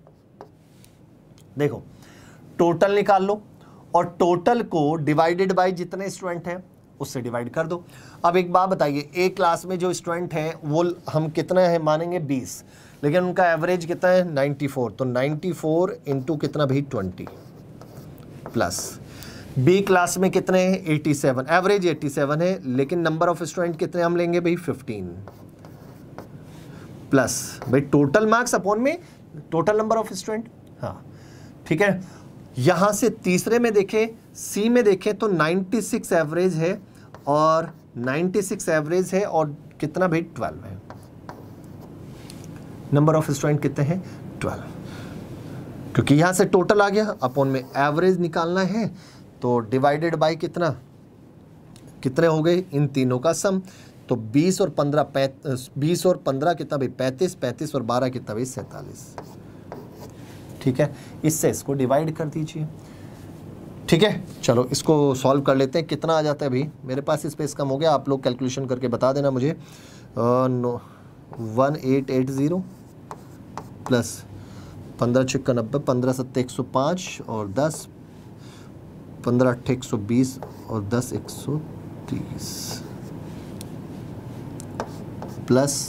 देखो टोटल निकाल लो और टोटल को डिवाइडेड बाई जितने स्टूडेंट हैं उससे डिवाइड कर दो। अब एक बात बताइए, ए क्लास में जो स्टूडेंट हैं वो हम कितना है मानेंगे 20, लेकिन उनका एवरेज कितना है 94, तो 94 कितना भी 20 प्लस। बी क्लास में कितने हैं 87, एवरेज 87 है लेकिन नंबर ऑफ स्टूडेंट कितने हम लेंगे भाई 15 प्लस भाई टोटल मार्क्स अपॉन में टोटल नंबर ऑफ स्टूडेंट। हाँ ठीक है, यहाँ से तीसरे में देखें, सी में देखें तो 96 एवरेज है और 96 एवरेज है और कितना भाई 12 है, नंबर ऑफ स्टूडेंट कितने हैं 12, क्योंकि यहाँ से टोटल आ गया अपॉन में एवरेज निकालना है तो डिवाइडेड बाय कितना, कितने हो गए इन तीनों का सम, तो 20 और 15 कितना भाई 35 और 12 कितना भाई 47। ठीक है, इससे इसको डिवाइड कर दीजिए। ठीक है, चलो इसको सॉल्व कर लेते हैं, कितना आ जाता है भाई, मेरे पास स्पेस कम हो गया, आप लोग कैलकुलेशन करके बता देना मुझे। 1880 प्लस 15×6=90, 15×7=105 और 10, 15×8=120 और 10×130 प्लस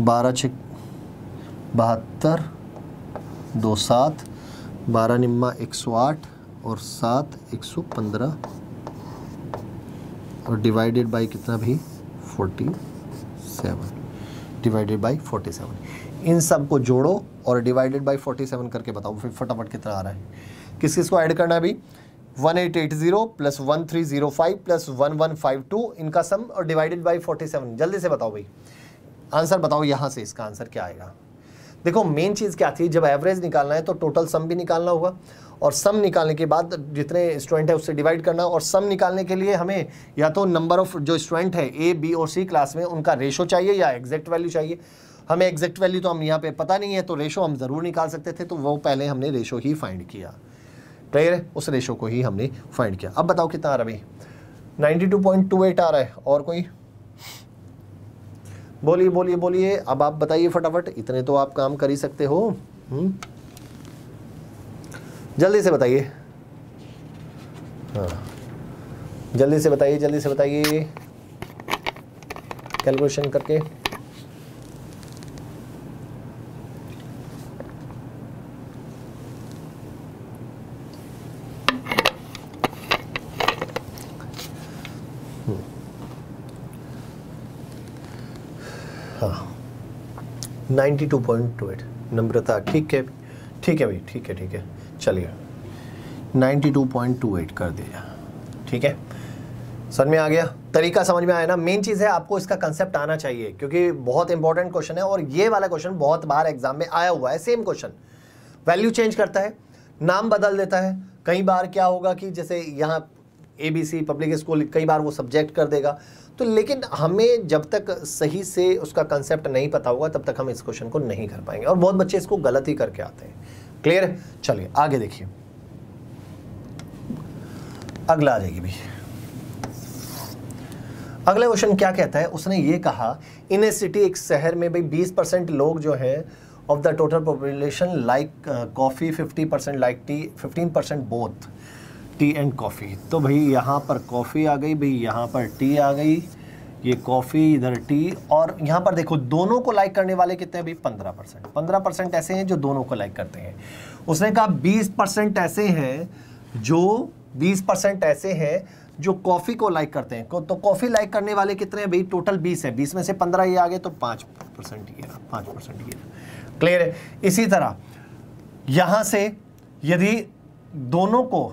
12×6=72, 27, 12×9=108 और 7×115 और डिवाइडेड बाय कितना भी 47, डिवाइडेड बाय 47। इन सब को जोड़ो और डिवाइडेड बाय 47 करके बताओ फिर फटाफट कितना आ रहा है। किस किस को ऐड करना है अभी, 1880 प्लस 1305 प्लस 1152 इनका सम और डिवाइडेड बाय 47। जल्दी से बताओ भाई आंसर, बताओ यहाँ से इसका आंसर क्या आएगा। देखो मेन चीज़ क्या थी, जब एवरेज निकालना है तो टोटल सम भी निकालना होगा और सम निकालने के बाद जितने स्टूडेंट है उससे डिवाइड करना, और सम निकालने के लिए हमें या तो नंबर ऑफ जो स्टूडेंट है ए बी और सी क्लास में उनका रेशो चाहिए या एग्जैक्ट वैल्यू चाहिए। हमें एग्जैक्ट वैल्यू तो हम यहाँ पे पता नहीं है, तो रेशो हम ज़रूर निकाल सकते थे, तो वो पहले हमने रेशो ही फाइंड किया, क्लियर है, उस रेशो को ही हमने फाइंड किया। अब बताओ कितना आ रहा है, 92.28 आ रहा है। और कोई बोलिए। अब आप बताइए फटाफट, इतने तो आप काम कर ही सकते हो। जल्दी से बताइए, हाँ जल्दी से बताइए कैलकुलेशन करके। 92.28 नम्रता। ठीक है भाई, ठीक है चलिए 92.28 कर दिया। ठीक है, समझ में आ गया, तरीका समझ में आया ना। मेन चीज़ है आपको इसका कंसेप्ट आना चाहिए क्योंकि बहुत इंपॉर्टेंट क्वेश्चन है और ये वाला क्वेश्चन बहुत बार एग्जाम में आया हुआ है। सेम क्वेश्चन, वैल्यू चेंज करता है, नाम बदल देता है। कई बार क्या होगा कि जैसे यहाँ एबीसी पब्लिक स्कूल, कई बार वो सब्जेक्ट कर देगा। तो लेकिन हमें जब तक सही से उसका कंसेप्ट नहीं पता होगा तब तक हम इस क्वेश्चन को नहीं कर पाएंगे और बहुत बच्चे इसको गलत ही करके आते हैं। क्लियर, चलिए आगे देखिए, अगला आ जाएगी भाई। अगला क्वेश्चन क्या कहता है, उसने ये कहा इन ए सिटी, एक शहर में भाई 20% लोग जो हैं of the total population like coffee, 50% like tea, 15% both tea and coffee. तो भाई यहाँ पर कॉफ़ी आ गई, भाई यहाँ पर टी आ गई, ये कॉफ़ी, इधर टी, और यहाँ पर देखो दोनों को लाइक करने वाले कितने हैं भाई 15%। 15% ऐसे हैं जो दोनों को लाइक करते हैं। उसने कहा 20% ऐसे हैं जो 20% ऐसे हैं जो कॉफ़ी को लाइक करते हैं। तो कॉफ़ी लाइक करने वाले कितने हैं भाई, टोटल 20 है, 20 में से 15 ये आ गए तो 5% ये, 5% ये। क्लियर है। इसी तरह यहाँ से यदि दोनों को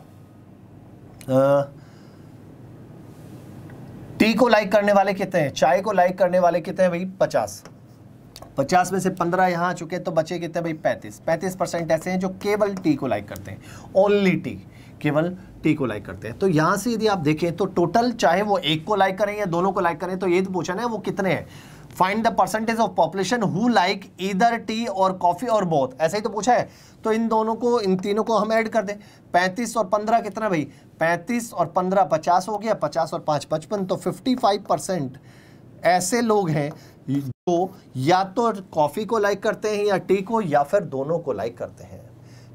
टी को लाइक करने वाले कितने हैं, चाय को लाइक करने वाले कितने हैं भाई 50 में से 15 यहाँ आ चुके हैं तो बचे कितने भाई 35% ऐसे हैं जो केवल टी को लाइक करते हैं, ओनली टी, केवल टी को लाइक करते हैं। तो यहाँ से यदि आप देखें तो टोटल चाहे वो एक को लाइक करें या दोनों को लाइक करें, तो ये तो पूछा ना वो कितने हैं। Find the percentage of population who like either tea और कॉफ़ी और बोथ, ऐसे ही तो पूछा है। तो इन दोनों को, इन तीनों को हम ऐड कर दें, 35 और 15 कितना भाई, 35 और 15 50 हो गया, 50 और 5 55, तो 55% ऐसे लोग हैं जो या तो कॉफ़ी को लाइक करते हैं या टी को, या फिर दोनों को लाइक करते हैं।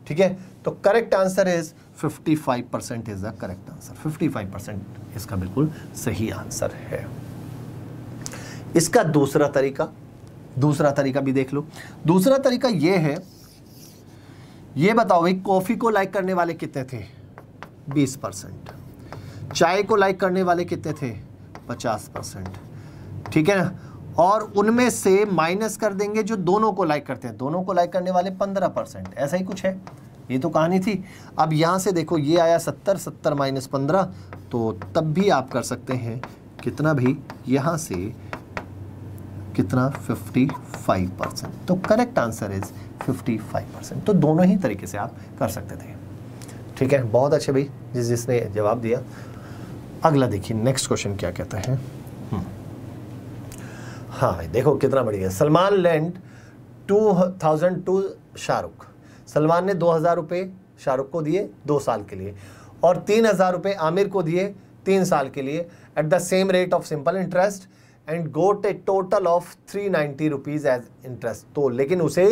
ठीक है, तो correct answer is 55% is the correct answer. 55% इसका बिल्कुल सही आंसर है। इसका दूसरा तरीका भी देख लो। दूसरा तरीका ये है, ये बताओ भाई कॉफ़ी को लाइक करने वाले कितने थे 20%, चाय को लाइक करने वाले कितने थे 50%। ठीक है ना, और उनमें से माइनस कर देंगे जो दोनों को लाइक करते हैं, दोनों को लाइक करने वाले 15%, ऐसा ही कुछ है। ये तो कहानी थी। अब यहाँ से देखो ये आया 70 माइनस 15, तो तब भी आप कर सकते हैं कितना भी, यहाँ से कितना 55%, तो करेक्ट आंसर इज 55%। तो दोनों ही तरीके से आप कर सकते थे। ठीक है, बहुत अच्छे भाई जिसने जवाब दिया। अगला देखिए, नेक्स्ट क्वेश्चन क्या कहता है। हाँ देखो कितना बढ़िया, सलमान लेंट 2000 टू शाहरुख, सलमान ने 2000 रुपये शाहरुख को दिए 2 साल के लिए और 3000 रुपये आमिर को दिए 3 साल के लिए at the same rate of simple interest and got a total of 390 rupees as interest. तो लेकिन उसे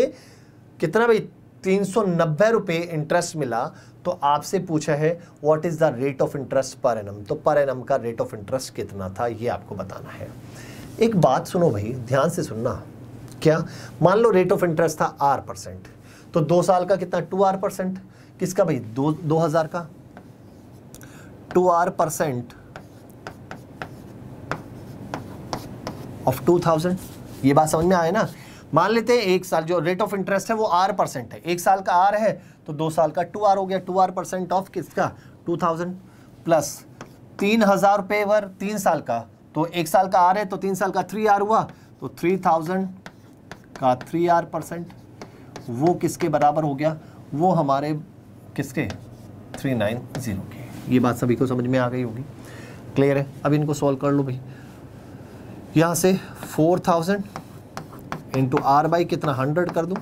कितना भाई 390 रुपये इंटरेस्ट मिला। तो आपसे पूछा है what is the rate of interest per annum, तो पर एनम का रेट ऑफ इंटरेस्ट कितना था ये आपको बताना है। एक बात सुनो भाई, ध्यान से सुनना। क्या मान लो रेट ऑफ इंटरेस्ट था R%, तो 2 साल का कितना 2R%, किसका भाई 2000 का 2R% ऑफ 2000। ये बात समझ में आए ना। मान लेते हैं एक साल जो रेट ऑफ इंटरेस्ट है वो R% है, एक साल का R है तो 2 साल का 2R हो गया, 2R% ऑफ किसका 2000 प्लस 3000 रुपये वर 3 साल का, तो एक साल का R है तो 3 साल का 3R हुआ, तो 3000 का 3R% वो किसके बराबर हो गया, वो हमारे किसके 390 के। ये बात सभी को समझ में आ गई होगी। क्लियर है, अब इनको सॉल्व कर लो भाई। यहाँ से 4000 इंटू R बाई कितना 100 कर दूँ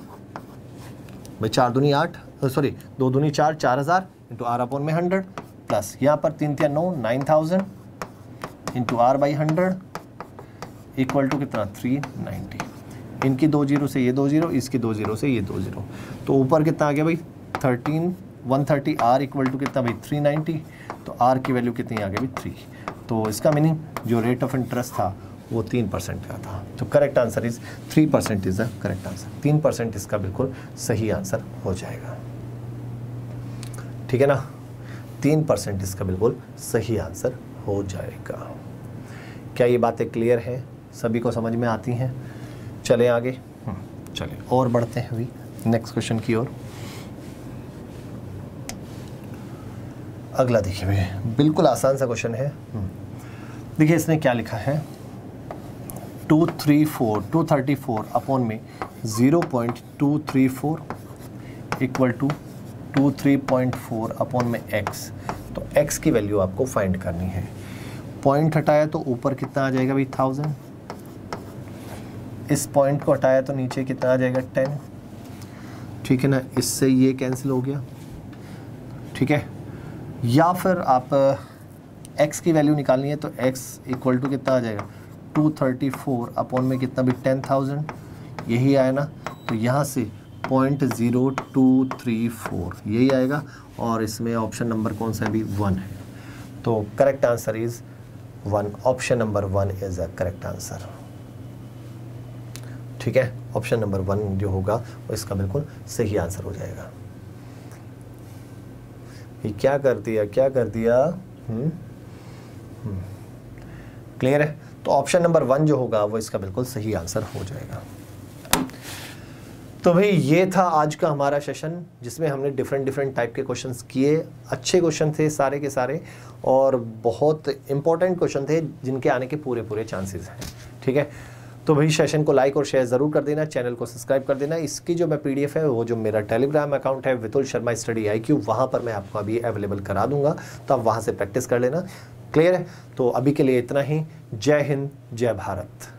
भाई, 2 दूनी 4, 4000 इंटू R अपोन में 100 प्लस यहाँ पर 3 3 9, 9000 into R by 100 equal to कितना 390। इनकी 2 जीरो से ये 2 जीरो, इसकी 2 जीरो से ये 2 जीरो, तो ऊपर कितना आ गया भाई 130 R इक्वल टू कितना भाई 390, तो R की वैल्यू कितनी आ गई भाई 3। तो इसका मीनिंग जो रेट ऑफ इंटरेस्ट था वो 3% का था। तो correct answer is 3% is the correct answer. 3% इसका बिल्कुल सही आंसर हो जाएगा। ठीक है ना, 3% इसका बिल्कुल सही आंसर हो जाएगा। क्या ये बातें क्लियर हैं, सभी को समझ में आती हैं। चले आगे, चलिए और बढ़ते हैं अभी नेक्स्ट क्वेश्चन की ओर। अगला देखिए भैया, बिल्कुल आसान सा क्वेश्चन है। देखिए इसमें क्या लिखा है, 234 अपॉन में 0.234 इक्वल टू 23.4 अपॉन में x। तो x की वैल्यू आपको फाइंड करनी है। पॉइंट हटाया तो ऊपर कितना आ जाएगा भाई 1000, इस पॉइंट को हटाया तो नीचे कितना आ जाएगा 10, ठीक है ना। इससे ये कैंसिल हो गया, ठीक है। या फिर आप x की वैल्यू निकालनी है तो x इक्वल टू कितना आ जाएगा 234 अपॉन में कितना भी 10,000, यही आया ना। तो यहाँ से 0.0234 यही आएगा और इसमें ऑप्शन नंबर कौन सा है भी 1 है। तो correct answer is 1, option number 1 is a correct answer, ठीक है। ऑप्शन नंबर 1 जो होगा वो इसका बिल्कुल सही आंसर हो जाएगा। ये क्या कर दिया, क्या कर दिया, क्लियर है। तो ऑप्शन नंबर 1 जो होगा वो इसका बिल्कुल सही आंसर हो जाएगा। तो भाई ये था आज का हमारा सेशन जिसमें हमने डिफरेंट टाइप के क्वेश्चंस किए। अच्छे क्वेश्चन थे सारे के सारे और बहुत इंपॉर्टेंट क्वेश्चन थे जिनके आने के पूरे चांसेस हैं, ठीक है। तो भाई सेशन को लाइक और शेयर ज़रूर कर देना, चैनल को सब्सक्राइब कर देना। इसकी जो मैं PDF है वो जो मेरा टेलीग्राम अकाउंट है वितुल शर्मा StudyIQ, वहाँ पर मैं आपको अभी अवेलेबल करा दूंगा, तो आप वहाँ से प्रैक्टिस कर लेना, क्लियर है। तो अभी के लिए इतना ही। जय हिंद, जय भारत।